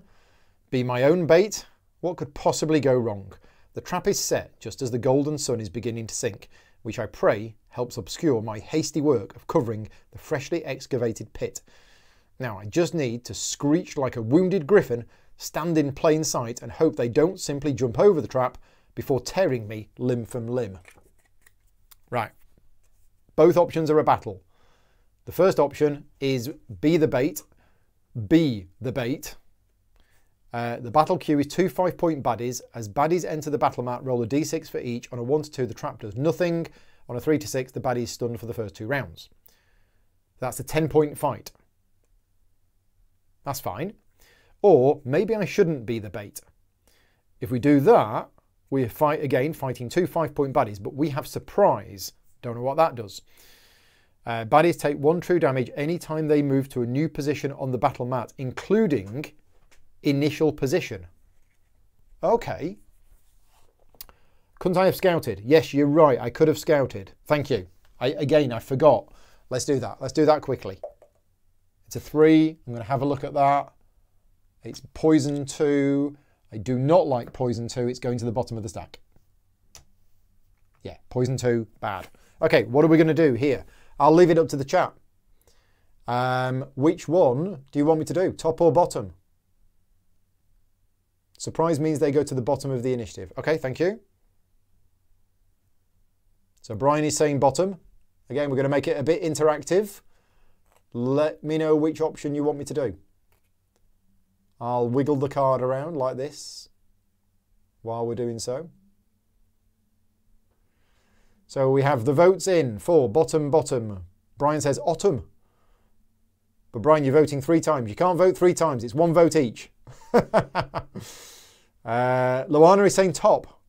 Be my own bait? What could possibly go wrong? The trap is set just as the golden sun is beginning to sink, which I pray helps obscure my hasty work of covering the freshly excavated pit. Now I just need to screech like a wounded griffin, stand in plain sight and hope they don't simply jump over the trap before tearing me limb from limb. Right. Both options are a battle. The first option is be the bait. Be the bait. Uh, the battle queue is two five-point baddies. As baddies enter the battle mat, roll a d six for each. On a one to two, the trap does nothing. On a three to six, the baddie is stunned for the first two rounds. That's a ten-point fight. That's fine. Or maybe I shouldn't be the bait. If we do that, we fight again, fighting two five-point baddies, but we have surprise. Don't know what that does. Uh, baddies take one true damage anytime they move to a new position on the battle mat, including initial position. Okay. Couldn't I have scouted? Yes, you're right. I could have scouted. Thank you. I, again, I forgot. Let's do that. Let's do that quickly. It's a three. I'm going to have a look at that. It's poison two. I do not like poison two. It's going to the bottom of the stack. Yeah, poison two, bad. Okay, what are we going to do here? I'll leave it up to the chat. Um, which one do you want me to do? Top or bottom? Surprise means they go to the bottom of the initiative. Okay, thank you. So Brian is saying bottom. Again, we're going to make it a bit interactive. Let me know which option you want me to do. I'll wiggle the card around like this while we're doing so. So we have the votes in for bottom, bottom. Brian says autumn. But Brian, you're voting three times. You can't vote three times. It's one vote each. uh, Luana is saying top.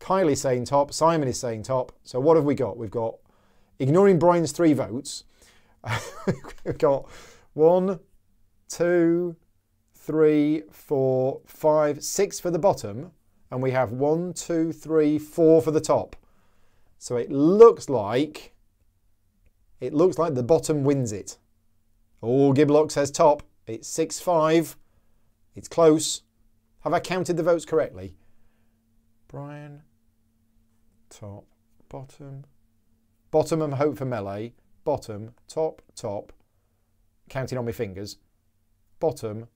Kylie's saying top. Simon is saying top. So what have we got? We've got, ignoring Brian's three votes, we've got one, two, three, four, five, six for the bottom, and we have one, two, three, four for the top. So it looks like, it looks like the bottom wins it. Oh, Giblock says top. It's six, five. It's close. Have I counted the votes correctly? Brian, top, bottom. Bottom and hope for melee. Bottom, top, top. Counting on my fingers. Bottom,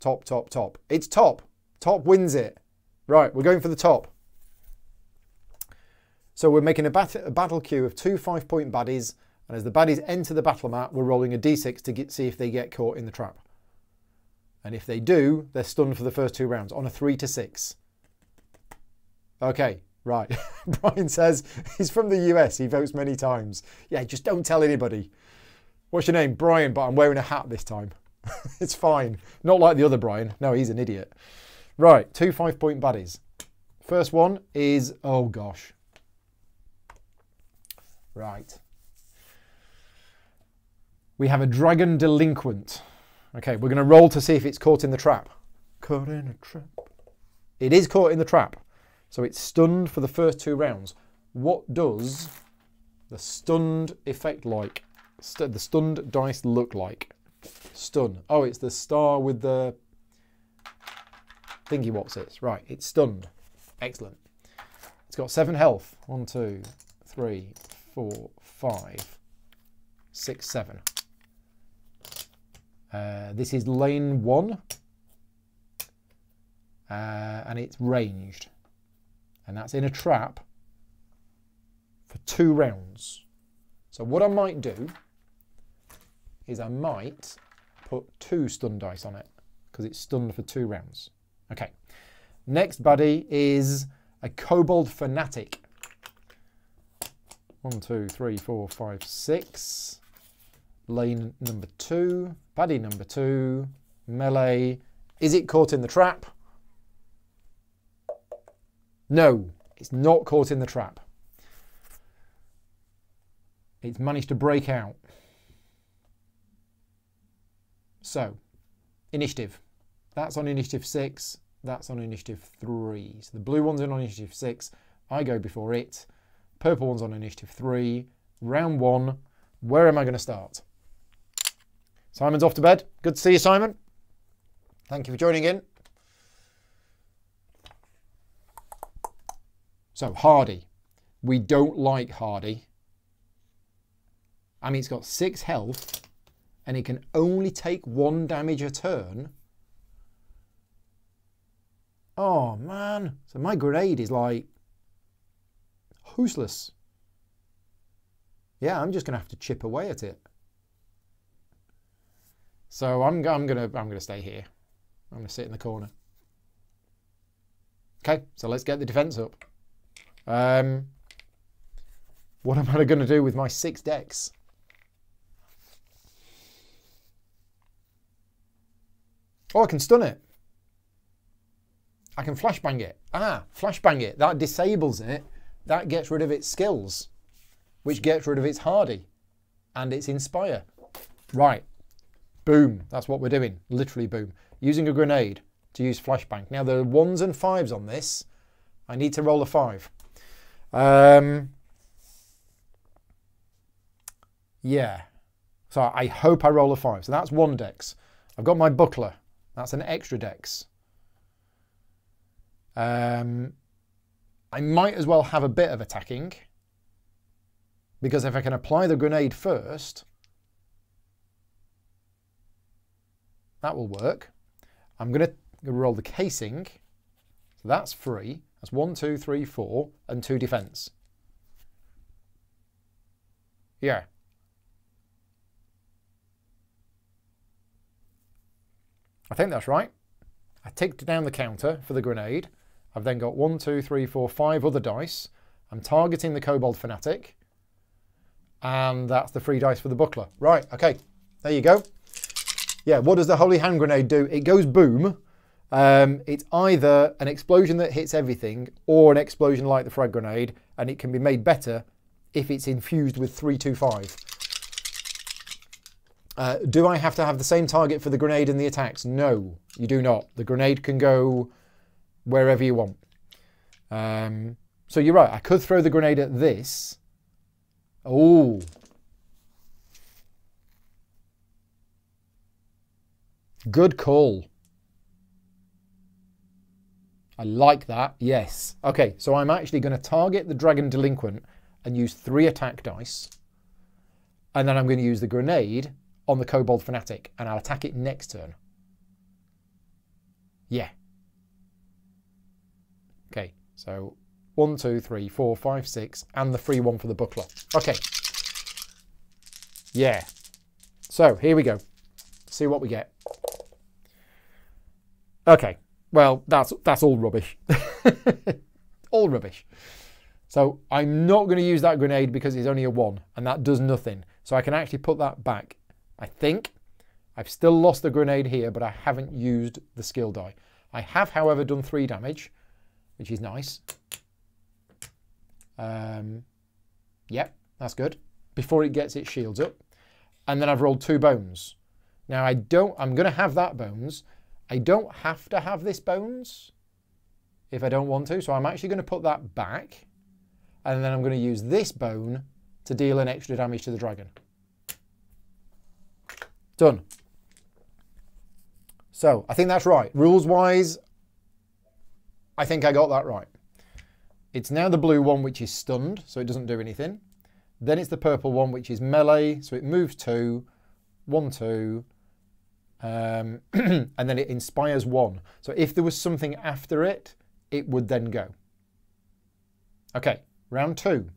top, top, top. It's top. Top wins it. Right, we're going for the top. So we're making a, bat a battle queue of two five-point baddies, and as the baddies enter the battle mat, we're rolling a d six to get, see if they get caught in the trap. And if they do, they're stunned for the first two rounds on a three to six. Okay, right. Brian says he's from the U S. He votes many times. Yeah, just don't tell anybody. What's your name? Brian, but I'm wearing a hat this time. It's fine. Not like the other Brian. No, he's an idiot. Right, two five-point baddies. First one is, oh gosh. Right. We have a dragon delinquent. Okay, we're going to roll to see if it's caught in the trap. Caught in a trap. It is caught in the trap. So it's stunned for the first two rounds. What does the stunned effect like? St the stunned dice look like? Stun. Oh, it's the star with the thingy whatsits. Right, it's stunned. Excellent. It's got seven health. One, two, three, four, five, six, seven. Uh, this is lane one, uh, and it's ranged, and that's in a trap for two rounds. So what I might do is I might put two stun dice on it because it's stunned for two rounds. Okay, next buddy is a kobold fanatic. One, two, three, four, five, six. Lane number two, baddie number two, melee. Is it caught in the trap? No, it's not caught in the trap. It's managed to break out. So, initiative. That's on initiative six, that's on initiative three. So the blue one's on initiative six, I go before it. Purple one's on initiative three. Round one, where am I going to start? Simon's off to bed. Good to see you, Simon. Thank you for joining in. So, Hardy. We don't like Hardy. I mean, it's got six health, and it can only take one damage a turn. Oh, man. So my grenade is like... useless. Yeah, I'm just going to have to chip away at it. So I'm, I'm going to I'm going to stay here. I'm going to sit in the corner. Okay, so let's get the defense up. Um, what am I going to do with my six decks? Oh, I can stun it. I can flashbang it. Ah, flashbang it. That disables it. That gets rid of its skills, which gets rid of its hardy and its inspire. Right. Boom, that's what we're doing, literally boom. Using a grenade to use flashbang. Now there are ones and fives on this. I need to roll a five. Um, yeah, so I hope I roll a five. So that's one dex. I've got my buckler. That's an extra dex. Um, I might as well have a bit of attacking because if I can apply the grenade first, that will work. I'm going to roll the casing. So that's free. That's one, two, three, four, and two defense. Yeah. I think that's right. I ticked down the counter for the grenade. I've then got one, two, three, four, five other dice. I'm targeting the kobold fanatic. And that's the free dice for the buckler. Right, okay. There you go. Yeah, what does the holy hand grenade do? It goes boom. Um, it's either an explosion that hits everything or an explosion like the frag grenade, and it can be made better if it's infused with three two five. Uh, do I have to have the same target for the grenade and the attacks? No, you do not. The grenade can go wherever you want. Um, so you're right, I could throw the grenade at this. Oh. Good call. I I like that, yes. Okay, so I'm actually going to target the Dragon Delinquent and use three attack dice. And then I'm going to use the grenade on the Kobold Fanatic, and I'll attack it next turn. Yeah. Okay, so one, two, three, four, five, six, and the free one for the Buckler. Okay. Yeah. So here we go. See what we get. Okay. Well, that's that's all rubbish. All rubbish. So I'm not going to use that grenade because it's only a one, and that does nothing. So I can actually put that back, I think. I've still lost the grenade here, but I haven't used the skill die. I have, however, done three damage, which is nice. Um, yep, that's good. Before it gets its shields up. And then I've rolled two bones. Now, I don't, I'm going to have that bones. I don't have to have this bones if I don't want to, so I'm actually going to put that back. And then I'm going to use this bone to deal an extra damage to the dragon. Done. So, I think that's right. Rules-wise, I think I got that right. It's now the blue one, which is stunned, so it doesn't do anything. Then it's the purple one, which is melee, so it moves two, one, two, um, and then it inspires one. So if there was something after it, it would then go. Okay. Round two.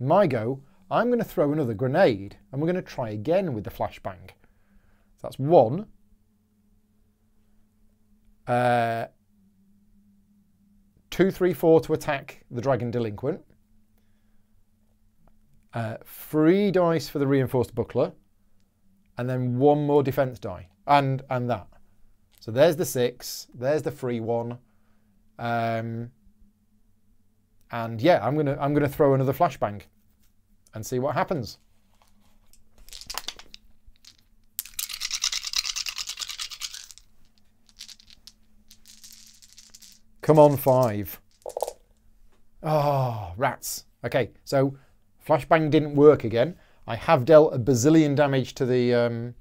My go, I'm going to throw another grenade, and we're going to try again with the flashbang. So that's one. Uh, two, three, four to attack the Dragon Delinquent. Uh, three dice for the Reinforced Buckler, and then one more defense die, and, and that. So there's the six, there's the free one. Um... And yeah, I'm gonna I'm gonna throw another flashbang and see what happens. Come on, five. Oh, rats. Okay, so flashbang didn't work again. I have dealt a bazillion damage to the um,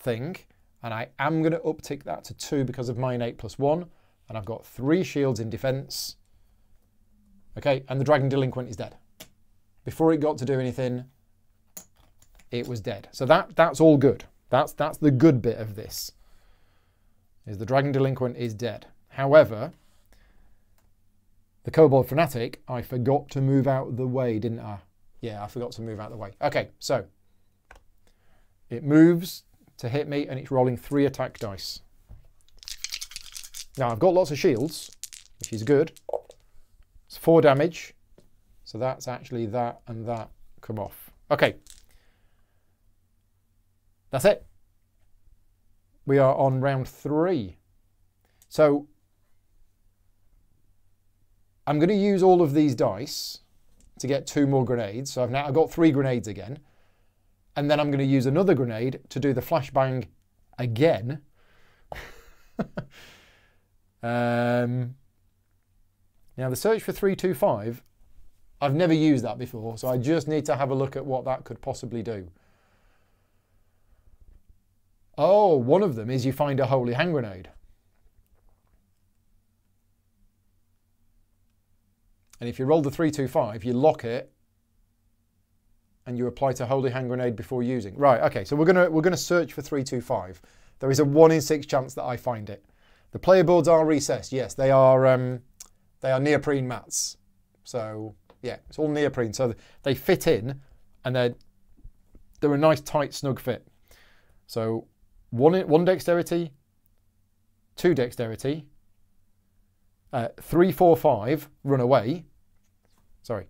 thing, and I am gonna uptick that to two because of my innate plus one, and I've got three shields in defense. Okay, and the Dragon Delinquent is dead. Before it got to do anything, it was dead. So that that's all good. That's that's the good bit of this. Is the Dragon Delinquent is dead. However, the Kobold Fanatic, I forgot to move out the way, didn't I? Yeah, I forgot to move out the way. Okay, so it moves to hit me, and it's rolling three attack dice. Now I've got lots of shields, which is good. It's four damage, so that's actually that and that come off. Okay, that's it. We are on round three. So I'm going to use all of these dice to get two more grenades. So I've now I've got three grenades again, and then I'm going to use another grenade to do the flashbang again. um. Now, the search for three two five, I've never used that before, so I just need to have a look at what that could possibly do. Oh, one of them is you find a holy hand grenade. And if you roll the three two five, you lock it, and you apply to holy hand grenade before using. Right, okay, so we're gonna, we're gonna search for three two five. There is a one in six chance that I find it. The player boards are recessed. Yes, they are... Um, They are neoprene mats. So, yeah, it's all neoprene. So they fit in, and they're, they're a nice, tight, snug fit. So one, one dexterity, two dexterity, uh, three, four, five, run away. Sorry.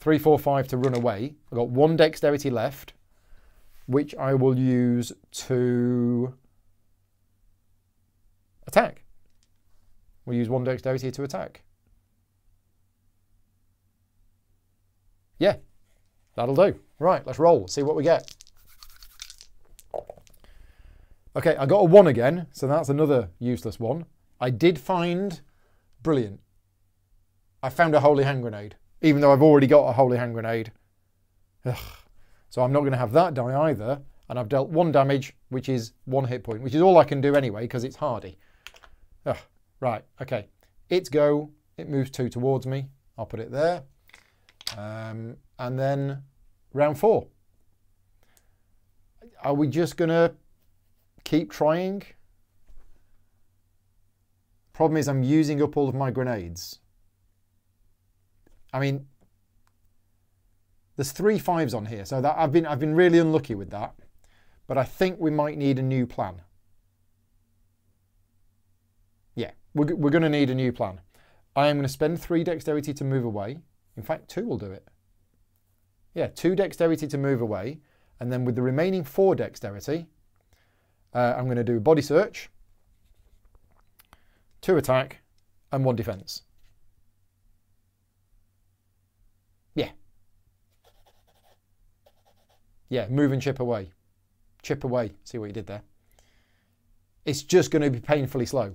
Three, four, five to run away. I've got one dexterity left, which I will use to attack. We'll use one dexterity to attack. Yeah, that'll do. Right, let's roll, see what we get. Okay, I got a one again, so that's another useless one. I did find, brilliant. I found a holy hand grenade, even though I've already got a holy hand grenade. Ugh. So I'm not going to have that die either, and I've dealt one damage, which is one hit point, which is all I can do anyway, because it's hardy. Ugh. Right, okay. Its go, it moves two towards me. I'll put it there. Um, and then round four. Are we just going to keep trying? Problem is I'm using up all of my grenades. I mean, there's three fives on here, so that I've been I've been really unlucky with that. But I think we might need a new plan. Yeah, we're, we're going to need a new plan. I am going to spend three dexterity to move away. In fact, two will do it. Yeah, two dexterity to move away. And then with the remaining four dexterity, uh, I'm going to do body search, two attack, and one defense. Yeah. Yeah, move and chip away. Chip away. See what you did there. It's just going to be painfully slow.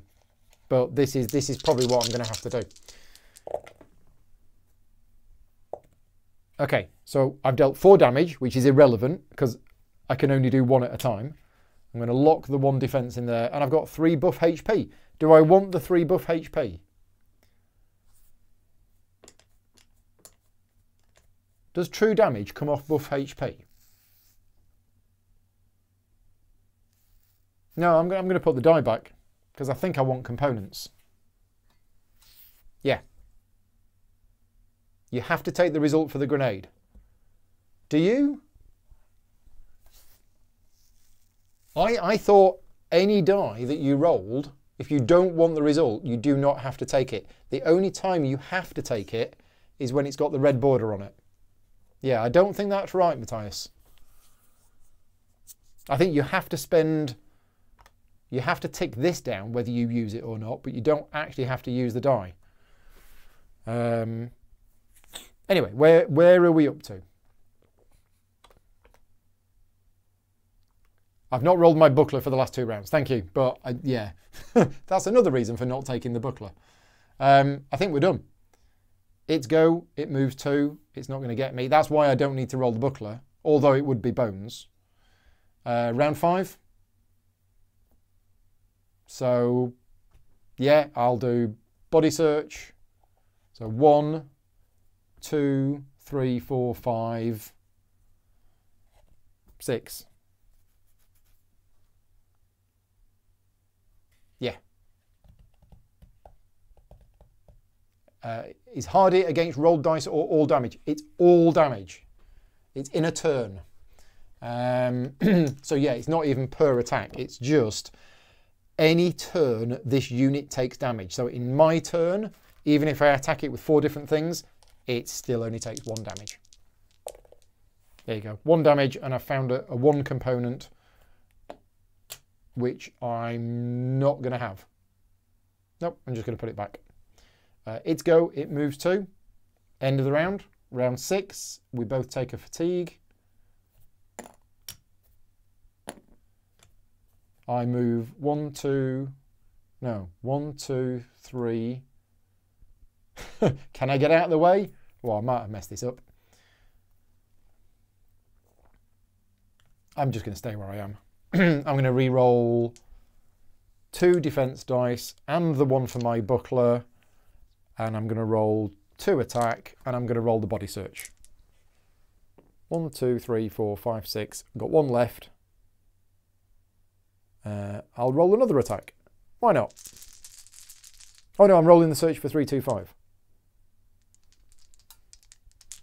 But this is this is probably what I'm going to have to do. Okay, so I've dealt four damage, which is irrelevant because I can only do one at a time. I'm going to lock the one defense in there, and I've got three buff H P. Do I want the three buff H P? Does true damage come off buff H P? No, I'm going to put the die back because I think I want components. Yeah. You have to take the result for the grenade. Do you? I, I thought any die that you rolled, if you don't want the result, you do not have to take it. The only time you have to take it is when it's got the red border on it. Yeah, I don't think that's right, Matthias. I think you have to spend... You have to tick this down whether you use it or not, but you don't actually have to use the die. Um, anyway, where, where are we up to? I've not rolled my buckler for the last two rounds, thank you. But I, yeah, that's another reason for not taking the buckler. Um, I think we're done. It's go, it moves two, it's not going to get me. That's why I don't need to roll the buckler, although it would be bones. Uh, round five. So, yeah, I'll do body search. So one, two, three, four, five, six. Yeah. Uh, is hard hit against rolled dice or all damage? It's all damage. It's in a turn. Um, so, yeah, it's not even per attack. It's just... any turn this unit takes damage. So in my turn, even if I attack it with four different things, it still only takes one damage. There you go, one damage, and I found a, a one component, which I'm not going to have. Nope, I'm just going to put it back. Uh, it's go, it moves two. End of the round, round six. We both take a fatigue. I move one, two, no, one, two, three. Can I get out of the way? Well, I might have messed this up. I'm just going to stay where I am. I'm going to re-roll two defense dice and the one for my buckler. And I'm going to roll two attack, and I'm going to roll the body search. One, two, three, four, five, six. I've got one left. Uh, I'll roll another attack. Why not? Oh no, I'm rolling the search for three two five.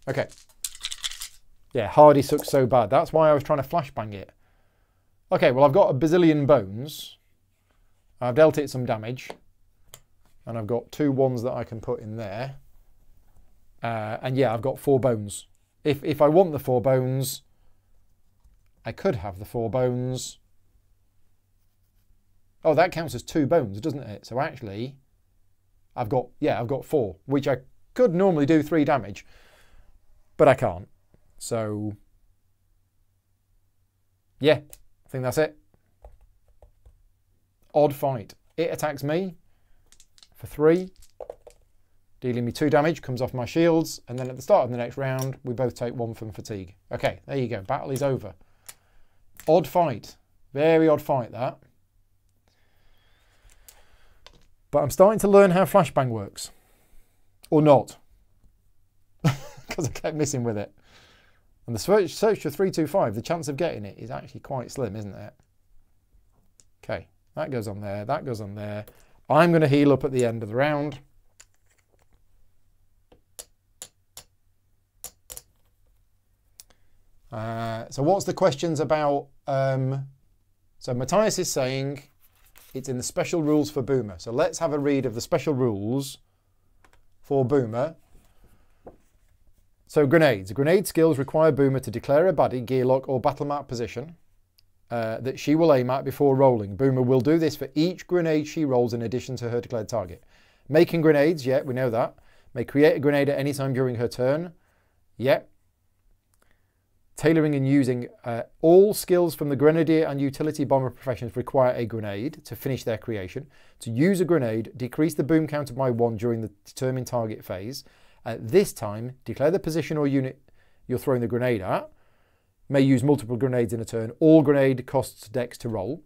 Okay. Yeah, Hardy sucks so bad. That's why I was trying to flashbang it. Okay, well I've got a bazillion bones. I've dealt it some damage. And I've got two ones that I can put in there. Uh, and yeah, I've got four bones. If, if I want the four bones, I could have the four bones. Oh, that counts as two bones, doesn't it? So actually, I've got, yeah, I've got four, which I could normally do three damage, but I can't. So, yeah, I think that's it. Odd fight. It attacks me for three, dealing me two damage, comes off my shields, and then at the start of the next round, we both take one from fatigue. Okay, there you go. Battle is over. Odd fight. Very odd fight, that. But I'm starting to learn how flashbang works. Or not. Because I kept missing with it. And the search, search for three two five, the chance of getting it is actually quite slim, isn't it? Okay, that goes on there, that goes on there. I'm going to heal up at the end of the round. Uh, so what's the questions about? Um, so Matthias is saying it's in the special rules for Boomer. So let's have a read of the special rules for Boomer. So grenades. Grenade skills require Boomer to declare a baddie, gearlock or battle map position uh, that she will aim at before rolling. Boomer will do this for each grenade she rolls in addition to her declared target. Making grenades, yeah, we know that. May create a grenade at any time during her turn, yeah. Tailoring and using uh, all skills from the Grenadier and Utility Bomber professions require a grenade to finish their creation. To use a grenade, decrease the boom counter by one during the determined target phase. At this time, declare the position or unit you're throwing the grenade at. May use multiple grenades in a turn. All grenade costs dex to roll.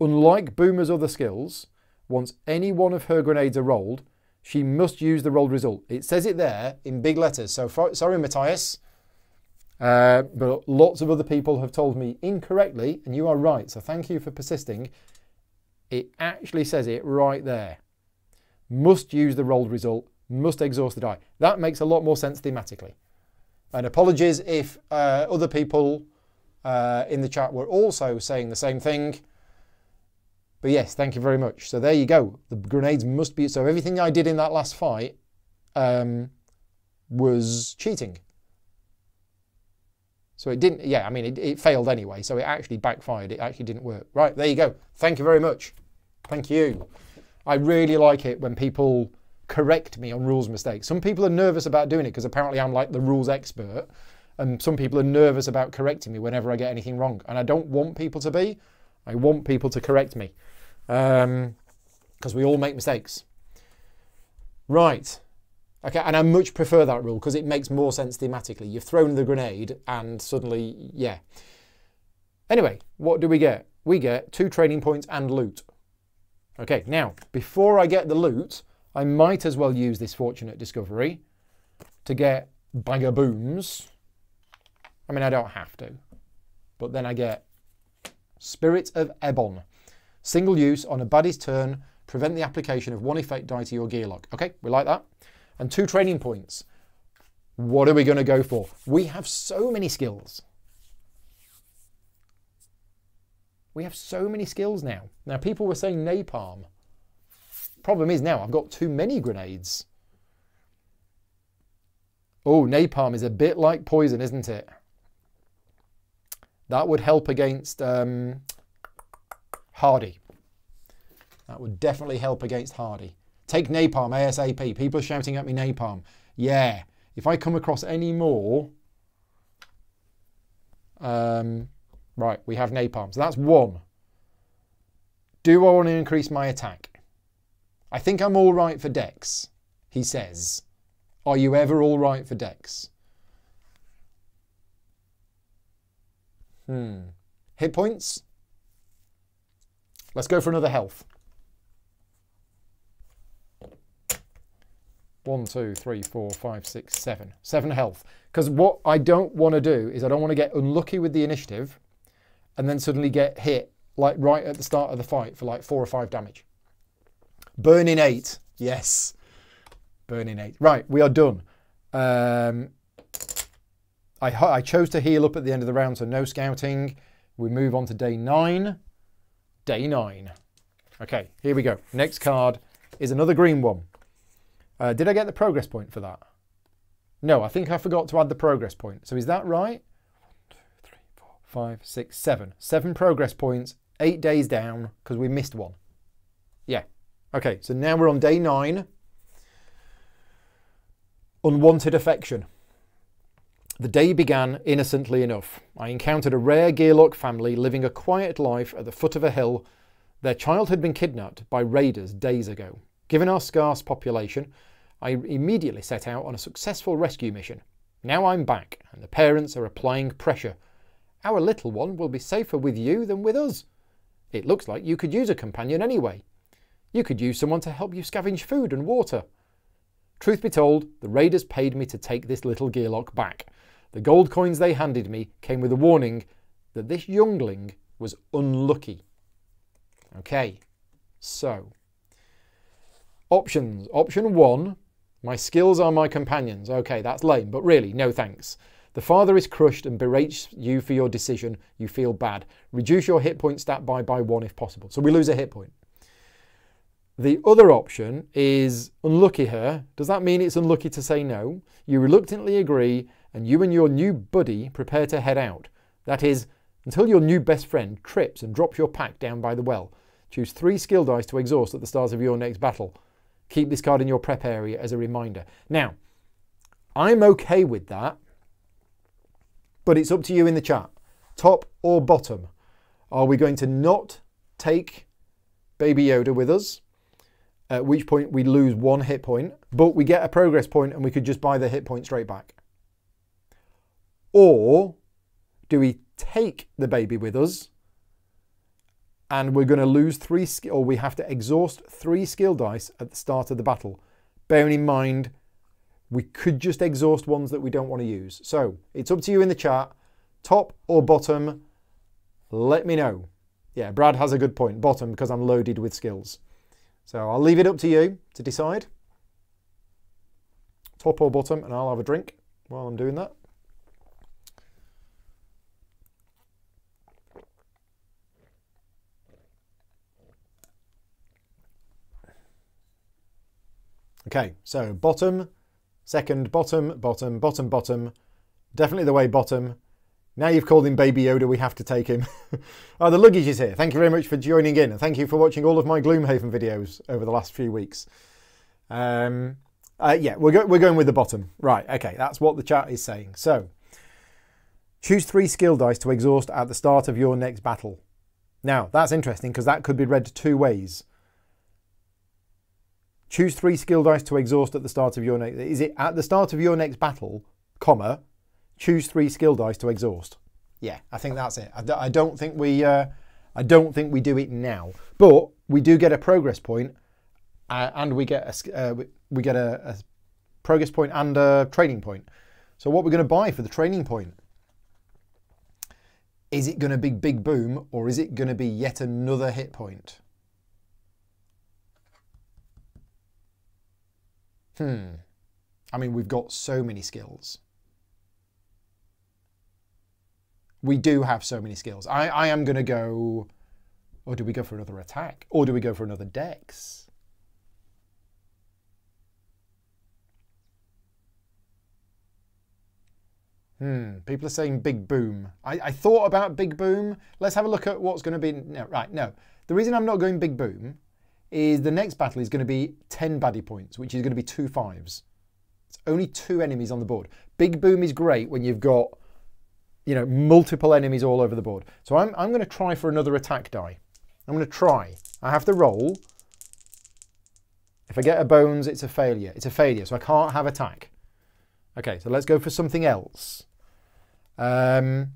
Unlike Boomer's other skills, once any one of her grenades are rolled, she must use the rolled result. It says it there in big letters. So for, sorry, Matthias. Uh, but lots of other people have told me incorrectly, and you are right, so thank you for persisting. It actually says it right there. Must use the rolled result, must exhaust the die. That makes a lot more sense thematically. And apologies if uh, other people uh, in the chat were also saying the same thing. But yes, thank you very much. So there you go. The grenades must be... So everything I did in that last fight um, was cheating. So it didn't, yeah, I mean, it, it failed anyway, so it actually backfired. It actually didn't work. Right, there you go. Thank you very much. Thank you. I really like it when people correct me on rules mistakes. Some people are nervous about doing it because apparently I'm like the rules expert, and some people are nervous about correcting me whenever I get anything wrong, and I don't want people to be. I want people to correct me because um, we all make mistakes. Right. Okay, and I much prefer that rule because it makes more sense thematically. You've thrown the grenade and suddenly, yeah. Anyway, what do we get? We get two training points and loot. Okay, now, before I get the loot, I might as well use this fortunate discovery to get bagger booms. I mean, I don't have to. But then I get Spirit of Ebon. Single use on a baddie's turn, prevent the application of one effect die to your gearlock. Okay, we like that. And two training points. What are we going to go for? We have so many skills. We have so many skills now. Now, people were saying napalm. Problem is now I've got too many grenades. Oh, napalm is a bit like poison, isn't it? That would help against um, Hardy. That would definitely help against Hardy. Take napalm ASAP. People are shouting at me napalm. Yeah. If I come across any more... Um, right, we have napalm. So that's one. Do I want to increase my attack? I think I'm all right for dex, he says. Are you ever all right for dex? Hmm. Hit points? Let's go for another health. One, two, three, four, five, six, seven. Seven health. Because what I don't want to do is I don't want to get unlucky with the initiative and then suddenly get hit like right at the start of the fight for like four or five damage. Burning eight. Yes. Burning eight. Right, we are done. Um, I, I chose to heal up at the end of the round, so no scouting. We move on to day nine. Day nine. Okay, here we go. Next card is another green one. Uh, did I get the progress point for that? No, I think I forgot to add the progress point. So is that right? one, two, three, four, five, six, seven. Seven progress points, eight days down, because we missed one. Yeah. Okay, so now we're on day nine. Unwanted affection. The day began innocently enough. I encountered a rare gearlock family living a quiet life at the foot of a hill. Their child had been kidnapped by raiders days ago. Given our scarce population, I immediately set out on a successful rescue mission. Now I'm back, and the parents are applying pressure. Our little one will be safer with you than with us. It looks like you could use a companion anyway. You could use someone to help you scavenge food and water. Truth be told, the raiders paid me to take this little gearlock back. The gold coins they handed me came with a warning that this youngling was unlucky. Okay, so options. Option one, my skills are my companions. Okay, that's lame, but really, no thanks. The father is crushed and berates you for your decision. You feel bad. Reduce your hit point stat by, by one if possible. So we lose a hit point. The other option is unlucky her. Does that mean it's unlucky to say no? You reluctantly agree and you and your new buddy prepare to head out. That is, until your new best friend trips and drops your pack down by the well. Choose three skill dice to exhaust at the start of your next battle. Keep this card in your prep area as a reminder. Now, I'm okay with that. But it's up to you in the chat, top or bottom. Are we going to not take Baby Yoda with us? At which point we lose one hit point, but we get a progress point and we could just buy the hit point straight back. Or do we take the baby with us and we're going to lose three skill, or we have to exhaust three skill dice at the start of the battle? Bearing in mind, we could just exhaust ones that we don't want to use. So it's up to you in the chat, top or bottom, let me know. Yeah, Brad has a good point, bottom, because I'm loaded with skills. So I'll leave it up to you to decide. Top or bottom, and I'll have a drink while I'm doing that. Okay, so bottom. Second, bottom, bottom, bottom, bottom. Definitely the way bottom. Now you've called him Baby Yoda, we have to take him. Oh, the luggage is here. Thank you very much for joining in. And thank you for watching all of my Gloomhaven videos over the last few weeks. Um, uh, yeah, we're, go we're going with the bottom. Right, okay, that's what the chat is saying. So, choose three skill dice to exhaust at the start of your next battle. Now, that's interesting because that could be read two ways. Choose three skill dice to exhaust at the start of your next... Is it at the start of your next battle, comma, choose three skill dice to exhaust? Yeah, I think that's it. I, I don't think we... Uh, I don't think we do it now. But we do get a progress point, uh, and we get, a, uh, we get a, a progress point and a training point. So what we're going to buy for the training point? Is it going to be Big Boom, or is it going to be yet another hit point? Hmm. I mean, we've got so many skills. We do have so many skills. I, I am going to go... Or do we go for another attack? Or do we go for another dex? Hmm. People are saying Big Boom. I, I thought about Big Boom. Let's have a look at what's going to be... No, right, no. The reason I'm not going Big Boom... is the next battle is going to be ten baddie points, which is going to be two fives. It's only two enemies on the board. Big Boom is great when you've got, you know, multiple enemies all over the board. So I'm, I'm going to try for another attack die. I'm going to try. I have to roll. If I get a bones, it's a failure. It's a failure, so I can't have attack. Okay, so let's go for something else. Um,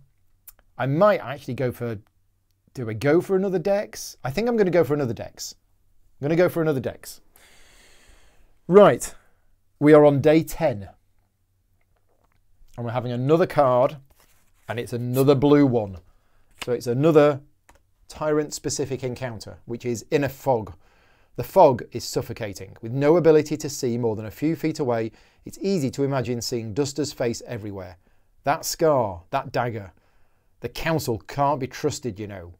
I might actually go for... Do I go for another dex? I think I'm going to go for another dex. I'm going to go for another dex. Right, we are on day ten. And we're having another card, and it's another blue one. So it's another Tyrant-specific encounter, which is in a fog. The fog is suffocating. With no ability to see more than a few feet away, it's easy to imagine seeing Duster's face everywhere. That scar, that dagger. The council can't be trusted, you know.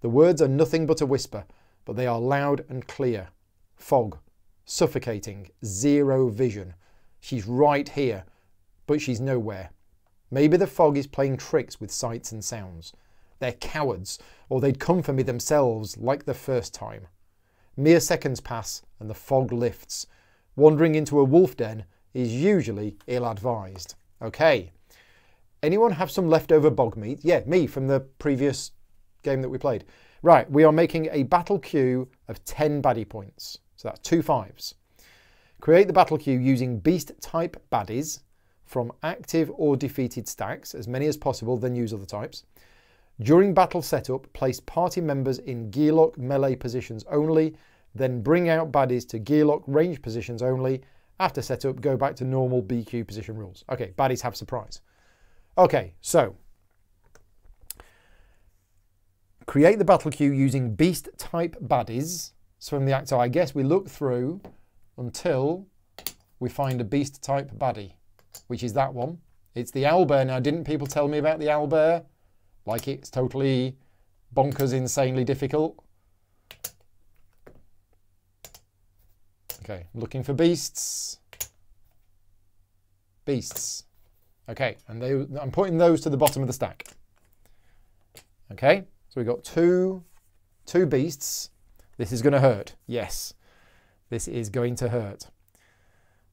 The words are nothing but a whisper, but they are loud and clear. Fog. Suffocating. Zero vision. She's right here, but she's nowhere. Maybe the fog is playing tricks with sights and sounds. They're cowards, or they'd come for me themselves like the first time. Mere seconds pass and the fog lifts. Wandering into a wolf den is usually ill-advised. Okay. Anyone have some leftover bog meat? Yeah, me from the previous game that we played. Right, we are making a battle queue of ten baddie points. So that's two fives. Create the battle queue using beast-type baddies from active or defeated stacks, as many as possible, then use other types. During battle setup, place party members in gearlock melee positions only, then bring out baddies to gearlock range positions only. After setup, go back to normal B Q position rules. Okay, baddies have surprise. Okay, so create the battle queue using beast type baddies. So from the act, so I guess we look through until we find a beast type baddie, which is that one. It's the owlbear. Now, didn't people tell me about the owlbear? Like it's totally bonkers, insanely difficult. Okay, looking for beasts. Beasts. Okay, and they, I'm putting those to the bottom of the stack. Okay, so we've got two, two beasts. This is going to hurt. Yes, this is going to hurt.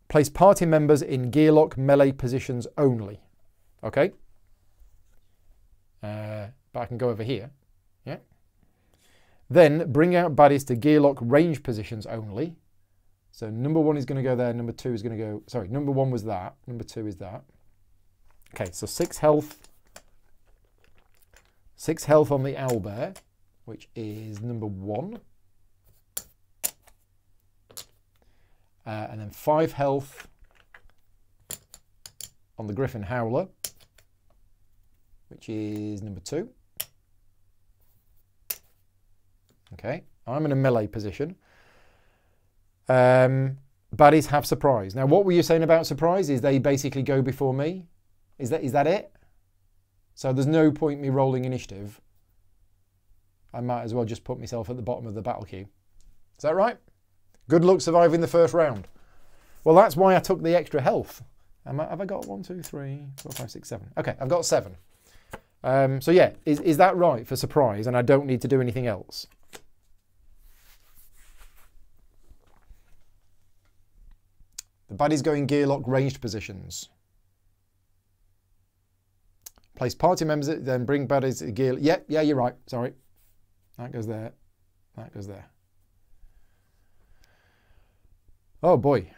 Place party members in gearlock melee positions only. Okay. Uh, but I can go over here. Yeah. Then bring out baddies to gearlock range positions only. So number one is going to go there. Number two is going to go... Sorry, number one was that. Number two is that. Okay, so six health. Six health on the owlbear, which is number one. Uh, and then five health on the griffin howler, which is number two. Okay, I'm in a melee position. Um, baddies have surprise. Now, what were you saying about surprise? Is they basically go before me? Is that is that it? So there's no point me rolling initiative. I might as well just put myself at the bottom of the battle queue. Is that right? Good luck surviving the first round. Well, that's why I took the extra health. Am I, have I got one, two, three, four, five, six, seven? Okay, I've got seven. Um, so yeah, is, is that right for surprise? And I don't need to do anything else. The baddies go in gearlock ranged positions. Place party members, then bring baddies to gear. Yeah, yeah, you're right. Sorry. That goes there. That goes there. Oh boy.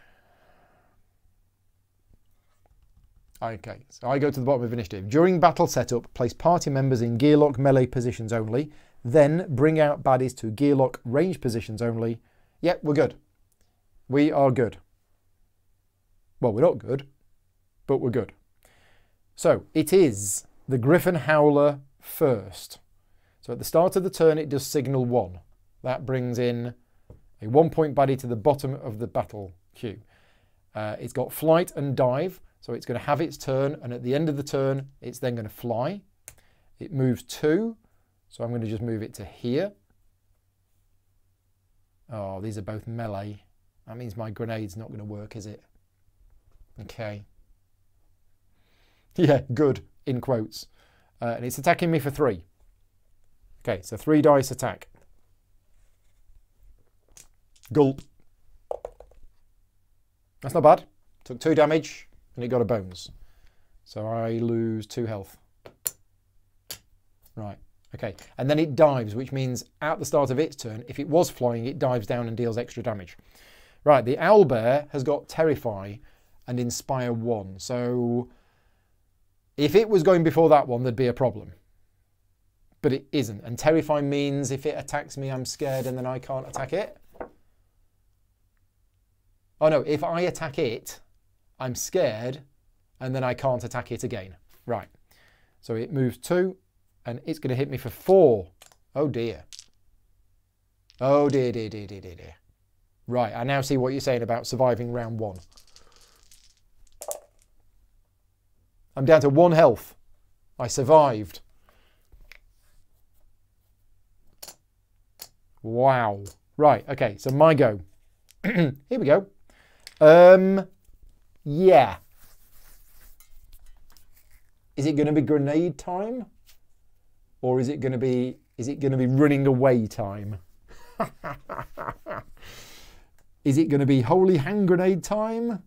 Okay, so I go to the bottom of initiative. During battle setup, place party members in gearlock melee positions only, then bring out baddies to gearlock range positions only. Yep, we're good. We are good. Well, we're not good, but we're good. So it is the griffin howler first. So at the start of the turn, it does signal one. That brings in a one-point baddie to the bottom of the battle queue. Uh, it's got flight and dive, so it's going to have its turn, and at the end of the turn, it's then going to fly. It moves two, so I'm going to just move it to here. Oh, these are both melee. That means my grenade's not going to work, is it? Okay. Yeah, good, in quotes. Uh, and it's attacking me for three. Okay, so three dice attack. Gulp. That's not bad. Took two damage and it got a bones. So I lose two health. Right, okay. And then it dives, which means at the start of its turn, if it was flying, it dives down and deals extra damage. Right, the owlbear has got Terrify and Inspire one. So if it was going before that one, there'd be a problem. But it isn't. And Terrify means if it attacks me, I'm scared and then I can't attack it. Oh no, if I attack it, I'm scared, and then I can't attack it again. Right. So it moves two, and it's going to hit me for four. Oh dear. Oh dear, dear, dear, dear, dear, dear. Right, I now see what you're saying about surviving round one. I'm down to one health. I survived. Wow. Right, okay, so my go. Here we go. Um, yeah. Is it going to be grenade time, or is it going to be is it going to be running away time? Is it going to be holy hand grenade time?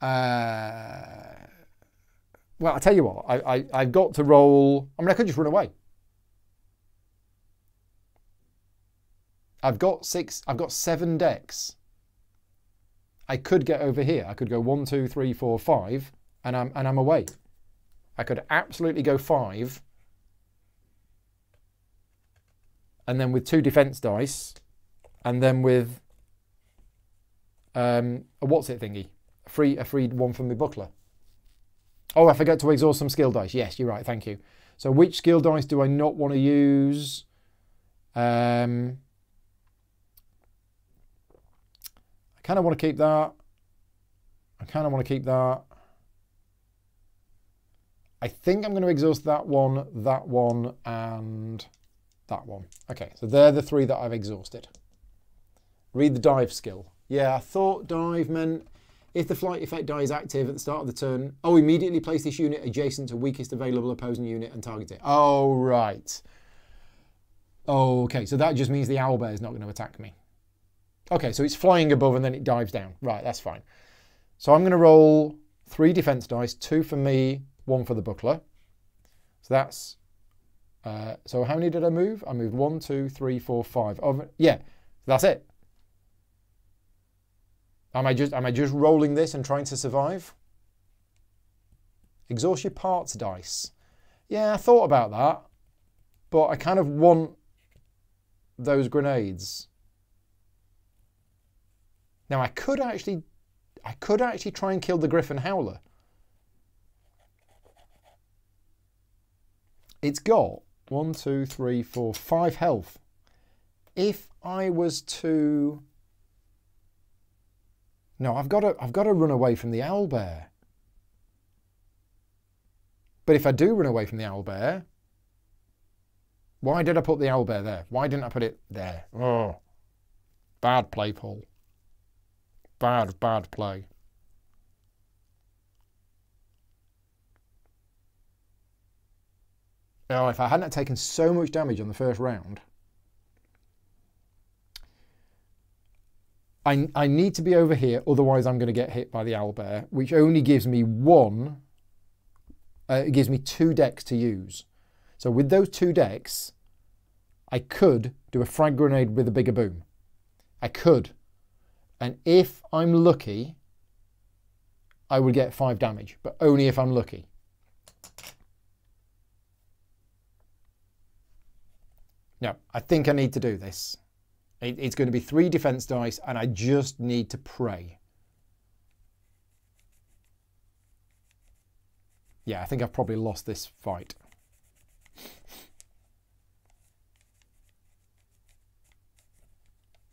Uh, well, I tell you what, I, I I've got to roll. I mean, I could just run away. I've got six, I've got seven decks. I could get over here. I could go one, two, three, four, five, and I'm and I'm away. I could absolutely go five. and then with two defense dice, and then with um, a what's it thingy, a free a free one from the buckler. Oh, I forgot to exhaust some skill dice. Yes, you're right. Thank you. So which skill dice do I not want to use? Um, I kind of want to keep that. I kind of want to keep that. I think I'm going to exhaust that one, that one, and that one. Okay, so they're the three that I've exhausted. Read the dive skill. Yeah, I thought dive meant if the flight effect die is active at the start of the turn, oh, immediately place this unit adjacent to weakest available opposing unit and target it. Oh, right. Oh, okay, so that just means the owlbear is not going to attack me. Okay, so it's flying above and then it dives down. Right, that's fine. So I'm going to roll three defense dice, two for me, one for the buckler. So that's... Uh, so how many did I move? I moved one, two, three, four, five. Oh, yeah, that's it. Am I just am I just rolling this and trying to survive? Exhaust your parts dice. Yeah, I thought about that, but I kind of want those grenades. Now I could actually, I could actually try and kill the Griffin Howler. It's got one, two, three, four, five health. If I was to... No, I've got to, I've got to run away from the owlbear. But if I do run away from the owlbear, why did I put the owlbear there? Why didn't I put it there? Oh, bad play, Paul. Bad, bad play. Oh, if I hadn't taken so much damage on the first round. I, I need to be over here, otherwise I'm going to get hit by the owlbear, which only gives me one. Uh, it gives me two decks to use. So with those two decks, I could do a frag grenade with a bigger boom. I could. And if I'm lucky, I would get five damage, but only if I'm lucky. No, I think I need to do this. It, it's going to be three defense dice, and I just need to pray. Yeah, I think I've probably lost this fight.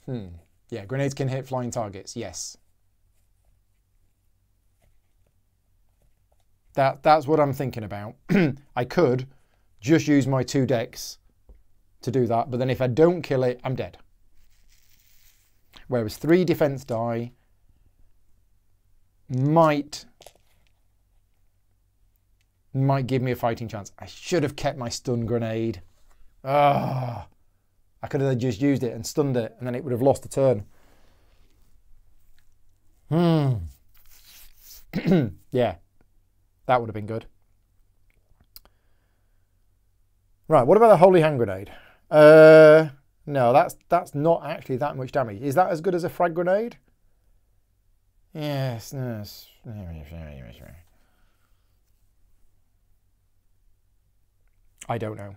hmm. Yeah, grenades can hit flying targets. Yes. That that's what I'm thinking about. I could just use my two decks to do that, but then if I don't kill it, I'm dead. Whereas three defense die might might give me a fighting chance. I should have kept my stun grenade. Ah, I could have just used it and stunned it, and then it would have lost a turn. Hmm. Yeah, that would have been good. Right, what about the Holy Hand Grenade? Uh, no, that's that's not actually that much damage. Is that as good as a frag grenade? Yes. No, I don't know.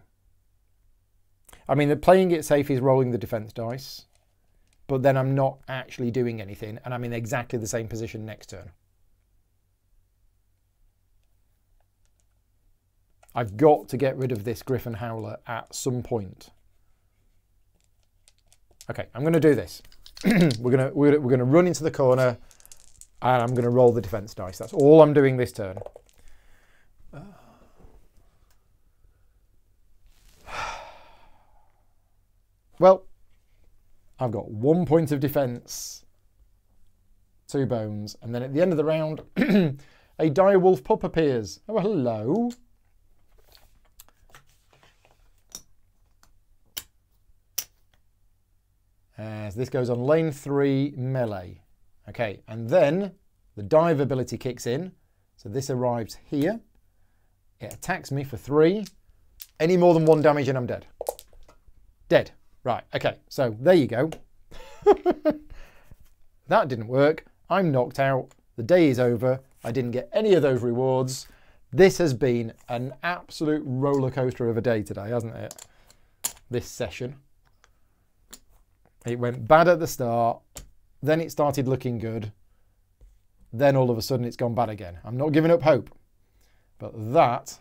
I mean, the playing it safe is rolling the defense dice, but then I'm not actually doing anything, and I'm in exactly the same position next turn. I've got to get rid of this Griffin Howler at some point. Okay, I'm going to do this. we're going to we're, we're going to run into the corner, and I'm going to roll the defense dice. That's all I'm doing this turn. Uh. Well, I've got one point of defense, two bones, and then at the end of the round, a direwolf pup appears. Oh, hello. Uh, so this goes on lane three, melee. Okay, and then the dive ability kicks in. So this arrives here. It attacks me for three. Any more than one damage and I'm dead. Dead. Right, okay, so there you go. That didn't work. I'm knocked out. The day is over. I didn't get any of those rewards. This has been an absolute roller coaster of a day today, hasn't it? This session. It went bad at the start, then it started looking good, then all of a sudden it's gone bad again. I'm not giving up hope. But that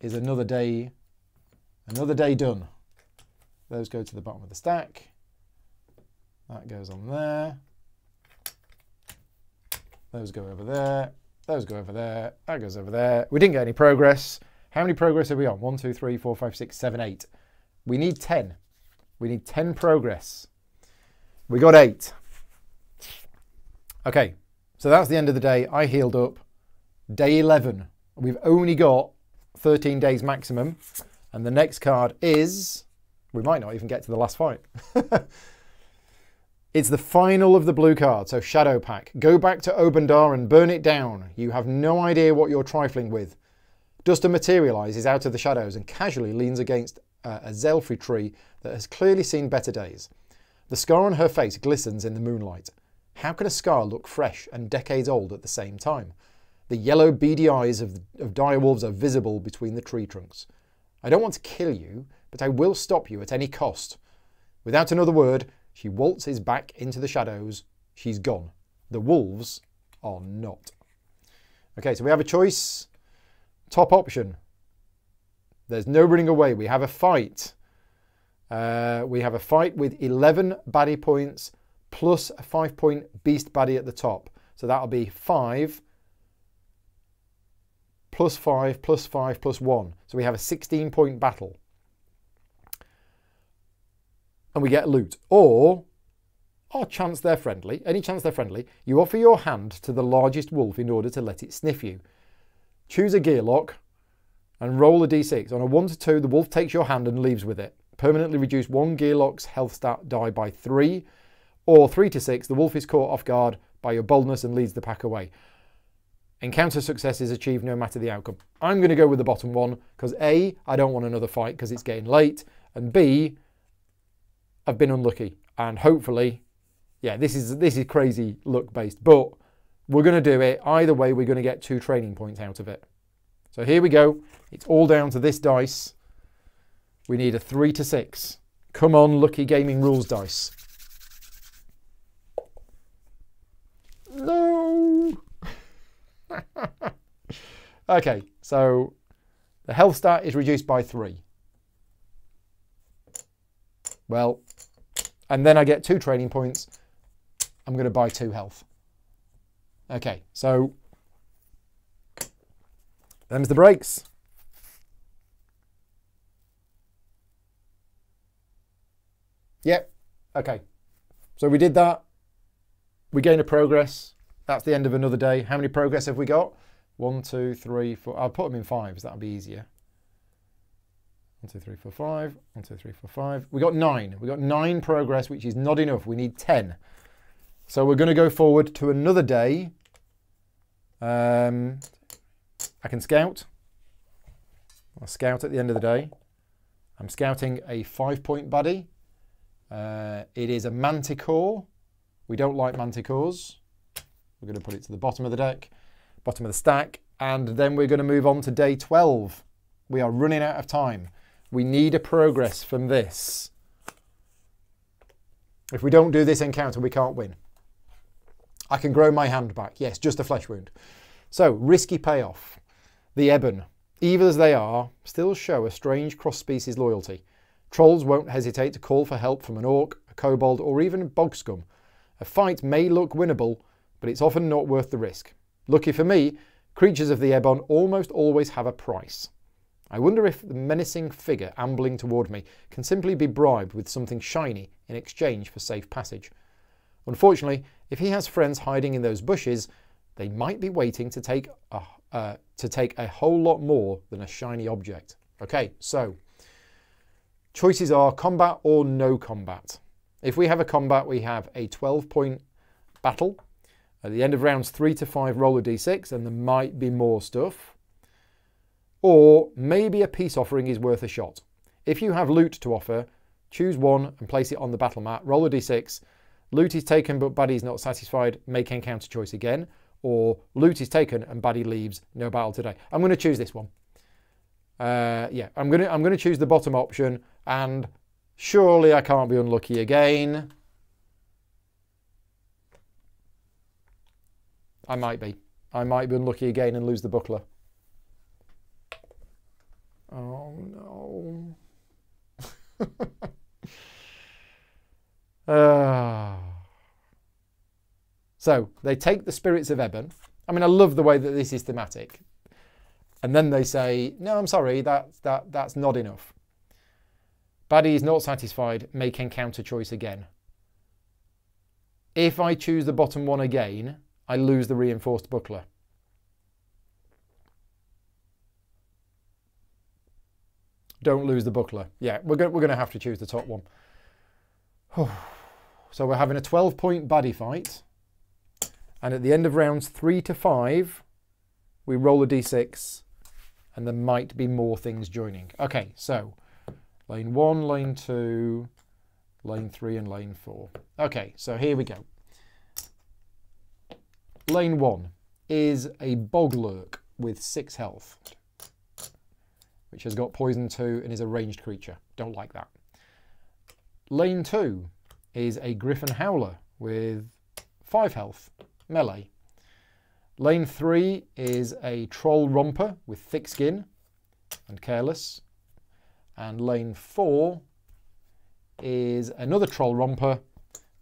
is another day, another day done. Those go to the bottom of the stack. That goes on there. Those go over there. Those go over there. That goes over there. We didn't get any progress. How many progress are we on? One, two, three, four, five, six, seven, eight. We need ten. We need ten progress. We got eight. Okay, so that's the end of the day. I healed up. Day eleven. We've only got thirteen days maximum. And the next card is... we might not even get to the last fight. It's the final of the blue card, so Shadow Pack. Go back to Obandar and burn it down. You have no idea what you're trifling with. Duster materializes out of the shadows and casually leans against uh, a Zelfry tree that has clearly seen better days. The scar on her face glistens in the moonlight. How can a scar look fresh and decades old at the same time? The yellow beady eyes of, of direwolves are visible between the tree trunks. I don't want to kill you, but I will stop you at any cost. Without another word, she waltzes back into the shadows. She's gone. The wolves are not. Okay, so we have a choice. Top option. There's no running away. We have a fight. Uh, we have a fight with eleven baddie points plus a five-point beast baddie at the top. So that'll be five plus five plus five plus one. So we have a sixteen-point battle. And we get loot, or, or chance they're friendly, any chance they're friendly, you offer your hand to the largest wolf in order to let it sniff you. Choose a gear lock and roll a d six. On a one to two, the wolf takes your hand and leaves with it. Permanently reduce one gear lock's health stat die by three, or three to six, the wolf is caught off guard by your boldness and leads the pack away. Encounter success is achieved no matter the outcome. I'm going to go with the bottom one, because A, I don't want another fight because it's getting late, and B, I've been unlucky, and hopefully, yeah, this is this is crazy luck based, but we're going to do it. Either way, we're going to get two training points out of it. So here we go. It's all down to this dice. We need a three to six. Come on, lucky gaming rules dice. No. Okay, so the health stat is reduced by three. Well. And then I get two training points. I'm going to buy two health. Okay, so them's the breaks. Yep. Okay. So we did that. We gained a progress. That's the end of another day. How many progress have we got? One, two, three, four. I'll put them in fives. That'll be easier. One, two, three, four, five. One, two, three, four, five. We got nine. We got nine progress, which is not enough. We need ten. So we're going to go forward to another day. Um, I can scout. I'll scout at the end of the day. I'm scouting a five-point buddy. Uh, it is a manticore. We don't like manticores. We're going to put it to the bottom of the deck, bottom of the stack, and then we're going to move on to day twelve. We are running out of time. We need a progress from this. If we don't do this encounter, we can't win. I can grow my hand back. Yes, just a flesh wound. So, risky payoff. The Ebon. Evil as they are, still show a strange cross-species loyalty. Trolls won't hesitate to call for help from an orc, a kobold, or even a bog scum. A fight may look winnable, but it's often not worth the risk. Lucky for me, creatures of the Ebon almost always have a price. I wonder if the menacing figure ambling toward me can simply be bribed with something shiny in exchange for safe passage. Unfortunately, if he has friends hiding in those bushes, they might be waiting to take a, uh, to take a whole lot more than a shiny object. Okay, so choices are combat or no combat. If we have a combat, we have a twelve-point battle. At the end of rounds three to five, roll a d six, and there might be more stuff. Or maybe a peace offering is worth a shot. If you have loot to offer, choose one and place it on the battle mat. Roll a d six. Loot is taken but baddie is not satisfied. Make encounter choice again. Or loot is taken and baddie leaves. No battle today. I'm going to choose this one. Uh, yeah, I'm going to I'm going to choose the bottom option and Surely I can't be unlucky again. I might be. I might be unlucky again and lose the buckler. Oh no. uh. So they take the spirits of Eben. I mean, I love the way that this is thematic. And then they say, no, I'm sorry, that, that, that's not enough. Baddie is not satisfied, make encounter choice again. If I choose the bottom one again, I lose the reinforced buckler. Don't lose the buckler. Yeah, we're going we're going to have to choose the top one. So we're having a twelve point baddie fight. And at the end of rounds three to five, we roll a d six. And there might be more things joining. Okay, so lane one, lane two, lane three, and lane four. Okay, so here we go. Lane one is a Boglurk with six health, which has got poison two and is a ranged creature. Don't like that. Lane two is a Griffin Howler with five health, melee. Lane three is a Troll Romper with thick skin and careless. And lane four is another Troll Romper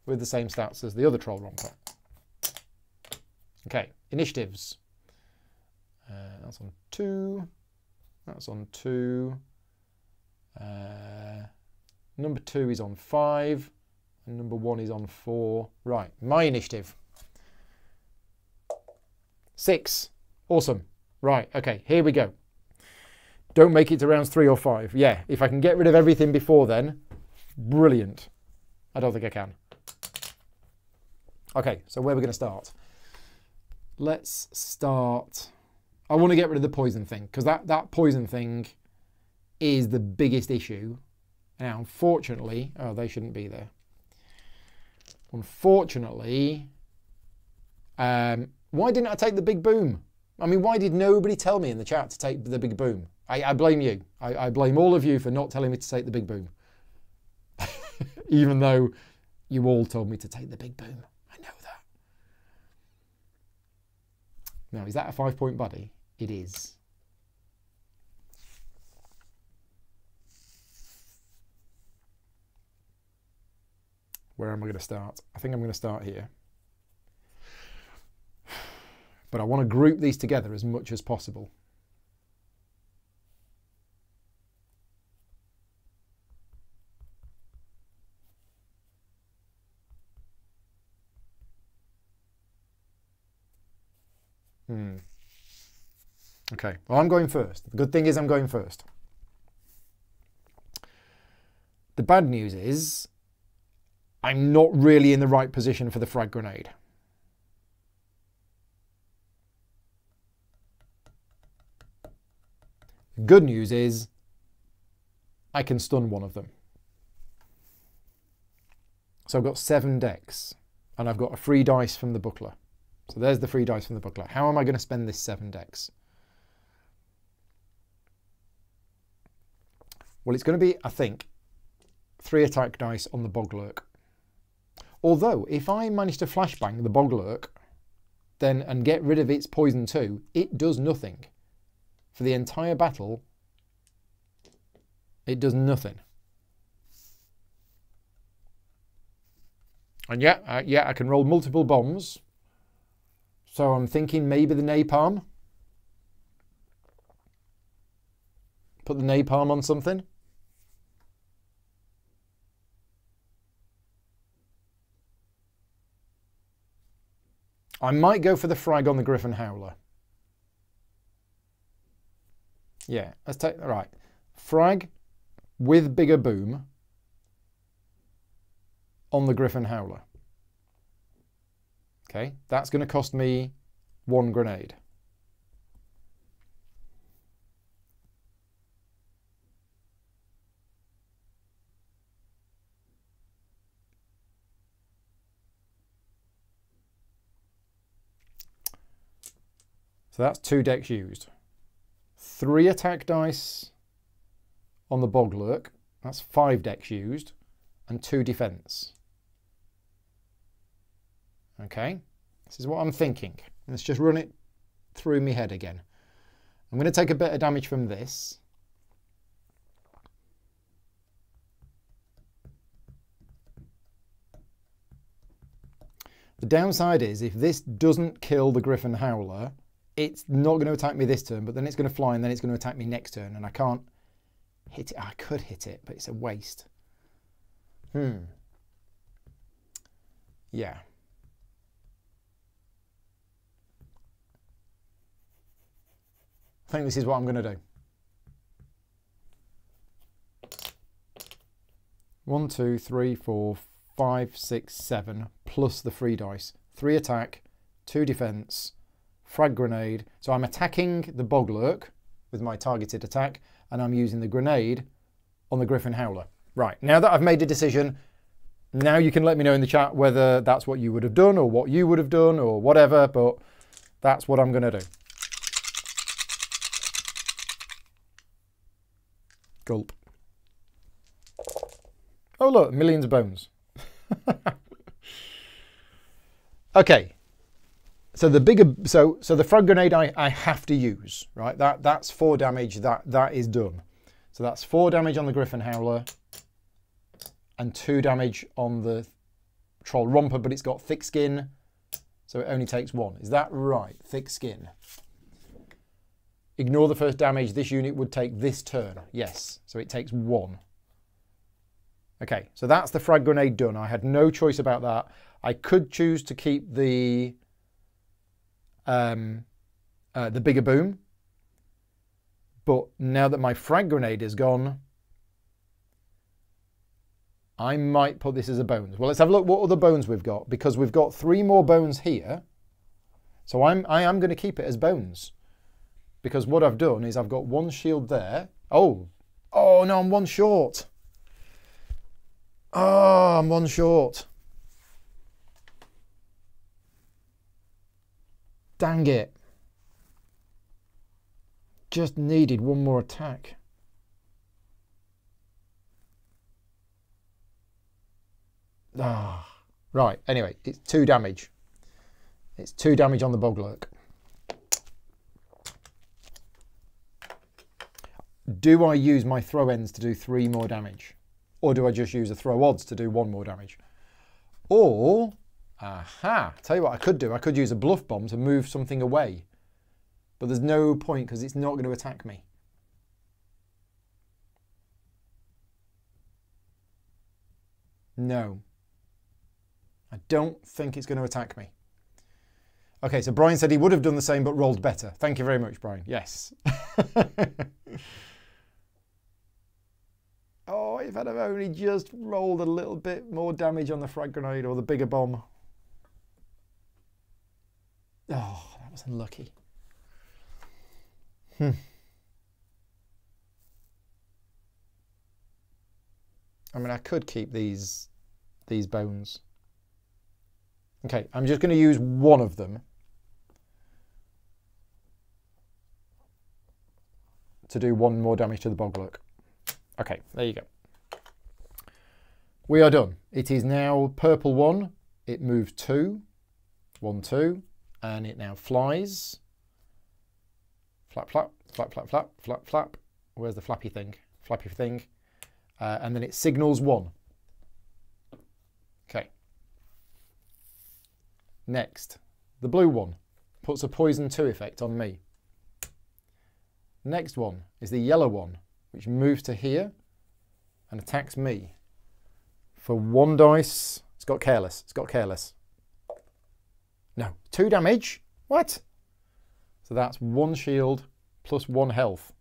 with the same stats as the other Troll Romper. Okay, initiatives. Uh, that's on two. That's on two. Uh, number two is on five. And number one is on four. Right, my initiative. Six. Awesome. Right, okay, here we go. Don't make it to rounds three or five. Yeah, if I can get rid of everything before then, brilliant. I don't think I can. Okay, so where are we going to start? Let's start. I want to get rid of the poison thing, because that, that poison thing is the biggest issue. Now, unfortunately, oh, they shouldn't be there. Unfortunately, um, why didn't I take the big boom? I mean, why did nobody tell me in the chat to take the big boom? I, I blame you. I, I blame all of you for not telling me to take the big boom. Even though you all told me to take the big boom. I know that. Now, is that a five-point buddy? It is. Where am I going to start? I think I'm going to start here. But I want to group these together as much as possible. Hmm. Okay, well, I'm going first. The good thing is I'm going first. The bad news is I'm not really in the right position for the frag grenade. The good news is I can stun one of them. So I've got seven decks and I've got a free dice from the buckler. So there's the free dice from the buckler. How am I going to spend this seven decks? Well, it's going to be, I think, three attack dice on the Boglurk. Although, if I manage to flashbang the Boglurk then, and get rid of its poison too, it does nothing. For the entire battle, it does nothing. And yeah, uh, yeah, I can roll multiple bombs. So I'm thinking maybe the napalm. Put the napalm on something. I might go for the frag on the Griffin Howler. Yeah, let's take, all right. Frag with bigger boom on the Griffin Howler. Okay, that's going to cost me one grenade. So that's two decks used. Three attack dice on the Boglurk That's five decks used and two defense. Okay, this is what I'm thinking. Let's just run it through my head again. I'm going to take a bit of damage from this. The downside is if this doesn't kill the Griffin Howler, it's not going to attack me this turn, but then it's going to fly and then it's going to attack me next turn, and I can't hit it. I could hit it, but it's a waste. Hmm. Yeah. I think this is what I'm going to do. One, two, three, four, five, six, seven, plus the free dice. Three attack, two defense, frag grenade. So I'm attacking the Boglurk with my targeted attack, and I'm using the grenade on the Griffin Howler. Right, now that I've made a decision, now you can let me know in the chat whether that's what you would have done or what you would have done or whatever, but that's what I'm going to do. Gulp. Oh look, millions of bones. Okay, so the bigger, so so the frag grenade I, I have to use, right? That that's four damage. That that is done. So that's four damage on the Griffin Howler and two damage on the Troll Romper, but it's got thick skin, so it only takes one. Is that right? Thick skin. Ignore the first damage. This unit would take this turn. Yes, so it takes one. Okay, so that's the frag grenade done. I had no choice about that. I could choose to keep the um, uh, the bigger boom, but now that my frag grenade is gone, I might put this as a bones. Well, let's have a look what other bones we've got, because we've got three more bones here. So I'm I am going to keep it as bones, because what I've done is I've got one shield there. Oh, oh no, I'm one short. Oh, I'm one short. Dang it. Just needed one more attack. Ah, right, anyway, it's two damage. It's two damage on the Boglurk. Do I use my throw ends to do three more damage? Or do I just use a throw odds to do one more damage? Or, aha, tell you what I could do. I could use a bluff bomb to move something away. But there's no point because it's not going to attack me. No. I don't think it's going to attack me. Okay, so Brian said he would have done the same but rolled better. Thank you very much, Brian. Yes. Oh, if I'd have only just rolled a little bit more damage on the frag grenade or the bigger bomb. Oh, that was unlucky. Hmm. I mean, I could keep these, these bones. Okay, I'm just going to use one of them to do one more damage to the Boglurk. Okay, there you go. We are done. It is now purple one. It moves two. One, two. And it now flies. Flap, flap, flap, flap, flap, flap, flap. Where's the flappy thing? Flappy thing. Uh, and then it signals one. Okay. Next, the blue one puts a poison two effect on me. Next one is the yellow one, which moves to here and attacks me. For one dice, it's got careless, it's got careless. No, two damage, what? So that's one shield plus one health.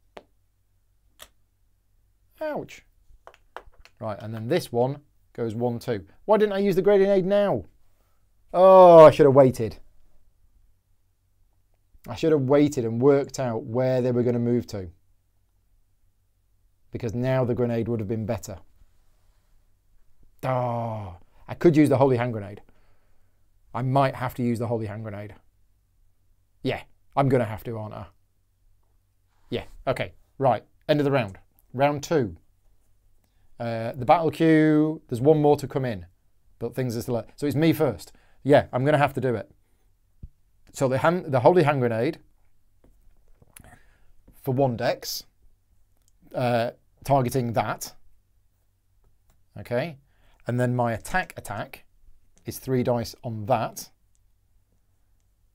Ouch. Right, and then this one goes one, two. Why didn't I use the grading aid now? Oh, I should have waited. I should have waited and worked out where they were going to move to, because now the grenade would have been better. Oh, I could use the Holy Hand Grenade. I might have to use the Holy Hand Grenade. Yeah, I'm going to have to, aren't I? Yeah, okay, right, end of the round. Round two. Uh, the battle queue, there's one more to come in, but things are still left. So it's me first. Yeah, I'm going to have to do it. So the, hand, the Holy Hand Grenade for one dex, uh, targeting that. Okay. And then my attack attack is three dice on that.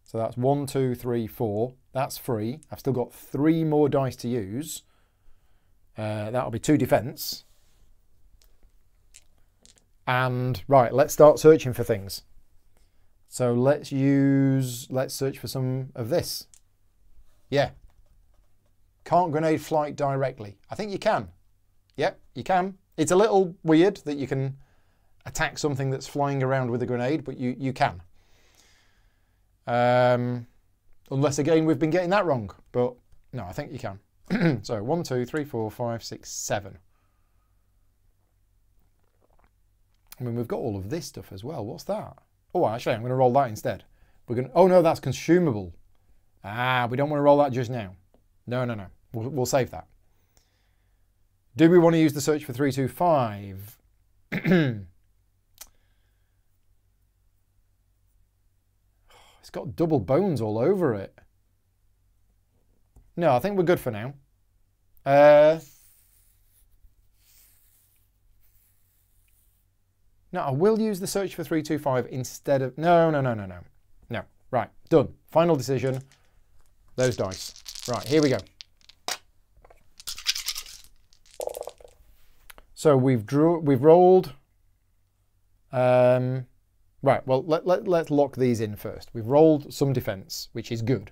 So that's one, two, three, four. That's free. I've still got three more dice to use. Uh, that'll be two defense. And right, let's start searching for things. So let's use, let's search for some of this. Yeah. Can't grenade flight directly. I think you can. Yep, you can. It's a little weird that you can attack something that's flying around with a grenade, but you, you can. Um, unless, again, we've been getting that wrong. But no, I think you can. So one, two, three, four, five, six, seven. I mean, we've got all of this stuff as well. What's that? Oh, actually, I'm going to roll that instead. We're going to, oh, no, that's consumable. Ah, we don't want to roll that just now. No, no, no. We'll, we'll save that. Do we want to use the search for three two five? It's got double bones all over it. No, I think we're good for now. Uh, no, I will use the search for three two five instead of... No, no, no, no, no. No. Right, done. Final decision. Those dice. Right, here we go. So we've drew, we've rolled. Um, right, well, let, let, let's lock these in first. We've rolled some defense, which is good.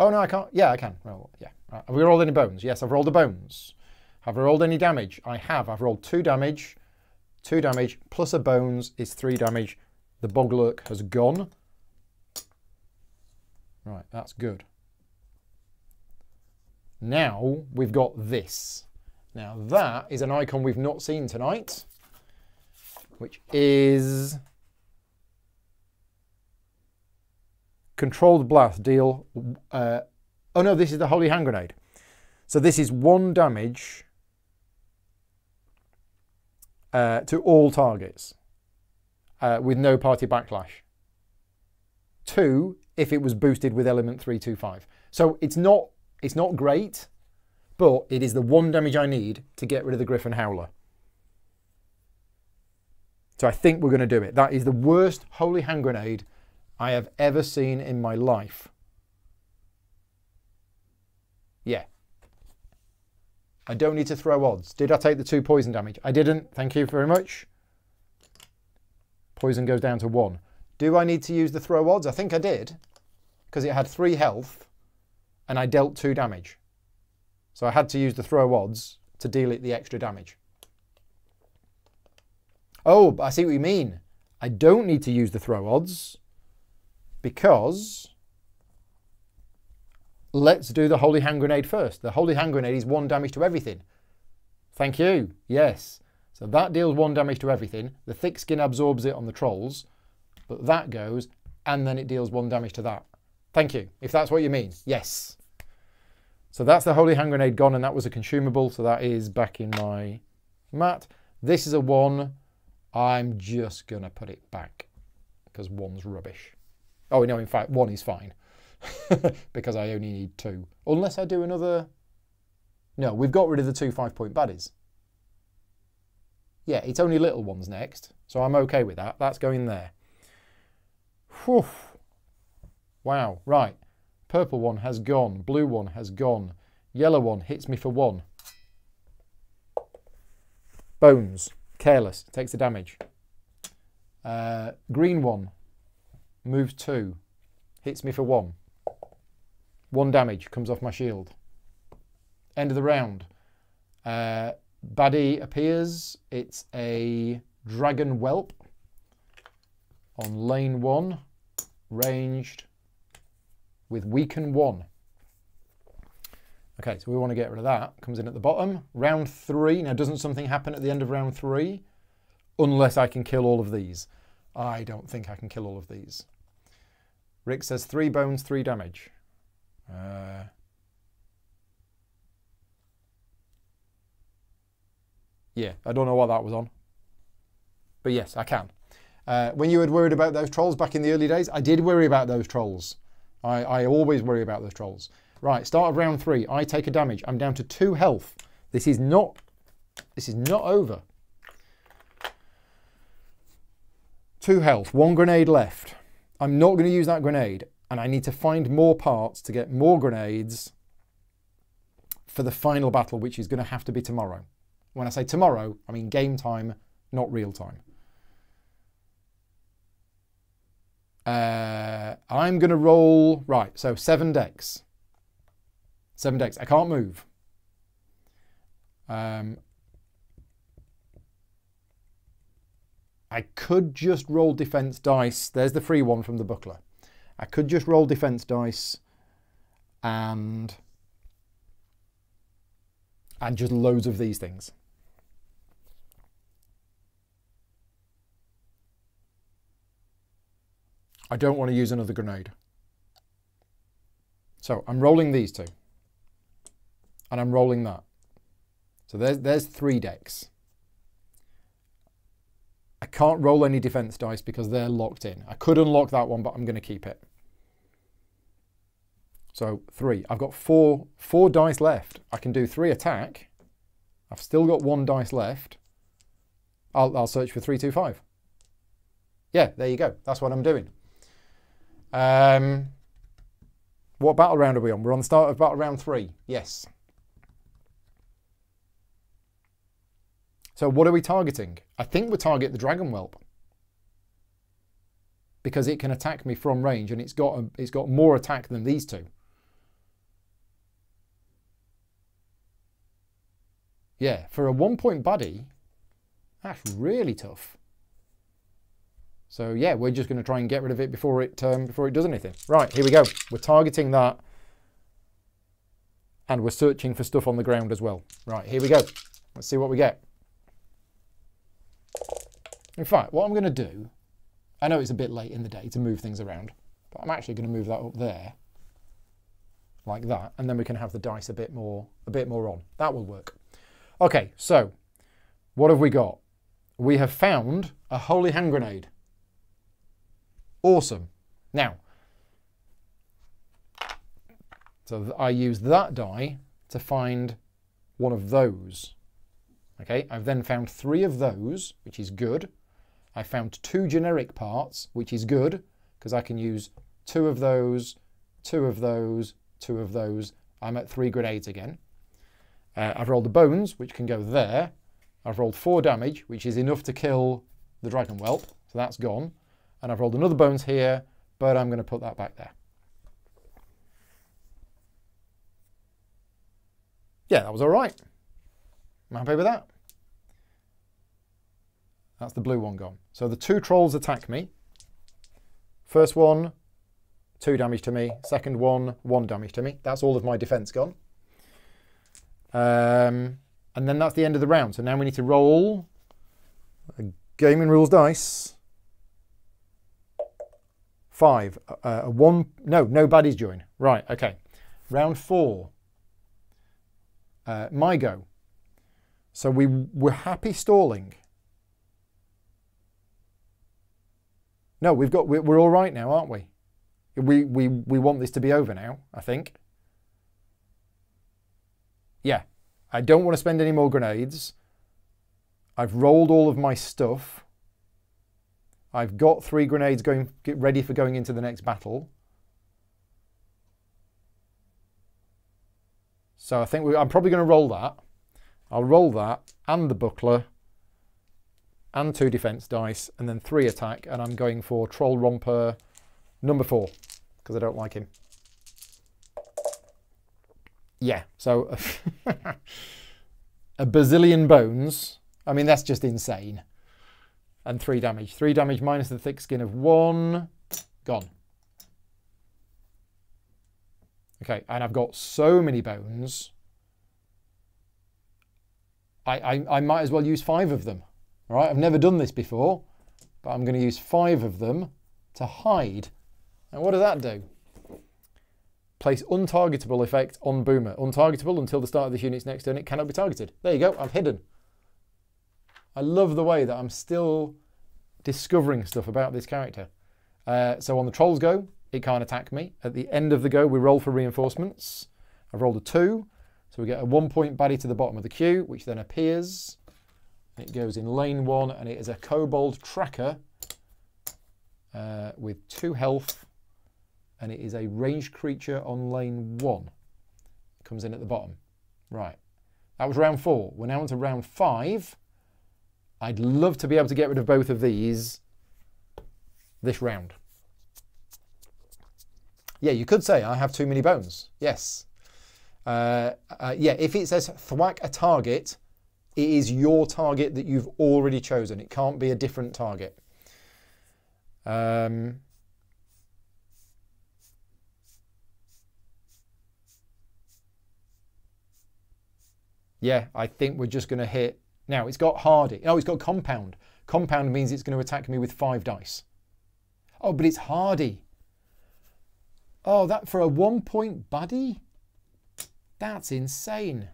Oh, no, I can't. Yeah, I can. Well, yeah. Right. Have we rolled any bones? Yes, I've rolled the bones. Have I rolled any damage? I have. I've rolled two damage. Two damage plus a bones is three damage. The bog lurk has gone. Right, that's good. Now we've got this. Now that is an icon we've not seen tonight, which is controlled blast deal. Uh, oh no, this is the Holy Hand Grenade. So this is one damage uh, to all targets uh, with no party backlash. Two, if it was boosted with element three two five. So it's not it's not great. But it is the one damage I need to get rid of the Griffin Howler. So I think we're going to do it. That is the worst Holy Hand Grenade I have ever seen in my life. Yeah. I don't need to throw odds. Did I take the two poison damage? I didn't. Thank you very much. Poison goes down to one. Do I need to use the throw odds? I think I did. Because it had three health and I dealt two damage. So I had to use the throw odds to deal it the extra damage. Oh, but I see what you mean. I don't need to use the throw odds because let's do the Holy Hand Grenade first. The Holy Hand Grenade is one damage to everything. Thank you. Yes. So that deals one damage to everything. The thick skin absorbs it on the trolls, but that goes and then it deals one damage to that. Thank you. If that's what you mean. Yes. So that's the Holy Hand Grenade gone, and that was a consumable, so that is back in my mat. This is a one. I'm just going to put it back because one's rubbish. Oh, no, in fact, one is fine because I only need two. Unless I do another... No, we've got rid of the two five-point baddies. Yeah, it's only little ones next, so I'm okay with that. That's going there. Whew. Wow, right. Purple one has gone. Blue one has gone. Yellow one hits me for one. Bones. Careless. Takes the damage. Uh, green one. Moves two. Hits me for one. One damage. Comes off my shield. End of the round. Uh, baddie appears. It's a dragon whelp. On lane one. Ranged. With weaken one. Okay, so we want to get rid of that. Comes in at the bottom. Round three. Now, doesn't something happen at the end of round three? Unless I can kill all of these. I don't think I can kill all of these. Rick says three bones, three damage. Uh, Yeah, I don't know what that was on. But yes, I can. Uh, when you had worried about those trolls back in the early days, I did worry about those trolls. I, I always worry about those trolls. Right, start of round three. I take a damage. I'm down to two health. This is not, this is not over. Two health, one grenade left. I'm not going to use that grenade, and I need to find more parts to get more grenades for the final battle, which is going to have to be tomorrow. When I say tomorrow, I mean game time, not real time. Uh, I'm going to roll, right, so seven decks. Seven decks. I can't move. Um, I could just roll defense dice. There's the free one from the buckler. I could just roll defense dice and and just loads of these things. I don't want to use another grenade. So I'm rolling these two. And I'm rolling that. So there's, there's three decks. I can't roll any defense dice because they're locked in. I could unlock that one, but I'm going to keep it. So three. I've got four, four dice left. I can do three attack. I've still got one dice left. I'll, I'll search for three, two, five. Yeah, there you go. That's what I'm doing. Um, what battle round are we on? We're on the start of battle round three. Yes. So what are we targeting? I think we target the Dragon Whelp. Because it can attack me from range and it's got, a, it's got more attack than these two. Yeah, for a one point baddie, that's really tough. So yeah, we're just going to try and get rid of it before it um, before it does anything. Right, here we go. We're targeting that, and we're searching for stuff on the ground as well. Right, here we go. Let's see what we get. In fact, what I'm going to do, I know it's a bit late in the day to move things around, but I'm actually going to move that up there, like that, and then we can have the dice a bit more a bit more on. That will work. Okay, so what have we got? We have found a holy hand grenade. Awesome. Now, so I use that die to find one of those. Okay, I've then found three of those, which is good. I found two generic parts, which is good, because I can use two of those, two of those, two of those. I'm at three grenades again. Uh, I've rolled the bones, which can go there. I've rolled four damage, which is enough to kill the Dragon Whelp, so that's gone. And I've rolled another bones here, but I'm going to put that back there. Yeah, that was all right. I'm happy with that. That's the blue one gone. So the two trolls attack me. First one, two damage to me. Second one, one damage to me. That's all of my defense gone. Um, and then that's the end of the round. So now we need to roll a Gaming Rules dice. Five, uh, a one, no, no baddies join. Right, okay. Round four, uh, my go. So we were happy stalling. No, we've got, we're, we're all right now, aren't we? We, we? we want this to be over now, I think. Yeah, I don't want to spend any more grenades. I've rolled all of my stuff. I've got three grenades going, get ready for going into the next battle. So I think we, I'm probably going to roll that. I'll roll that and the buckler and two defense dice and then three attack, and I'm going for Troll Romper number four because I don't like him. Yeah, so a bazillion bones. I mean, that's just insane. And three damage. Three damage minus the thick skin of one. Gone. Okay, and I've got so many bones. I, I, I might as well use five of them. All right, I've never done this before, but I'm going to use five of them to hide. Now, what does that do? Place untargetable effect on Boomer. Untargetable until the start of this unit's next turn. It cannot be targeted. There you go, I've hidden. I love the way that I'm still discovering stuff about this character. Uh, so on the Trolls go, it can't attack me. At the end of the go, we roll for reinforcements. I've rolled a two, so we get a one-point baddie to the bottom of the queue, which then appears. It goes in lane one, and it is a Kobold Tracker uh, with two health, and it is a ranged creature on lane one. It comes in at the bottom. Right. That was round four. We're now into round five. I'd love to be able to get rid of both of these this round. Yeah, you could say I have too many bones. Yes. Uh, uh, yeah, if it says thwack a target, it is your target that you've already chosen. It can't be a different target. Um, yeah, I think we're just going to hit... Now, it's got hardy. Oh, it's got compound. Compound means it's going to attack me with five dice. Oh, but it's hardy. Oh, that for a one-point baddie? That's insane.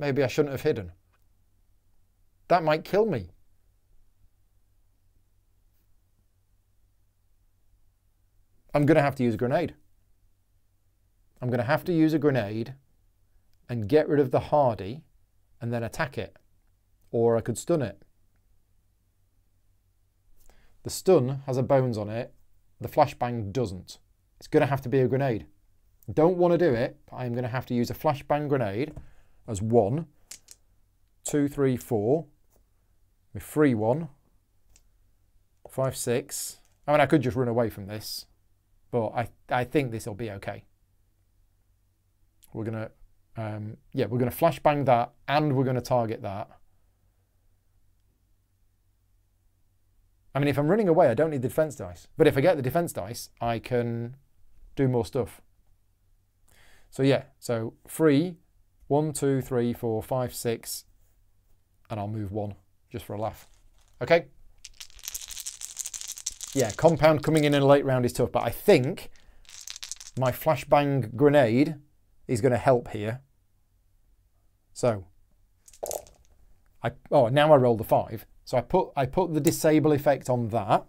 Maybe I shouldn't have hidden. That might kill me. I'm going to have to use a grenade. I'm going to have to use a grenade and get rid of the hardy and then attack it. Or I could stun it. The stun has a bones on it. The flashbang doesn't. It's going to have to be a grenade. Don't want to do it, but I'm going to have to use a flashbang grenade as one, two, three, four, my free one, five, six. I mean, I could just run away from this, but I, I think this will be okay. We're going to, um, yeah, we're going to flashbang that and we're going to target that. I mean, if I'm running away, I don't need the defense dice. But if I get the defense dice, I can do more stuff. So yeah, so free, one, two, three, four, five, six, and I'll move one just for a laugh. Okay? Yeah, compound coming in in a late round is tough, but I think my flashbang grenade is going to help here. So, I oh, now I rolled a five. So I put, I put the disable effect on that,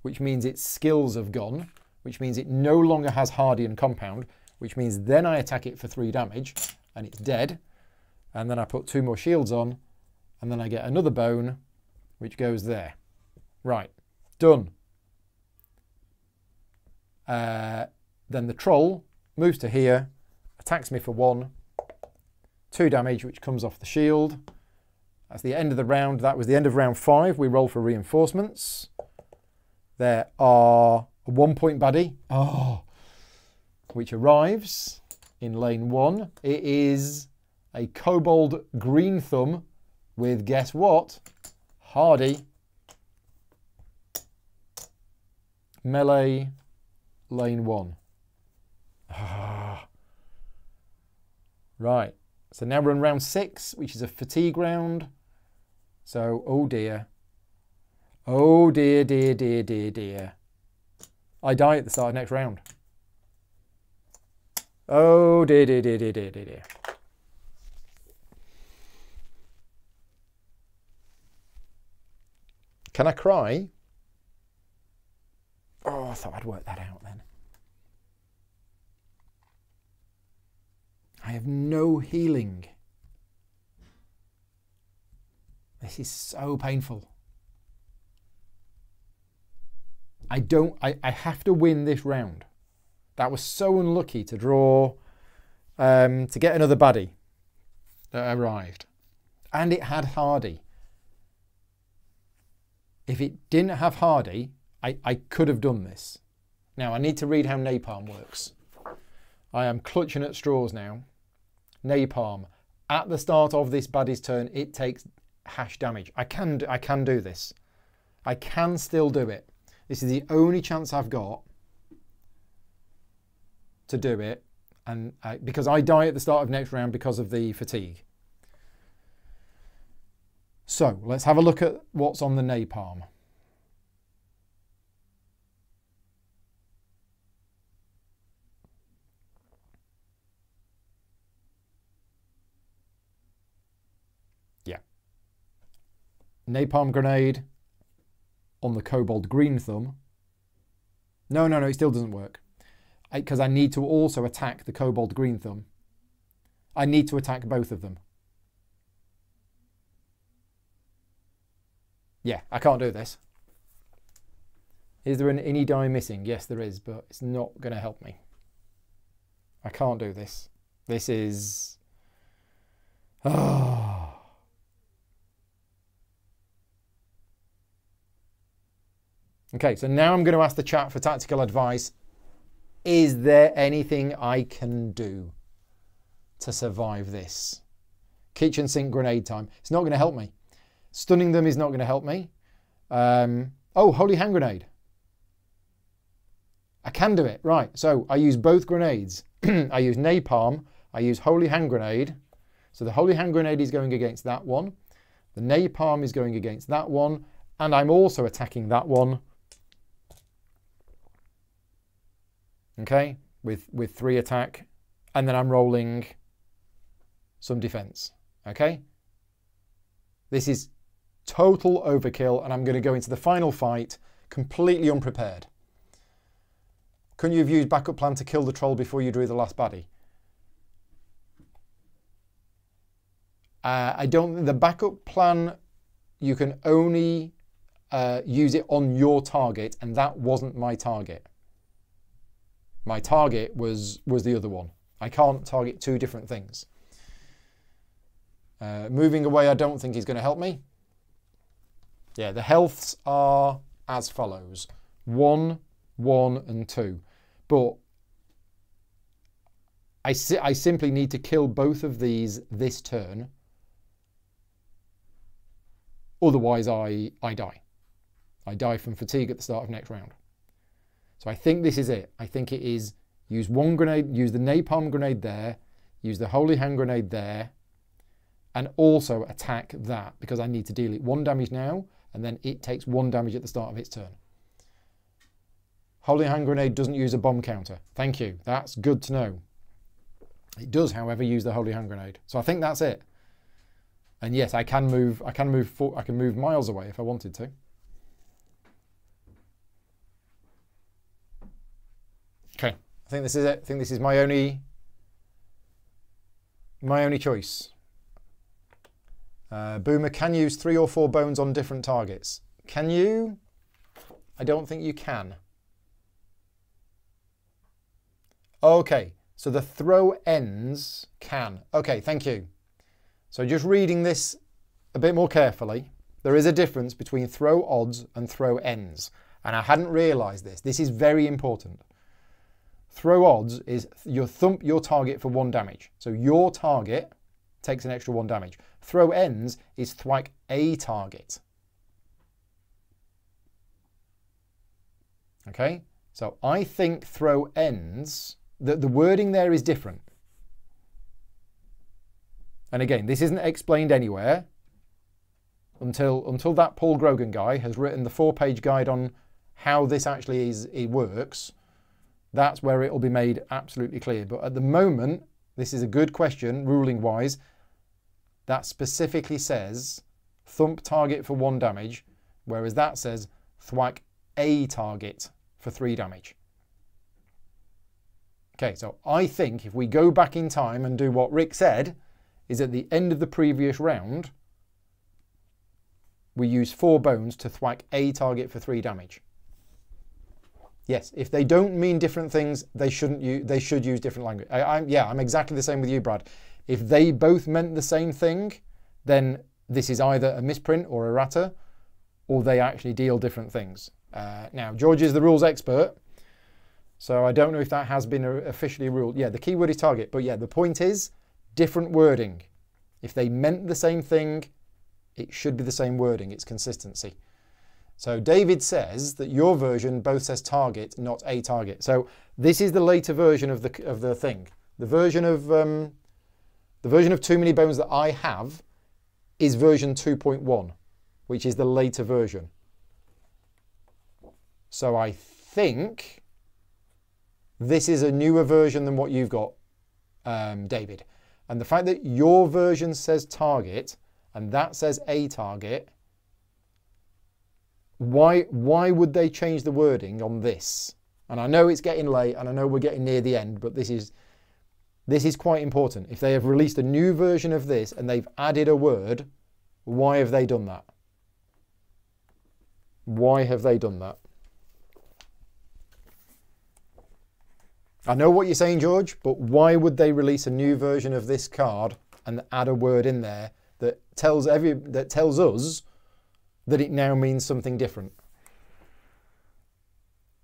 which means its skills have gone, which means it no longer has hardy and compound, which means then I attack it for three damage, and it's dead. And then I put two more shields on, and then I get another bone, which goes there. Right, done. Uh, then the troll moves to here, attacks me for one, two damage, which comes off the shield. That's the end of the round. That was the end of round five. We roll for reinforcements. There are a one-point baddie, oh, which arrives in lane one. It is a Kobold Green Thumb with, guess what? Hardy. Melee, lane one. Ah. Right. So now we're in round six, which is a fatigue round. So, oh dear. Oh dear, dear, dear, dear, dear. I die at the start of next round. Oh dear, dear, dear, dear, dear, dear, dear. Can I cry? Oh, I thought I'd work that out then. I have no healing. This is so painful. I don't, I, I have to win this round. That was so unlucky to draw, um, to get another baddie that arrived. And it had hardy. If it didn't have hardy, I, I could have done this. Now I need to read how napalm works. I am clutching at straws now. Napalm. At the start of this baddie's turn, it takes hash damage. I can, I can do this. I can still do it. This is the only chance I've got to do it, and I, because I die at the start of next round because of the fatigue. So let's have a look at what's on the napalm. Napalm grenade on the kobold green thumb. No, no, no, it still doesn't work. Because I, I need to also attack the kobold green thumb. I need to attack both of them. Yeah, I can't do this. Is there an innie die missing? Yes, there is, but it's not going to help me. I can't do this. This is... Oh. Okay, so now I'm going to ask the chat for tactical advice. Is there anything I can do to survive this? Kitchen sink grenade time. It's not going to help me. Stunning them is not going to help me. Um, oh, holy hand grenade. I can do it. Right, so I use both grenades. I use napalm. I use holy hand grenade. So the holy hand grenade is going against that one. The napalm is going against that one. And I'm also attacking that one. Okay, with, with three attack. And then I'm rolling some defense, okay? This is total overkill, and I'm going to go into the final fight completely unprepared. Couldn't you have used backup plan to kill the troll before you drew the last baddie? Uh, I don't, the backup plan, you can only uh, use it on your target, and that wasn't my target. My target was, was the other one. I can't target two different things. Uh, moving away, I don't think he's going to help me. Yeah, the healths are as follows. One, one, and two. But I, si I simply need to kill both of these this turn. Otherwise, I, I die. I die from fatigue at the start of next round. So I think this is it. I think it is use one grenade, use the napalm grenade there, use the holy hand grenade there, and also attack that because I need to deal it one damage now, and then it takes one damage at the start of its turn. Holy hand grenade doesn't use a bomb counter. Thank you. That's good to know. It does, however, use the holy hand grenade. So I think that's it. And yes, I can move. I can move. I can move miles away if I wanted to. Okay, I think this is it. I think this is my only, my only choice. Uh, Boomer can use three or four bones on different targets. Can you? I don't think you can. Okay, so the throw ends can. Okay, thank you. So just reading this a bit more carefully, there is a difference between throw odds and throw ends. And I hadn't realized this. This is very important. Throw odds is you thump your target for one damage. So your target takes an extra one damage. Throw ends is thwack a target. Okay, so I think throw ends, the, the wording there is different. And again, this isn't explained anywhere until, until that Paul Grogan guy has written the four-page guide on how this actually is, it works. That's where it will be made absolutely clear. But at the moment, this is a good question, ruling-wise, that specifically says thump target for one damage, whereas that says thwack a target for three damage. Okay, so I think if we go back in time and do what Rick said, is at the end of the previous round, we use four bones to thwack a target for three damage. Yes, if they don't mean different things, they shouldn't use, they should use different language. I, I'm, yeah, I'm exactly the same with you, Brad. If they both meant the same thing, then this is either a misprint or errata, or they actually deal different things. Uh, now, George is the rules expert, so I don't know if that has been officially ruled. Yeah, the keyword is target, but yeah, the point is different wording. If they meant the same thing, it should be the same wording. It's consistency. So David says that your version both says target, not a target. So this is the later version of the of the thing. The version of um, the version of Too Many Bones that I have is version two point one, which is the later version. So I think this is a newer version than what you've got, um, David. And the fact that your version says target and that says a target Why, why would they change the wording on this? And I know it's getting late, and I know we're getting near the end, but this is, this is quite important. If they have released a new version of this and they've added a word, why have they done that? Why have they done that? I know what you're saying, George, but why would they release a new version of this card and add a word in there that tells every that tells us that it now means something different?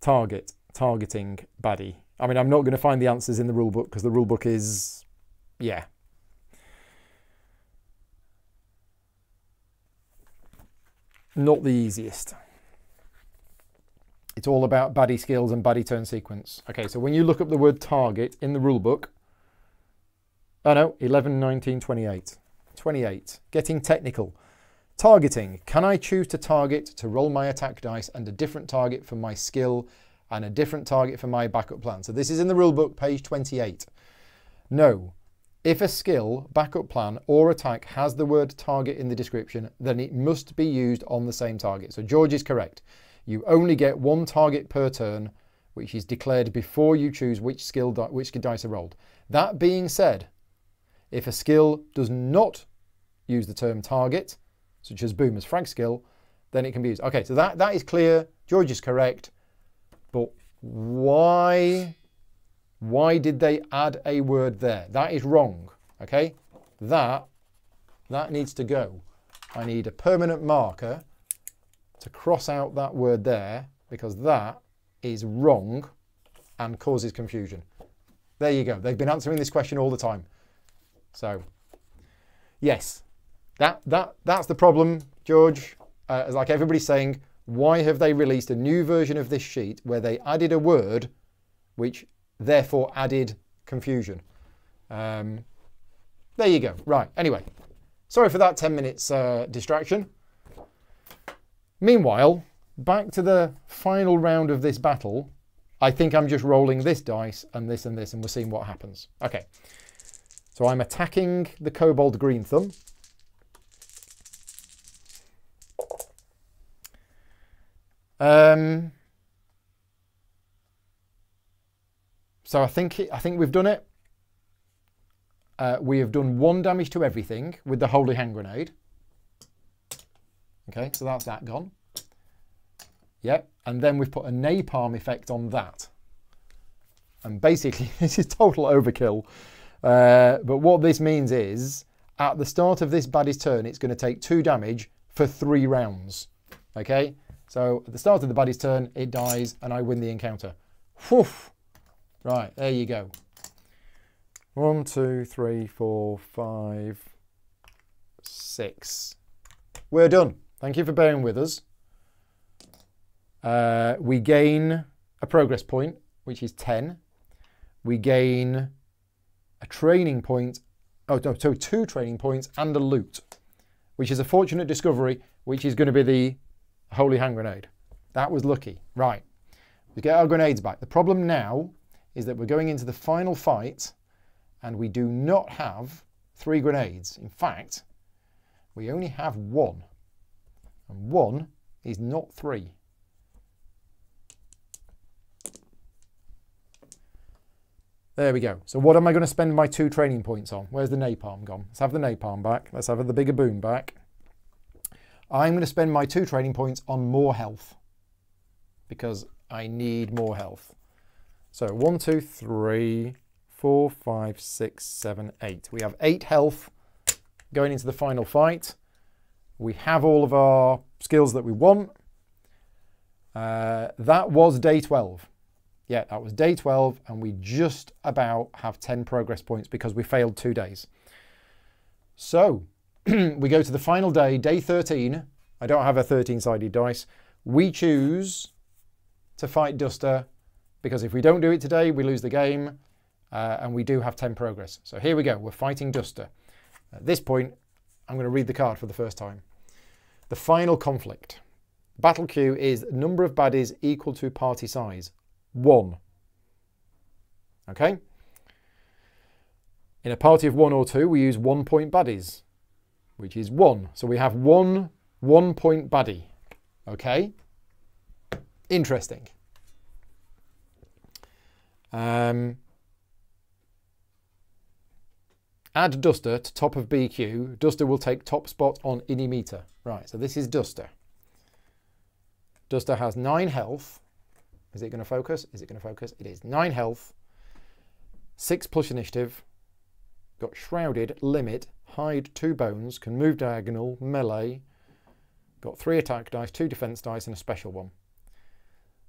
Target, targeting baddie. I mean, I'm not going to find the answers in the rulebook because the rulebook is, yeah. Not the easiest. It's all about baddie skills and baddie turn sequence. Okay, so when you look up the word target in the rulebook, oh no, eleven, nineteen, twenty-eight. twenty-eight, getting technical. Targeting, can I choose to target to roll my attack dice and a different target for my skill and a different target for my backup plan? So this is in the rulebook, page twenty-eight. No, if a skill, backup plan or attack has the word target in the description, then it must be used on the same target. So George is correct. You only get one target per turn, which is declared before you choose which skill which dice are rolled. That being said, if a skill does not use the term target, such as Boomer's frag skill, then it can be used. Okay, so that, that is clear. George is correct. But why, why did they add a word there? That is wrong, okay? That, that needs to go. I need a permanent marker to cross out that word there, because that is wrong and causes confusion. There you go. They've been answering this question all the time. So, yes, that that that's the problem, George. Uh, like everybody's saying, why have they released a new version of this sheet where they added a word, which therefore added confusion? Um, there you go. Right. Anyway, sorry for that ten minutes uh, distraction. Meanwhile, back to the final round of this battle. I think I'm just rolling this dice and this and this, and we're seeing what happens. Okay, so I'm attacking the Kobold Green Thumb. Um, so I think I think we've done it. Uh, we have done one damage to everything with the Holy Hand Grenade. Okay, so that's that gone. Yep, and then we've put a napalm effect on that. And basically, this is total overkill. Uh, but what this means is, at the start of this baddie's turn, it's going to take two damage for three rounds. Okay, so at the start of the baddie's turn, it dies, and I win the encounter. Whew. Right, there you go. One, two, three, four, five, six. We're done. Thank you for bearing with us. Uh, we gain a progress point, which is ten. We gain a training point, oh no, so two training points and a loot, which is a fortunate discovery, which is going to be the Holy Hand Grenade. That was lucky. Right, we get our grenades back. The problem now is that we're going into the final fight and we do not have three grenades. In fact, we only have one, and one is not three. There we go. So what am I going to spend my two training points on? Where's the napalm gone? Let's have the napalm back. Let's have the bigger boom back. I'm going to spend my two training points on more health, because I need more health. So one, two, three, four, five, six, seven, eight. We have eight health going into the final fight. We have all of our skills that we want. Uh, that was day twelve. Yeah, that was day twelve, and we just about have ten progress points because we failed two days. So we go to the final day, day thirteen. I don't have a thirteen-sided dice. We choose to fight Duster, because if we don't do it today, we lose the game, uh, and we do have ten progress. So here we go. We're fighting Duster. At this point, I'm going to read the card for the first time. The final conflict. Battle queue is number of baddies equal to party size. One. Okay? In a party of one or two, we use one point baddies, which is one. So we have one one-point baddie. Okay? Interesting. Um, add Duster to top of B Q. Duster will take top spot on Inimita. Right, so this is Duster. Duster has nine health. Is it going to focus? Is it going to focus? It is. Nine health. Six plus initiative. Got shrouded, limit, hide two bones, can move diagonal, melee. Got three attack dice, two defense dice, and a special one.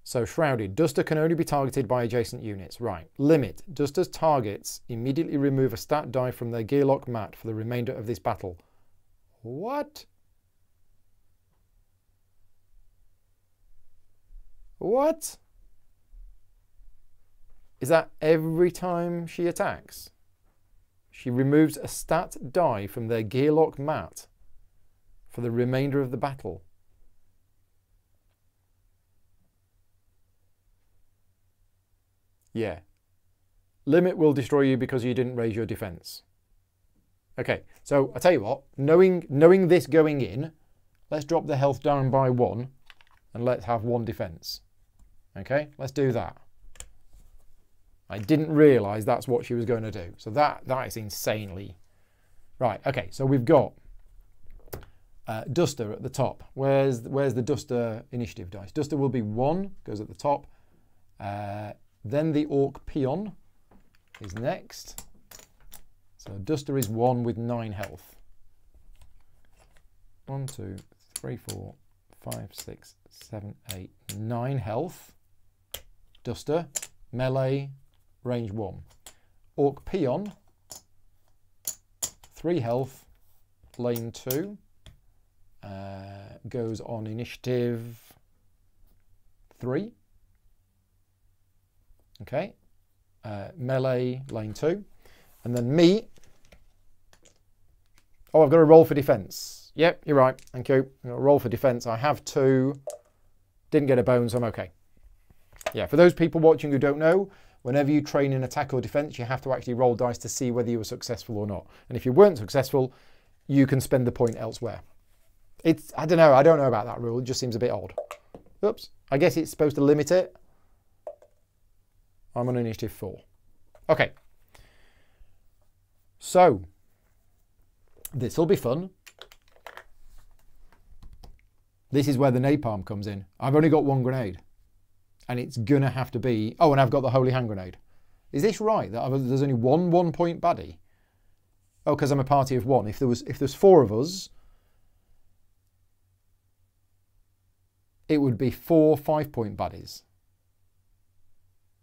So shrouded. Duster can only be targeted by adjacent units. Right. Limit. Duster's targets immediately remove a stat die from their gearlock mat for the remainder of this battle. What? What? Is that every time she attacks? She removes a stat die from their gearlock mat for the remainder of the battle. Yeah. Limit will destroy you because you didn't raise your defense. Okay, so I tell you what, knowing, knowing this going in, let's drop the health down by one and let's have one defense. Okay, let's do that. I didn't realise that's what she was going to do. So that, that is insanely... Right, okay, so we've got uh, Duster at the top. Where's, where's the Duster initiative dice? Duster will be one, goes at the top. Uh, then the Orc Peon is next. So Duster is one with nine health. One, two, three, four, five, six, seven, eight, nine health. Duster, melee... range one. Orc Peon, three health, lane two, uh, goes on initiative three. Okay, uh, melee, lane two. And then me. Oh, I've got to roll for defense. Yep, you're right, thank you. I've got to roll for defense. I have two, didn't get a bone, so I'm okay. Yeah, for those people watching who don't know, whenever you train in attack or defense, you have to actually roll dice to see whether you were successful or not. And if you weren't successful, you can spend the point elsewhere. It's, I don't know, I don't know about that rule. It just seems a bit odd. Oops, I guess it's supposed to limit it. I'm on initiative four. Okay. So, this will be fun. This is where the napalm comes in. I've only got one grenade. And it's gonna have to be... Oh, and I've got the holy hand grenade. Is this right? That I've, there's only one one-point baddie? Oh, because I'm a party of one. If there was, if there's four of us, it would be four five-point baddies.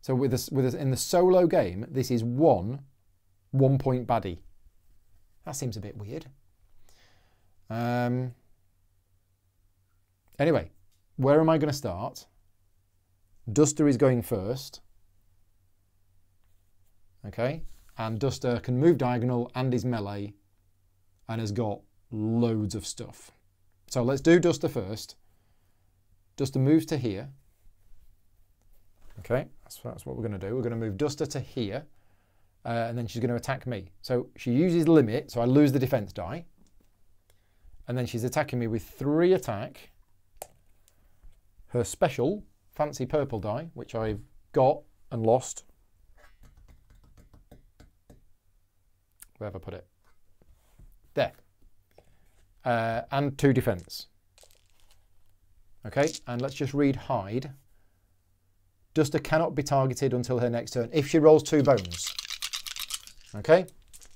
So with us, with us in the solo game, this is one one-point baddie. That seems a bit weird. Um. Anyway, where am I going to start? Duster is going first. Okay, and Duster can move diagonal and is melee and has got loads of stuff. So let's do Duster first. Duster moves to here. Okay, that's, that's what we're going to do. We're going to move Duster to here, uh, and then she's going to attack me. So she uses limit, so I lose the defense die. And then she's attacking me with three attack. Her special... fancy purple die, which I've got and lost. Where have I put it? There. Uh, and two defense. Okay, and let's just read hide. Duster cannot be targeted until her next turn if she rolls two bones. Okay?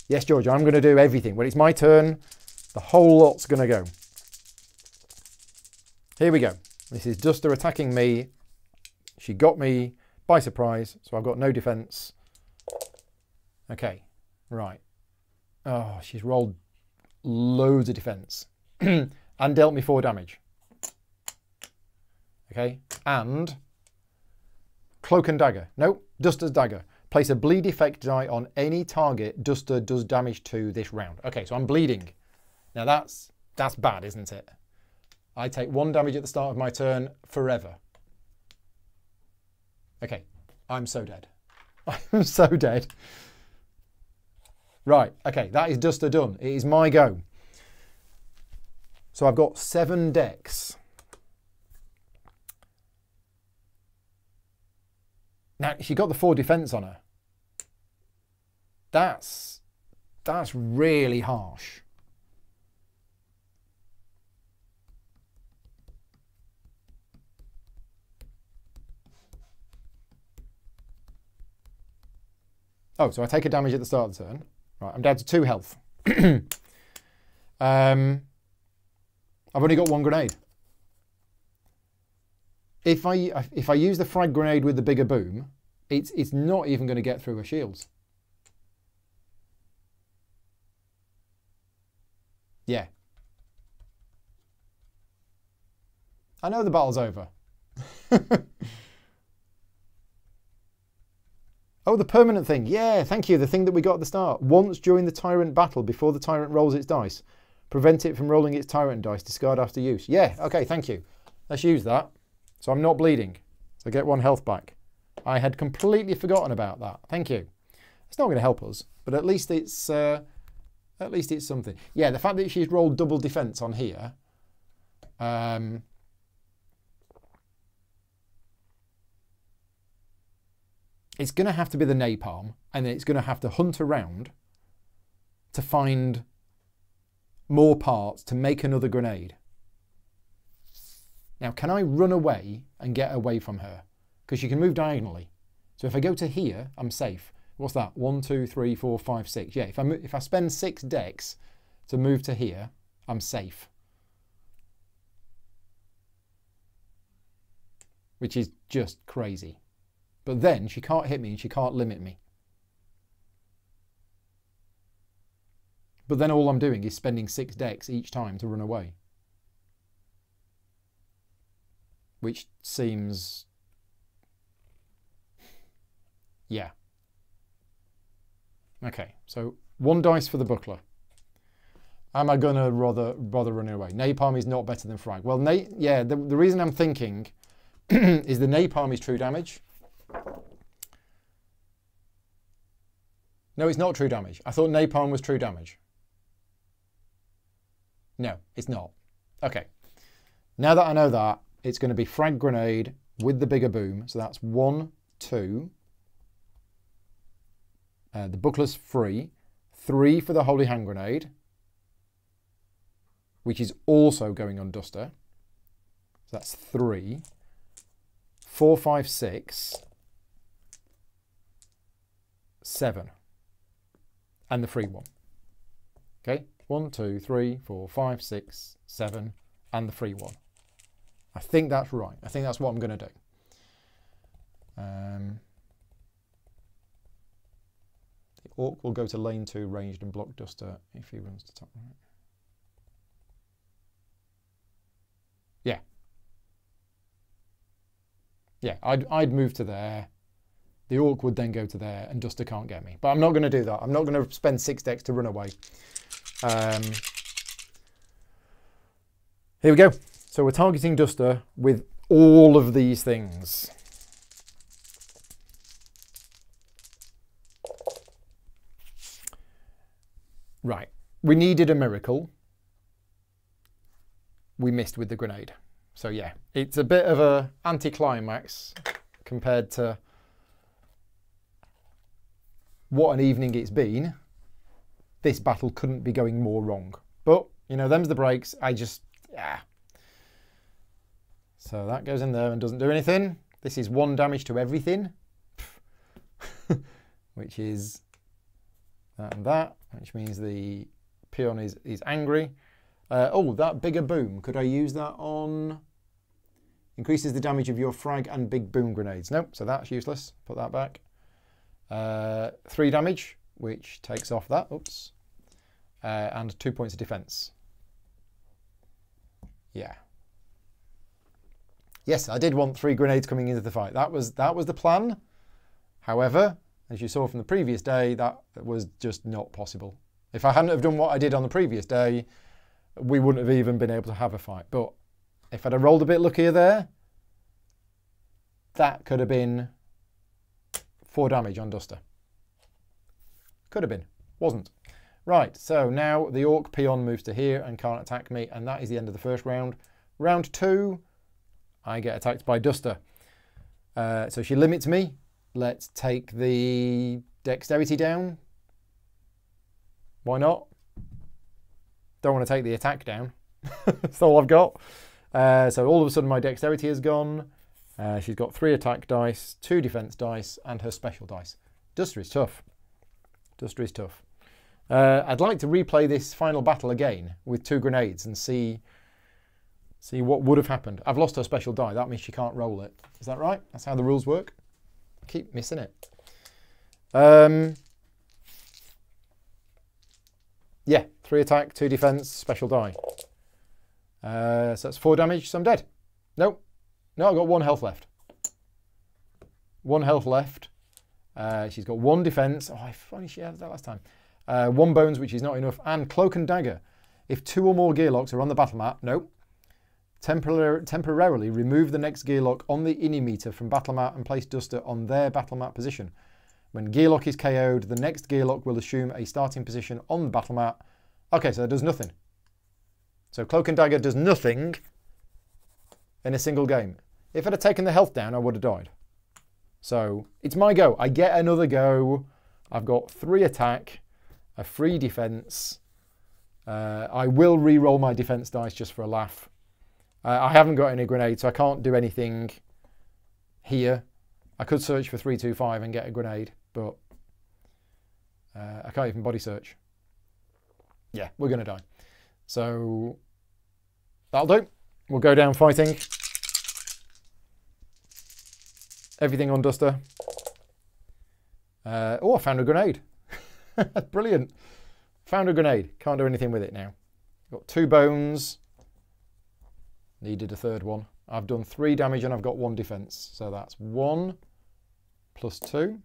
Yes, Georgia, I'm going to do everything. When it's my turn, the whole lot's going to go. Here we go. This is Duster attacking me. She got me by surprise, so I've got no defense. Okay, right. Oh, she's rolled loads of defense and dealt me four damage. Okay, and cloak and dagger. Nope, Duster's dagger. Place a bleed effect die on any target Duster does damage to this round. Okay, so I'm bleeding. Now that's that's bad, isn't it? I take one damage at the start of my turn forever. Okay, I'm so dead. I'm so dead. Right, okay, that is Duster done. It is my go. So I've got seven decks. Now, she got the four defense on her. That's, that's really harsh. Oh, so I take a damage at the start of the turn. Right, I'm down to two health. um, I've only got one grenade. If I if I use the frag grenade with the bigger boom, it's it's not even going to get through her shields. Yeah. I know the battle's over. Oh, the permanent thing. Yeah, thank you. The thing that we got at the start. Once during the tyrant battle, before the tyrant rolls its dice, prevent it from rolling its tyrant dice. Discard after use. Yeah, okay, thank you. Let's use that. So I'm not bleeding. So I get one health back. I had completely forgotten about that. Thank you. It's not going to help us, but at least it's uh, at least it's something. Yeah, the fact that she's rolled double defense on here. Um, It's going to have to be the napalm, and then it's going to have to hunt around to find more parts to make another grenade. Now, can I run away and get away from her? Because she can move diagonally. So if I go to here, I'm safe. What's that? One, two, three, four, five, six. Yeah, if I, if I spend six decks to move to here, I'm safe. Which is just crazy. But then she can't hit me and she can't limit me. But then all I'm doing is spending six decks each time to run away. Which seems... yeah. Okay, so one dice for the buckler. Am I gonna rather, rather run away? Napalm is not better than frag. Well, na yeah, the, the reason I'm thinking is the napalm is true damage. No, it's not true damage. I thought napalm was true damage. No, it's not. Okay. Now that I know that, it's going to be frag grenade with the bigger boom. So that's one, two. Uh, the buckler's free. Three for the holy hand grenade, which is also going on Duster. So that's three. Four, five, six. Seven. And the free one. Okay, one, two, three, four, five, six, seven, and the free one. I think that's right. I think that's what I'm going to do. Um, the orc will go to lane two, ranged, and block Duster if he runs to top right. Yeah. Yeah, I'd, I'd move to there. The orc would then go to there, and Duster can't get me. But I'm not going to do that. I'm not going to spend six decks to run away. Um, here we go. So we're targeting Duster with all of these things. Right. We needed a miracle. We missed with the grenade. So yeah, it's a bit of an anticlimax compared to what an evening it's been. This battle couldn't be going more wrong. But, you know, them's the breaks. I just, yeah. So that goes in there and doesn't do anything. This is one damage to everything. Which is that and that. Which means the peon is, is angry. Uh, oh, that bigger boom. Could I use that on... increases the damage of your frag and big boom grenades. Nope, so that's useless. Put that back. Uh, three damage, which takes off that, oops, uh, and two points of defense. Yeah. Yes, I did want three grenades coming into the fight. That was that was the plan. However, as you saw from the previous day, that was just not possible. If I hadn't have done what I did on the previous day, we wouldn't have even been able to have a fight. But if I'd have rolled a bit luckier there, that could have been four damage on Duster. Could have been. Wasn't. Right, so now the orc peon moves to here and can't attack me, and that is the end of the first round. Round two, I get attacked by Duster. Uh, so she limits me, Let's take the dexterity down. Why not? Don't want to take the attack down. That's all I've got. Uh, so all of a sudden my dexterity is gone. Uh, she's got three attack dice, two defense dice, and her special dice. Duster is tough. Duster is tough. Uh, I'd like to replay this final battle again with two grenades and see see what would have happened. I've lost her special die. That means she can't roll it. Is that right? That's how the rules work. I keep missing it. Um, yeah, three attack, two defense, special die. Uh, so that's four damage, so I'm dead. Nope. No, I've got one health left. One health left. Uh, she's got one defense. Oh, if only she had that last time. Uh, one bones, which is not enough, and cloak and dagger. If two or more gearlocks are on the battle map, nope. Temporar temporarily remove the next gearlock on the ini meter from battle map and place Duster on their battle map position. When gearlock is K O'd, the next gearlock will assume a starting position on the battle map. Okay, so that does nothing. So cloak and dagger does nothing in a single game. If I'd have taken the health down, I would have died. So it's my go. I get another go. I've got three attack, a free defense. Uh, I will re-roll my defense dice just for a laugh. Uh, I haven't got any grenades, so I can't do anything here. I could search for three two five and get a grenade, but uh, I can't even body search. Yeah, we're going to die. So that'll do. We'll go down fighting. Everything on Duster. Uh, oh, I found a grenade. Brilliant. Found a grenade. Can't do anything with it now. Got two bones. Needed a third one. I've done three damage and I've got one defense. So that's one plus two.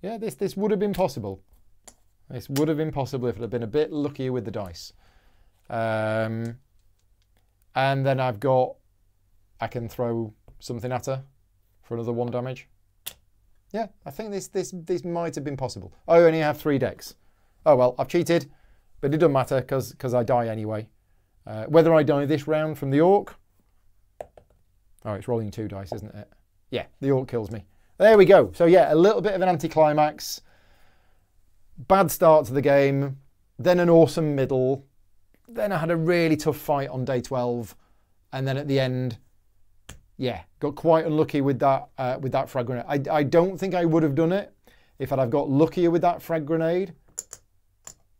Yeah, this, this would have been possible. This would have been possible if it had been a bit luckier with the dice. Um, and then I've got, I can throw something at her for another one damage. Yeah, I think this this this might have been possible. I only have three decks. Oh well, I've cheated, but it doesn't matter because because I die anyway. Uh, whether I die this round from the orc. Oh, it's rolling two dice, isn't it? Yeah, the orc kills me. There we go. So yeah, a little bit of an anticlimax. Bad start to the game, then an awesome middle. Then I had a really tough fight on day twelve, and then at the end, yeah, got quite unlucky with that uh, with that frag grenade. I, I don't think I would have done it if I'd have got luckier with that frag grenade.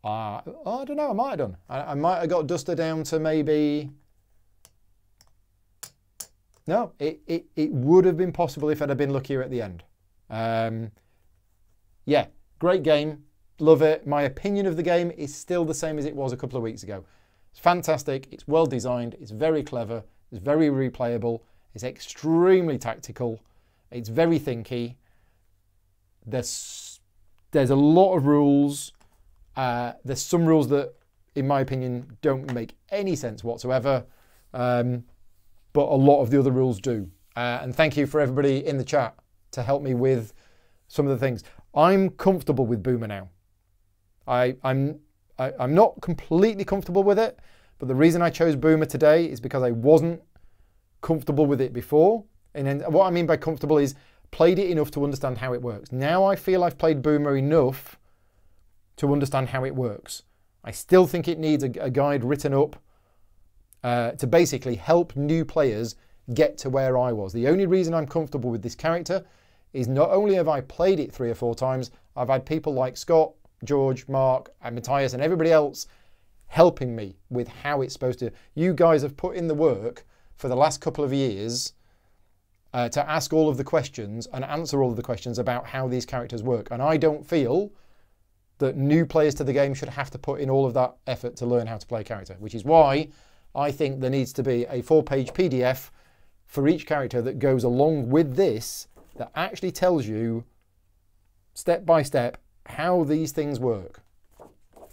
Uh, I don't know, I might have done. I, I might have got Duster down to maybe... No, it, it, it would have been possible if I'd have been luckier at the end. Um, yeah, great game. Love it. My opinion of the game is still the same as it was a couple of weeks ago. It's fantastic, it's well designed, it's very clever, it's very replayable, it's extremely tactical, it's very thinky. There's, there's a lot of rules. Uh, there's some rules that, in my opinion, don't make any sense whatsoever, um, but a lot of the other rules do. Uh, and thank you for everybody in the chat to help me with some of the things. I'm comfortable with Boomer now. I, I'm... I, I'm not completely comfortable with it, but the reason I chose Boomer today is because I wasn't comfortable with it before. And then what I mean by comfortable is played it enough to understand how it works. Now I feel I've played Boomer enough to understand how it works. I still think it needs a, a guide written up uh, to basically help new players get to where I was. The only reason I'm comfortable with this character is not only have I played it three or four times, I've had people like Scott, George, Mark, and Matthias, and everybody else helping me with how it's supposed to. You guys have put in the work for the last couple of years uh, to ask all of the questions and answer all of the questions about how these characters work. And I don't feel that new players to the game should have to put in all of that effort to learn how to play a character, which is why I think there needs to be a four-page P D F for each character that goes along with this that actually tells you step by step how these things work.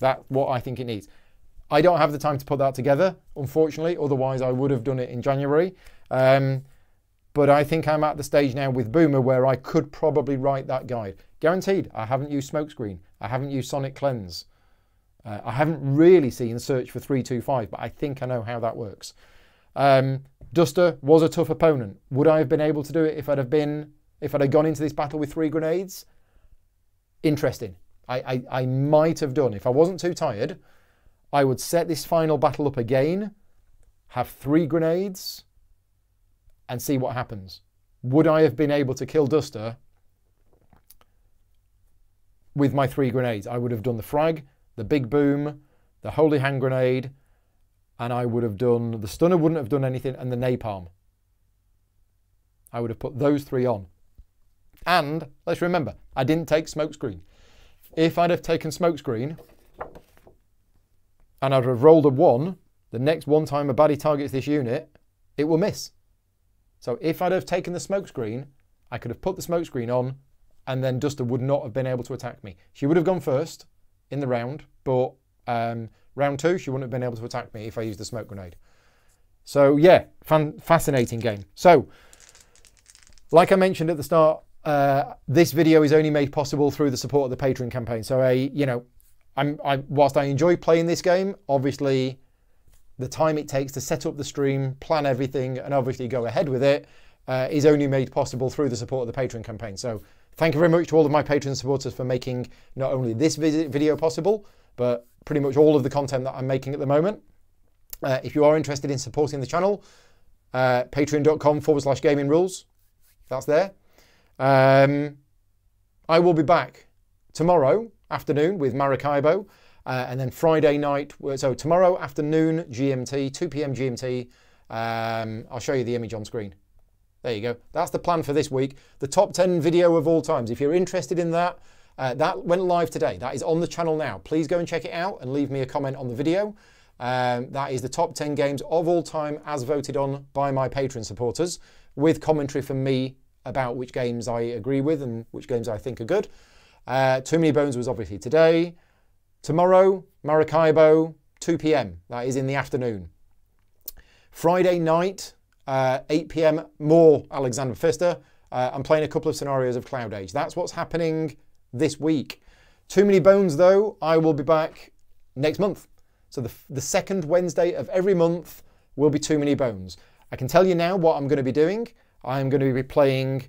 That's what I think it needs. I don't have the time to put that together, unfortunately, otherwise I would have done it in January. Um, but I think I'm at the stage now with Boomer where I could probably write that guide. Guaranteed, I haven't used Smokescreen. I haven't used Sonic Cleanse. Uh, I haven't really seen Search for three two five, but I think I know how that works. Um, Duster was a tough opponent. Would I have been able to do it if I'd have been If I'd have gone into this battle with three grenades, interesting. I, I, I might have done. If I wasn't too tired, I would set this final battle up again, have three grenades, and see what happens. Would I have been able to kill Duster with my three grenades? I would have done the frag, the big boom, the holy hand grenade, and I would have done, the stunner wouldn't have done anything, and the napalm. I would have put those three on. And let's remember, I didn't take smokescreen. If I'd have taken smokescreen and I'd have rolled a one, the next one time a baddie targets this unit, it will miss. So if I'd have taken the smokescreen, I could have put the smokescreen on, and then Duster would not have been able to attack me. She would have gone first in the round, but um, round two, she wouldn't have been able to attack me if I used the smoke grenade. So yeah, fan fascinating game. So like I mentioned at the start, uh, this video is only made possible through the support of the Patreon campaign. So I, you know, I'm, I, whilst I enjoy playing this game, obviously the time it takes to set up the stream, plan everything, and obviously go ahead with it uh, is only made possible through the support of the Patreon campaign. So thank you very much to all of my Patreon supporters for making not only this video possible, but pretty much all of the content that I'm making at the moment. Uh, if you are interested in supporting the channel, uh, patreon.com forward slash gaming rules. That's there. Um, I will be back tomorrow afternoon with Maracaibo, uh, and then Friday night. So tomorrow afternoon G M T, two P M G M T. Um, I'll show you the image on screen. There you go. That's the plan for this week. The top ten video of all times. If you're interested in that, uh, that went live today. That is on the channel now. Please go and check it out and leave me a comment on the video. Um, that is the top ten games of all time as voted on by my Patreon supporters, with commentary from me about which games I agree with and which games I think are good. Uh, Too Many Bones was obviously today. Tomorrow, Maracaibo, two P M. That is in the afternoon. Friday night, uh, eight P M, more Alexander Pfister. Uh, I'm playing a couple of scenarios of Cloud Age. That's what's happening this week. Too Many Bones, though, I will be back next month. So the, the second Wednesday of every month will be Too Many Bones. I can tell you now what I'm going to be doing. I'm going to be playing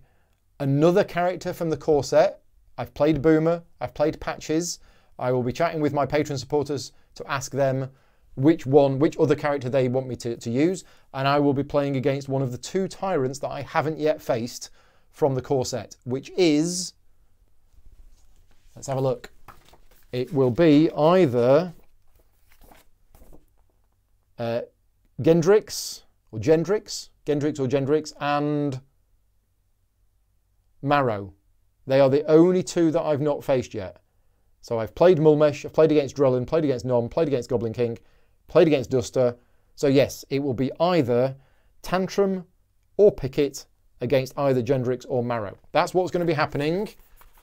another character from the core set. I've played Boomer, I've played Patches. I will be chatting with my Patreon supporters to ask them which one, which other character they want me to, to use. And I will be playing against one of the two tyrants that I haven't yet faced from the core set, which is, let's have a look. It will be either uh, Gendrix, or Gendrix, Gendrix or Gendrix, and Marrow. They are the only two that I've not faced yet. So I've played Mulmesh, I've played against Drellin, played against Nom, played against Goblin King, played against Duster. So yes, it will be either Tantrum or Picket against either Gendrix or Marrow. That's what's going to be happening,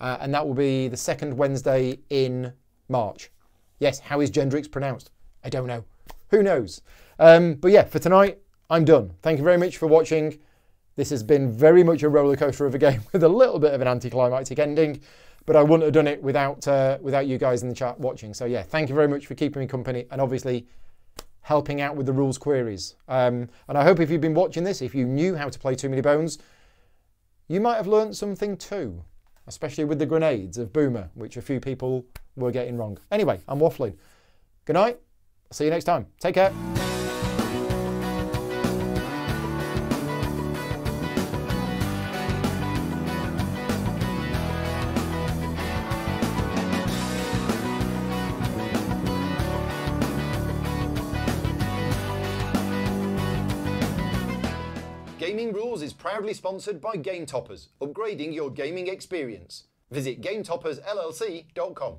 uh, and that will be the second Wednesday in March. Yes, how is Gendrix pronounced? I don't know. Who knows? Um, but yeah, for tonight, I'm done. Thank you very much for watching. This has been very much a roller coaster of a game with a little bit of an anticlimactic ending, but I wouldn't have done it without uh, without you guys in the chat watching. So yeah, thank you very much for keeping me company and obviously helping out with the rules queries. Um, and I hope if you've been watching this, if you knew how to play Too Many Bones, you might have learned something too, especially with the grenades of Boomer, which a few people were getting wrong. Anyway, I'm waffling. Good night. I'll see you next time. Take care. Proudly sponsored by Game Toppers, upgrading your gaming experience. Visit Game Toppers L L C dot com.